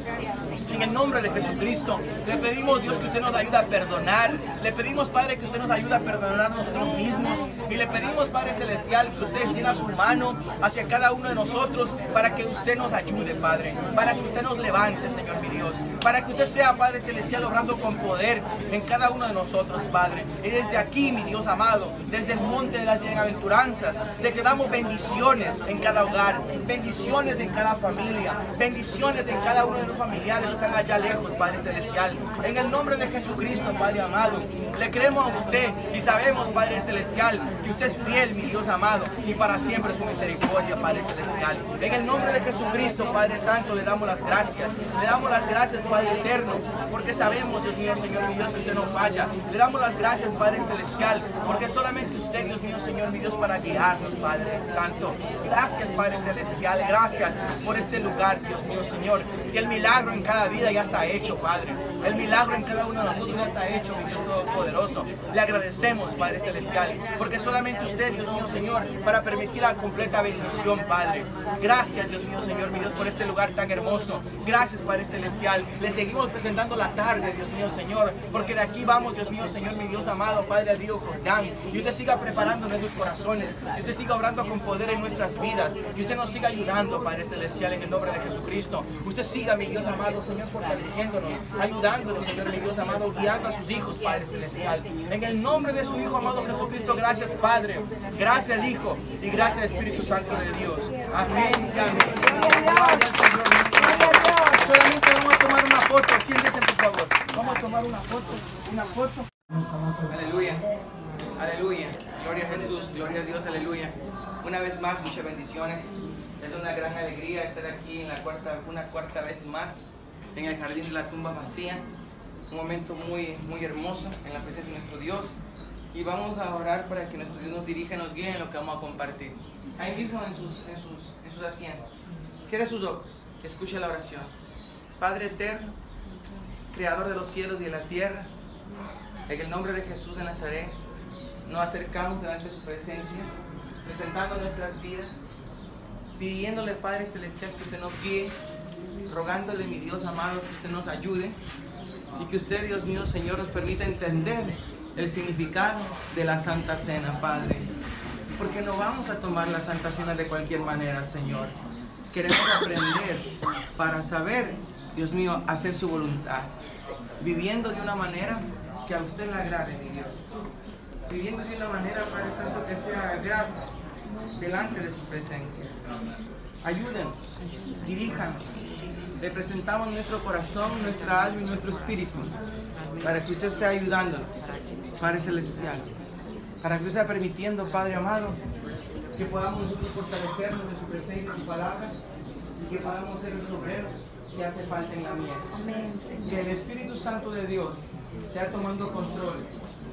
En el nombre de Jesucristo, le pedimos, Dios, que usted nos ayude a perdonar. Le pedimos, Padre, que usted nos ayude a perdonar nosotros mismos. Y le pedimos, Padre Celestial, que usted extienda su mano hacia cada uno de nosotros para que usted nos ayude, Padre. Para que usted nos levante, Señor mi Dios. Para que usted sea, Padre Celestial, obrando con poder en cada uno de nosotros, Padre. Y desde aquí, mi Dios amado, desde el monte de las bienaventuranzas, le damos bendiciones en cada hogar, bendiciones en cada familia, bendiciones en cada uno de los familiares que están allá lejos, Padre Celestial. En el nombre de Jesucristo, Padre amado, le creemos a usted y sabemos, Padre Celestial, que usted es fiel, mi Dios amado, y para siempre su misericordia, Padre Celestial. En el nombre de Jesucristo, Padre Santo, le damos las gracias. Le damos las gracias, Padre Eterno, porque sabemos, Dios mío, Señor, mi Dios, que usted no falla. Le damos las gracias, Padre Celestial, porque solamente usted, Dios mío, Señor, mi Dios, para guiarnos, Padre Santo. Gracias, Padre Celestial, gracias por este lugar, Dios mío, Señor, que el milagro en cada vida ya está hecho, Padre. El milagro en cada uno de nosotros ya está hecho, mi Dios Todopoderoso. Le agradecemos, Padre Celestial, porque solamente usted, Dios mío, Señor, para permitir la completa bendición, Padre. Gracias, Dios mío, Señor, mi Dios, por este lugar tan hermoso. Gracias, Padre Celestial. Le seguimos presentando la tarde, Dios mío, Señor, porque de aquí vamos, Dios mío, Señor, mi Dios amado, Padre, al río Jordán. Y usted siga preparando nuestros corazones. Y usted siga obrando con poder en nuestras vidas. Y usted nos siga ayudando, Padre Celestial, en el nombre de Jesucristo. Usted siga, mi Dios amado, Señor, fortaleciéndonos, ayudándonos, Señor, mi Dios amado, guiando a sus hijos, Padre Celestial. En el nombre de su Hijo amado Jesucristo, gracias, Padre. Gracias, Hijo. Y gracias, Espíritu Santo de Dios. Amén y amén. Solamente vamos a tomar una foto. Siéntese, por favor. Vamos a tomar una foto. Una foto. Aleluya. Aleluya. Gloria a Jesús. Gloria a Dios. Aleluya. Una vez más, muchas bendiciones. Es una gran alegría estar aquí en una cuarta vez más en el jardín de la tumba vacía. Un momento muy, muy hermoso en la presencia de nuestro Dios. Y vamos a orar para que nuestro Dios nos dirija, nos guíe en lo que vamos a compartir. Ahí mismo en sus asientos. Cierre sus ojos. Escucha la oración. Padre eterno, creador de los cielos y de la tierra, en el nombre de Jesús de Nazaret, nos acercamos delante de su presencia, presentando nuestras vidas, pidiéndole, Padre Celestial, que usted nos guíe, rogándole, mi Dios amado, que usted nos ayude y que usted, Dios mío, Señor, nos permita entender el significado de la Santa Cena, Padre. Porque no vamos a tomar la Santa Cena de cualquier manera, Señor. Queremos aprender para saber, Dios mío, hacer su voluntad, viviendo de una manera que a usted le agrade, mi Dios. Viviendo de una manera, Padre Santo, que sea agradable delante de su presencia. Ayúdenos, diríjanos. Le presentamos nuestro corazón, nuestra alma y nuestro espíritu, para que usted sea ayudándonos, Padre Celestial, para que usted sea permitiendo, Padre amado, que podamos nosotros fortalecernos de su presencia y su palabra, y que podamos ser los obreros que hace falta en la mies. Amén, Señor. Que el Espíritu Santo de Dios sea tomando control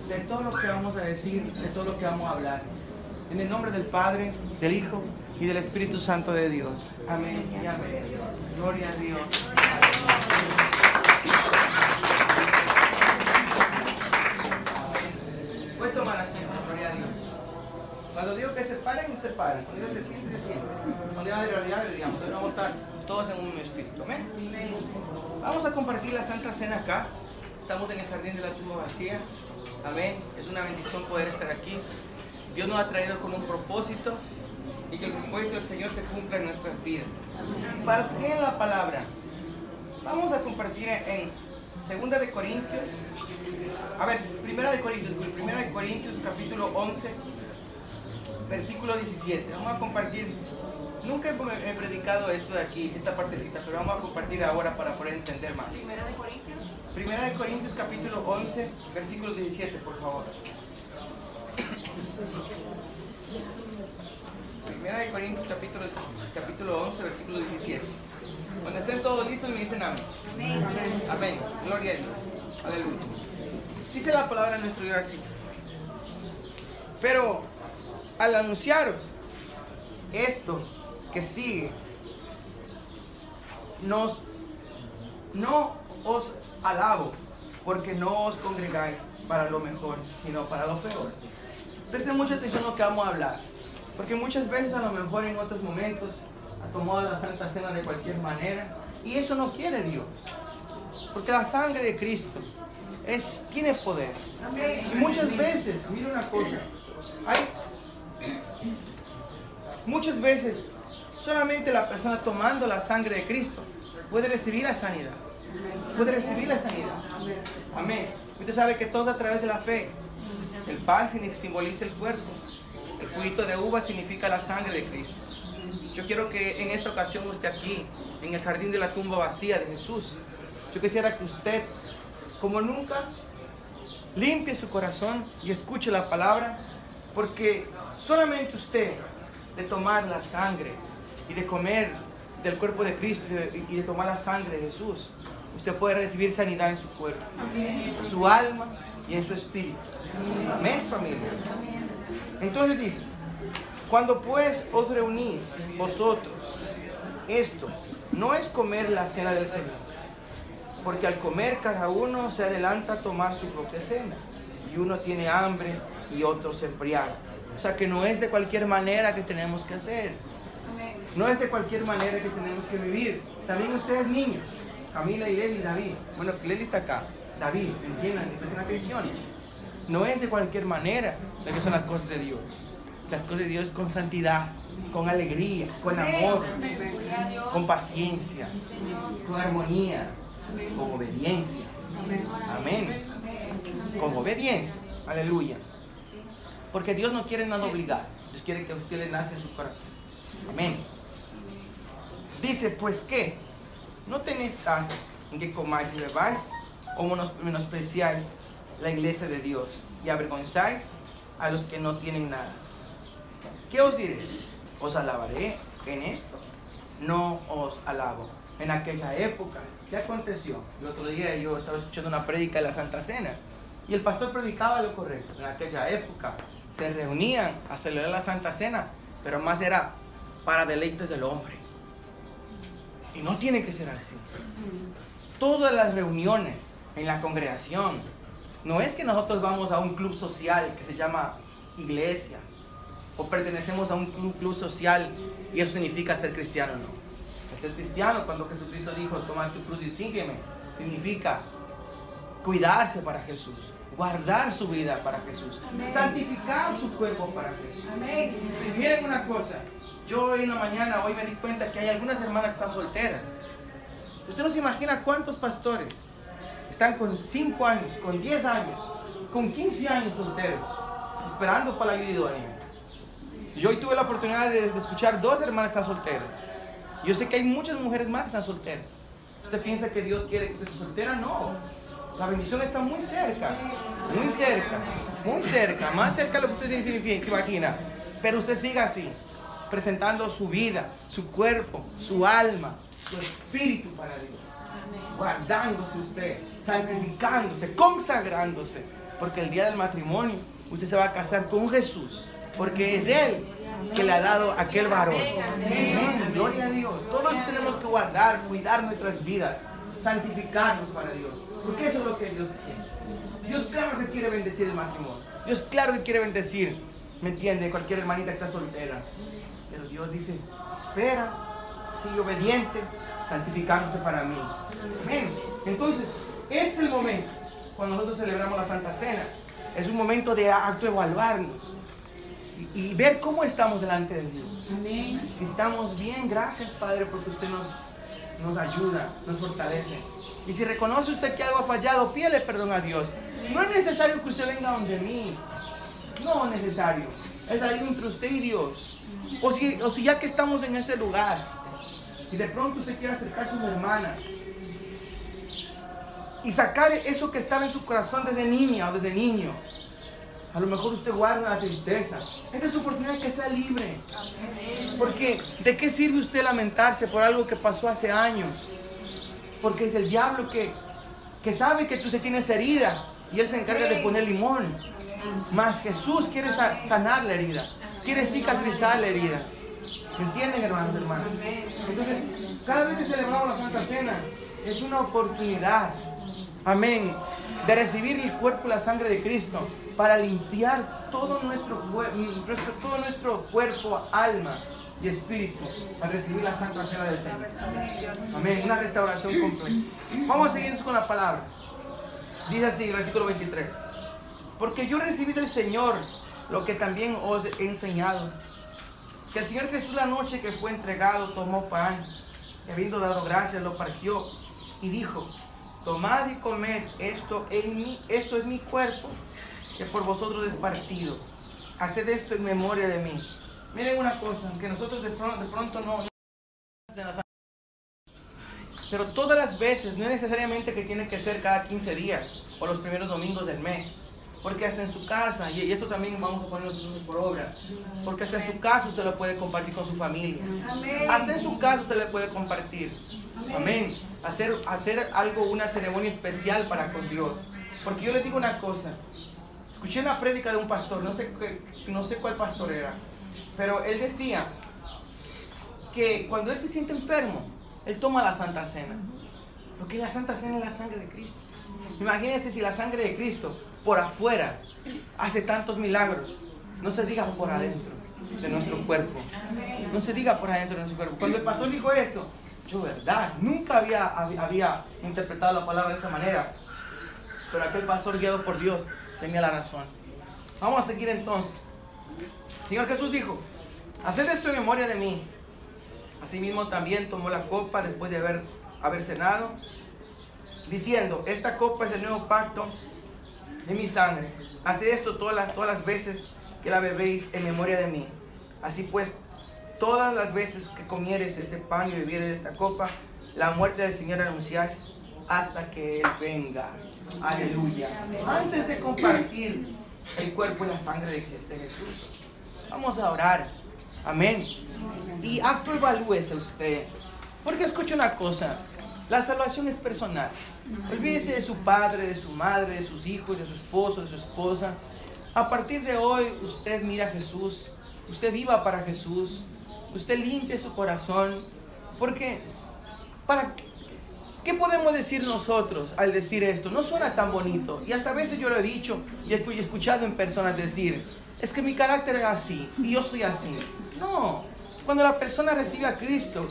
de todo lo que vamos a decir, de todo lo que vamos a hablar. En el nombre del Padre, del Hijo y del Espíritu Santo de Dios. Amén y amén. Gloria a Dios. Puedes tomar asiento, gloria a Dios. Cuando digo que se paren, se paren. Cuando digo que se sienten, se sienten. Cuando digo de digamos. Entonces vamos a estar todos en un mismo espíritu. Amén. Vamos a compartir la Santa Cena acá. Estamos en el Jardín de la Tumba Vacía. Amén. Es una bendición poder estar aquí. Dios nos ha traído como un propósito, y que el propósito del Señor se cumpla en nuestras vidas. Partiendo la palabra, vamos a compartir en 2 de Corintios, 1 de Corintios capítulo 11, versículo 17. Vamos a compartir, nunca he predicado esto de aquí, esta partecita, pero vamos a compartir ahora para poder entender más. 1 de Corintios capítulo 11, versículo 17, por favor. 1 de Corintios capítulo 11, versículo 17. Cuando estén todos listos, me dicen amén. Amén. Amén. Gloria a Dios. Aleluya. Dice la palabra de nuestro Dios así. Pero al anunciaros esto que sigue, no os alabo, porque no os congregáis para lo mejor, sino para lo peor. Presten mucha atención a lo que vamos a hablar. Porque muchas veces, a lo mejor en otros momentos, ha tomado la Santa Cena de cualquier manera. Y eso no quiere Dios. Porque la sangre de Cristo tiene poder. Y muchas veces, mira una cosa. Muchas veces, solamente la persona tomando la sangre de Cristo puede recibir la sanidad. Puede recibir la sanidad. Amén. Usted sabe que todo a través de la fe. El pan simboliza el cuerpo. El juguito de uva significa la sangre de Cristo. Yo quiero que en esta ocasión usted aquí, en el Jardín de la Tumba Vacía de Jesús, yo quisiera que usted, como nunca, limpie su corazón y escuche la palabra, porque solamente usted, de tomar la sangre y de comer del cuerpo de Cristo y de tomar la sangre de Jesús, usted puede recibir sanidad en su cuerpo, en su alma y en su espíritu. Amén, familia. Entonces dice, cuando pues os reunís vosotros, esto no es comer la cena del Señor, porque al comer cada uno se adelanta a tomar su propia cena, y uno tiene hambre y otro se embriaga. O sea que no es de cualquier manera que tenemos que hacer, no es de cualquier manera que tenemos que vivir. También ustedes niños, Camila y Lely, David, bueno, Lely está acá, David, entiendan, presten atención. No es de cualquier manera lo que son las cosas de Dios. Las cosas de Dios con santidad, con alegría, con amor, con paciencia, con armonía, con obediencia. Amén. Con obediencia. Aleluya. Porque Dios no quiere nada obligado. Dios quiere que a usted le nazca en su corazón. Amén. Dice, pues que no tenéis casas en que comáis y bebáis, o menospreciáis la iglesia de Dios, y avergonzáis a los que no tienen nada. ¿Qué os diré? ¿Os alabaré en esto? No os alabo. En aquella época, ¿qué aconteció? El otro día yo estaba escuchando una prédica de la Santa Cena, y el pastor predicaba lo correcto. En aquella época se reunían a celebrar la Santa Cena, pero más era para deleites del hombre. Y no tiene que ser así. Todas las reuniones en la congregación. No es que nosotros vamos a un club social que se llama iglesia, o pertenecemos a un club social y eso significa ser cristiano, no. Ser cristiano, cuando Jesucristo dijo, toma tu cruz y sígueme, significa cuidarse para Jesús, guardar su vida para Jesús, amén, santificar su cuerpo para Jesús. Amén. Y miren una cosa, yo hoy en la mañana, hoy me di cuenta que hay algunas hermanas que están solteras. Usted no se imagina cuántos pastores están con 5 años, con 10 años, con 15 años solteros, esperando para la ayuda idónea. Yo hoy tuve la oportunidad de escuchar 2 hermanas que están solteras. Yo sé que hay muchas mujeres más que están solteras. ¿Usted piensa que Dios quiere que usted sea soltera? No. La bendición está muy cerca, muy cerca, muy cerca, más cerca de lo que usted se imagina. Pero usted siga así, presentando su vida, su cuerpo, su alma, su espíritu para Dios. Guardándose usted, santificándose, consagrándose. Porque el día del matrimonio usted se va a casar con Jesús, porque es Él que le ha dado a aquel varón. Amén. Gloria a Dios. Todos tenemos que guardar, cuidar nuestras vidas, santificarnos para Dios, porque eso es lo que Dios quiere. Dios claro que quiere bendecir el matrimonio. Dios claro que quiere bendecir, ¿me entiende? Cualquier hermanita que está soltera. Pero Dios dice, espera, sigue obediente, santificándote para mí. Amén. Entonces, este es el momento cuando nosotros celebramos la Santa Cena. Es un momento de autoevaluarnos y ver cómo estamos delante de Dios. Amén. Si estamos bien, gracias Padre, porque usted nos ayuda, nos fortalece. Y si reconoce usted que algo ha fallado, pídele perdón a Dios. No es necesario que usted venga donde mí. No es necesario. Es ahí entre usted y Dios. O si ya que estamos en este lugar, y de pronto usted quiere acercarse a una hermana y sacar eso que estaba en su corazón desde niña o desde niño. A lo mejor usted guarda la tristeza. Esta es su oportunidad que sea libre. Porque ¿de qué sirve usted lamentarse por algo que pasó hace años? Porque es el diablo que sabe que usted tiene esa herida y él se encarga de poner limón. Mas Jesús quiere sanar la herida, quiere cicatrizar la herida. ¿Me entienden, hermanos y hermanas? Entonces, cada vez que celebramos la Santa Cena, es una oportunidad, amén, de recibir el cuerpo y la sangre de Cristo para limpiar todo nuestro cuerpo, alma y espíritu al recibir la Santa Cena del Señor. Amén, una restauración completa. Vamos a seguirnos con la palabra. Dice así, el versículo 23. Porque yo recibí del Señor lo que también os he enseñado. Que el Señor Jesús la noche que fue entregado tomó pan y habiendo dado gracias lo partió y dijo, tomad y comed, esto es mi cuerpo que por vosotros es partido, haced esto en memoria de mí. Miren una cosa, que nosotros de pronto no, pero todas las veces, no es necesariamente que tiene que ser cada 15 días o los primeros domingos del mes. Porque hasta en su casa, y esto también vamos a ponerlo por obra, porque hasta en su casa usted lo puede compartir con su familia. Amén. Hasta en su casa usted lo puede compartir. Amén. Amén. Hacer algo, una ceremonia especial para con Dios. Porque yo les digo una cosa, escuché una prédica de un pastor, no sé cuál pastor era, pero él decía que cuando él se siente enfermo, él toma la Santa Cena. Porque la Santa Cena es la sangre de Cristo. Imagínense si la sangre de Cristo por afuera hace tantos milagros, no se diga por adentro de nuestro cuerpo. No se diga por adentro de nuestro cuerpo. Cuando el pastor dijo eso, yo verdad, nunca había interpretado la palabra de esa manera. Pero aquel pastor guiado por Dios tenía la razón. Vamos a seguir entonces. El Señor Jesús dijo, haced esto en memoria de mí. Asimismo también tomó la copa después de haber cenado, diciendo, esta copa es el nuevo pacto de mi sangre, haced esto todas las veces que la bebéis en memoria de mí. Así pues, todas las veces que comieres este pan y bebieres esta copa, la muerte del Señor anunciáis hasta que Él venga. Aleluya. Antes de compartir el cuerpo y la sangre de Jesús, vamos a orar. Amén. Y autoevalúese usted. Porque escucha una cosa, la salvación es personal. Olvídese de su padre, de su madre, de sus hijos, de su esposo, de su esposa. A partir de hoy, usted mira a Jesús, usted viva para Jesús, usted limpie su corazón, porque ¿Qué podemos decir nosotros al decir esto? No suena tan bonito. Y hasta a veces yo lo he dicho y he escuchado en personas decir, es que mi carácter es así y yo soy así. No, cuando la persona recibe a Cristo,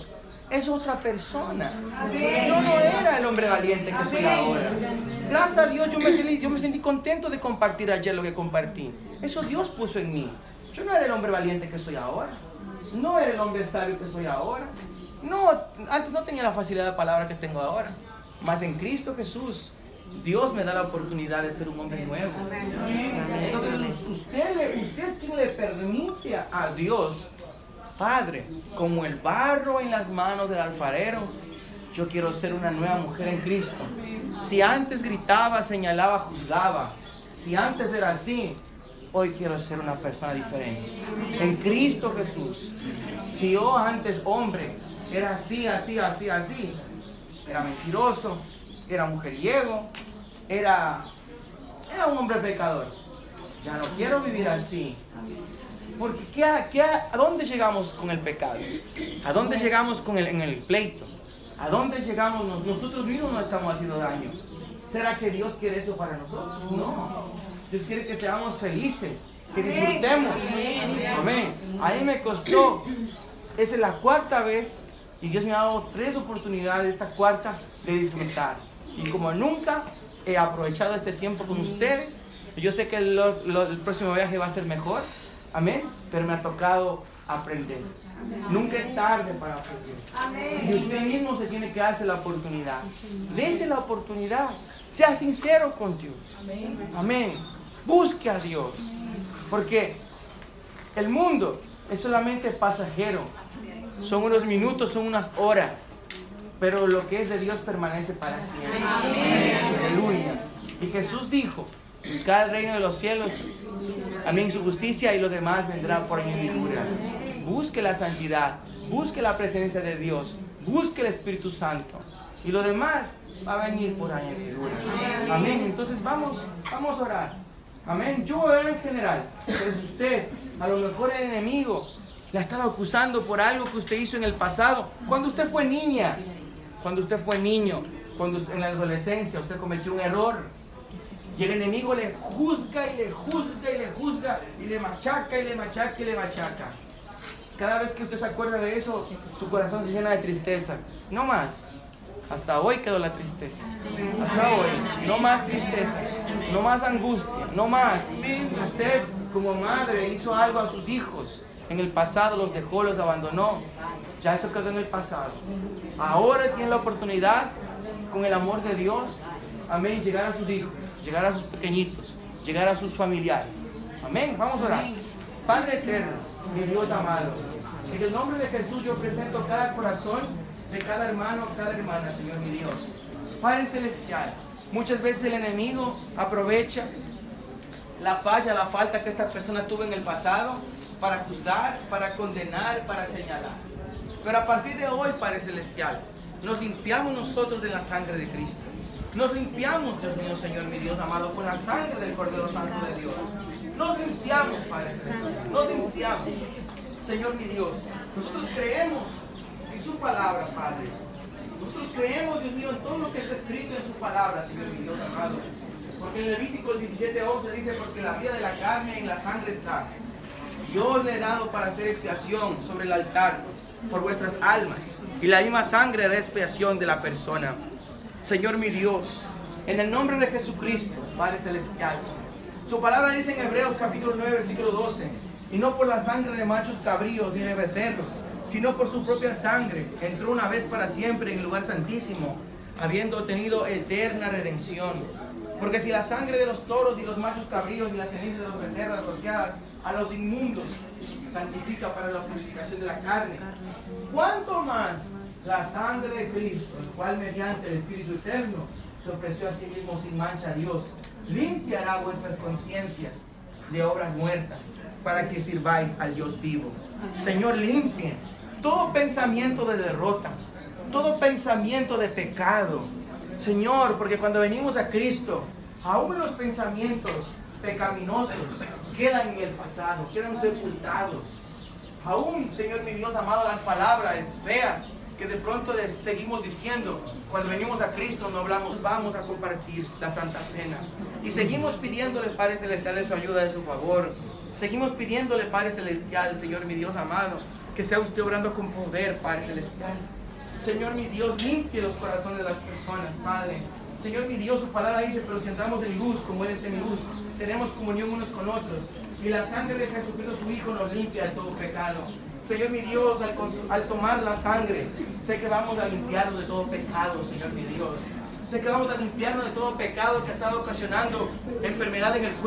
es otra persona. Yo no era el hombre valiente que soy ahora. Gracias a Dios yo me sentí contento de compartir ayer lo que compartí. Eso Dios puso en mí. Yo no era el hombre valiente que soy ahora. No era el hombre sabio que soy ahora. No, antes no tenía la facilidad de palabra que tengo ahora. Mas en Cristo Jesús, Dios me da la oportunidad de ser un hombre nuevo. Entonces usted es quien le permite a Dios, Padre, como el barro en las manos del alfarero, yo quiero ser una nueva mujer en Cristo. Si antes gritaba, señalaba, juzgaba, si antes era así, hoy quiero ser una persona diferente. En Cristo Jesús, si yo antes, hombre, era así, era mentiroso, era mujeriego, era un hombre pecador. Ya no quiero vivir así. Porque ¿a dónde llegamos con el pecado? ¿A dónde llegamos en el pleito? ¿A dónde llegamos? Nosotros mismos no estamos haciendo daño. ¿Será que Dios quiere eso para nosotros? No. Dios quiere que seamos felices, que disfrutemos. Amén. A mí me costó. Esa es la cuarta vez y Dios me ha dado 3 oportunidades, esta cuarta, de disfrutar. Y como nunca he aprovechado este tiempo con ustedes, yo sé que el próximo viaje va a ser mejor. Amén. Pero me ha tocado aprender. Amén. Nunca es tarde para aprender. Amén. Y usted mismo se tiene que darse la oportunidad. Dese la oportunidad. Sea sincero con Dios. Amén. Amén. Busque a Dios. Porque el mundo es solamente pasajero. Son unos minutos, son unas horas. Pero lo que es de Dios permanece para siempre. Amén. Aleluya. Y Jesús dijo, buscad el reino de los cielos, amén, su justicia, y lo demás vendrá por añadidura. Busque la santidad, busque la presencia de Dios, busque el Espíritu Santo, y lo demás va a venir por añadidura. Amén. Entonces vamos a orar. Amén. Yo era en general, pero usted, a lo mejor el enemigo la ha estado acusando por algo que usted hizo en el pasado. Cuando usted fue niña, cuando usted fue niño, cuando en la adolescencia usted cometió un error. Y el enemigo le juzga y le juzga y le juzga y le machaca y le machaca y le machaca. Cada vez que usted se acuerda de eso, su corazón se llena de tristeza. No más. Hasta hoy quedó la tristeza. Hasta hoy. No más tristeza. No más angustia. No más. Usted como madre hizo algo a sus hijos. En el pasado los dejó, los abandonó. Ya eso quedó en el pasado. Ahora tiene la oportunidad, con el amor de Dios, amén, llegar a sus hijos, llegar a sus pequeñitos, llegar a sus familiares. Amén. Vamos a orar. Padre eterno, mi Dios amado, en el nombre de Jesús yo presento cada corazón de cada hermano, cada hermana, Señor mi Dios. Padre celestial, muchas veces el enemigo aprovecha la falla, la falta que esta persona tuvo en el pasado para juzgar, para condenar, para señalar. Pero a partir de hoy, Padre celestial, nos limpiamos nosotros de la sangre de Cristo. Nos limpiamos, Dios mío, Señor, mi Dios amado, con la sangre del Cordero Santo de Dios. Nos limpiamos, Padre, nos limpiamos, Señor, mi Dios. Nosotros creemos en su palabra, Padre. Nosotros creemos, Dios mío, en todo lo que está escrito en su palabra, Señor, mi Dios amado. Porque en Levítico 17:11 dice, porque la vida de la carne en la sangre está. Yo le he dado para hacer expiación sobre el altar por vuestras almas. Y la misma sangre hará expiación de la persona. Señor mi Dios, en el nombre de Jesucristo, Padre celestial. Su palabra dice en Hebreos capítulo 9, versículo 12, y no por la sangre de machos cabríos ni de becerros, sino por su propia sangre, entró una vez para siempre en el lugar santísimo, habiendo obtenido eterna redención. Porque si la sangre de los toros y los machos cabríos y las cenizas de los becerros asociadas a los inmundos santifica para la purificación de la carne, ¿cuánto más la sangre de Cristo, el cual mediante el Espíritu Eterno se ofreció a sí mismo sin mancha a Dios, limpiará vuestras conciencias de obras muertas para que sirváis al Dios vivo? Señor, limpie todo pensamiento de derrotas, todo pensamiento de pecado. Señor, porque cuando venimos a Cristo, aún los pensamientos pecaminosos quedan en el pasado, quedan sepultados. Aún, Señor mi Dios amado, las palabras feas, que de pronto seguimos diciendo, cuando venimos a Cristo no hablamos, vamos a compartir la Santa Cena. Y seguimos pidiéndole, Padre Celestial, su ayuda, de su favor. Seguimos pidiéndole, Padre Celestial, Señor mi Dios amado, que sea usted obrando con poder, Padre Celestial. Señor mi Dios, limpie los corazones de las personas, Padre. Señor mi Dios, su palabra dice, pero si andamos en luz, como Él está en luz, tenemos comunión unos con otros. Y la sangre de Jesucristo, su Hijo, nos limpia de todo pecado. Señor mi Dios, al tomar la sangre, sé que vamos a limpiarnos de todo pecado, Señor mi Dios. Sé que vamos a limpiarnos de todo pecado que ha estado ocasionando enfermedad en el cuerpo.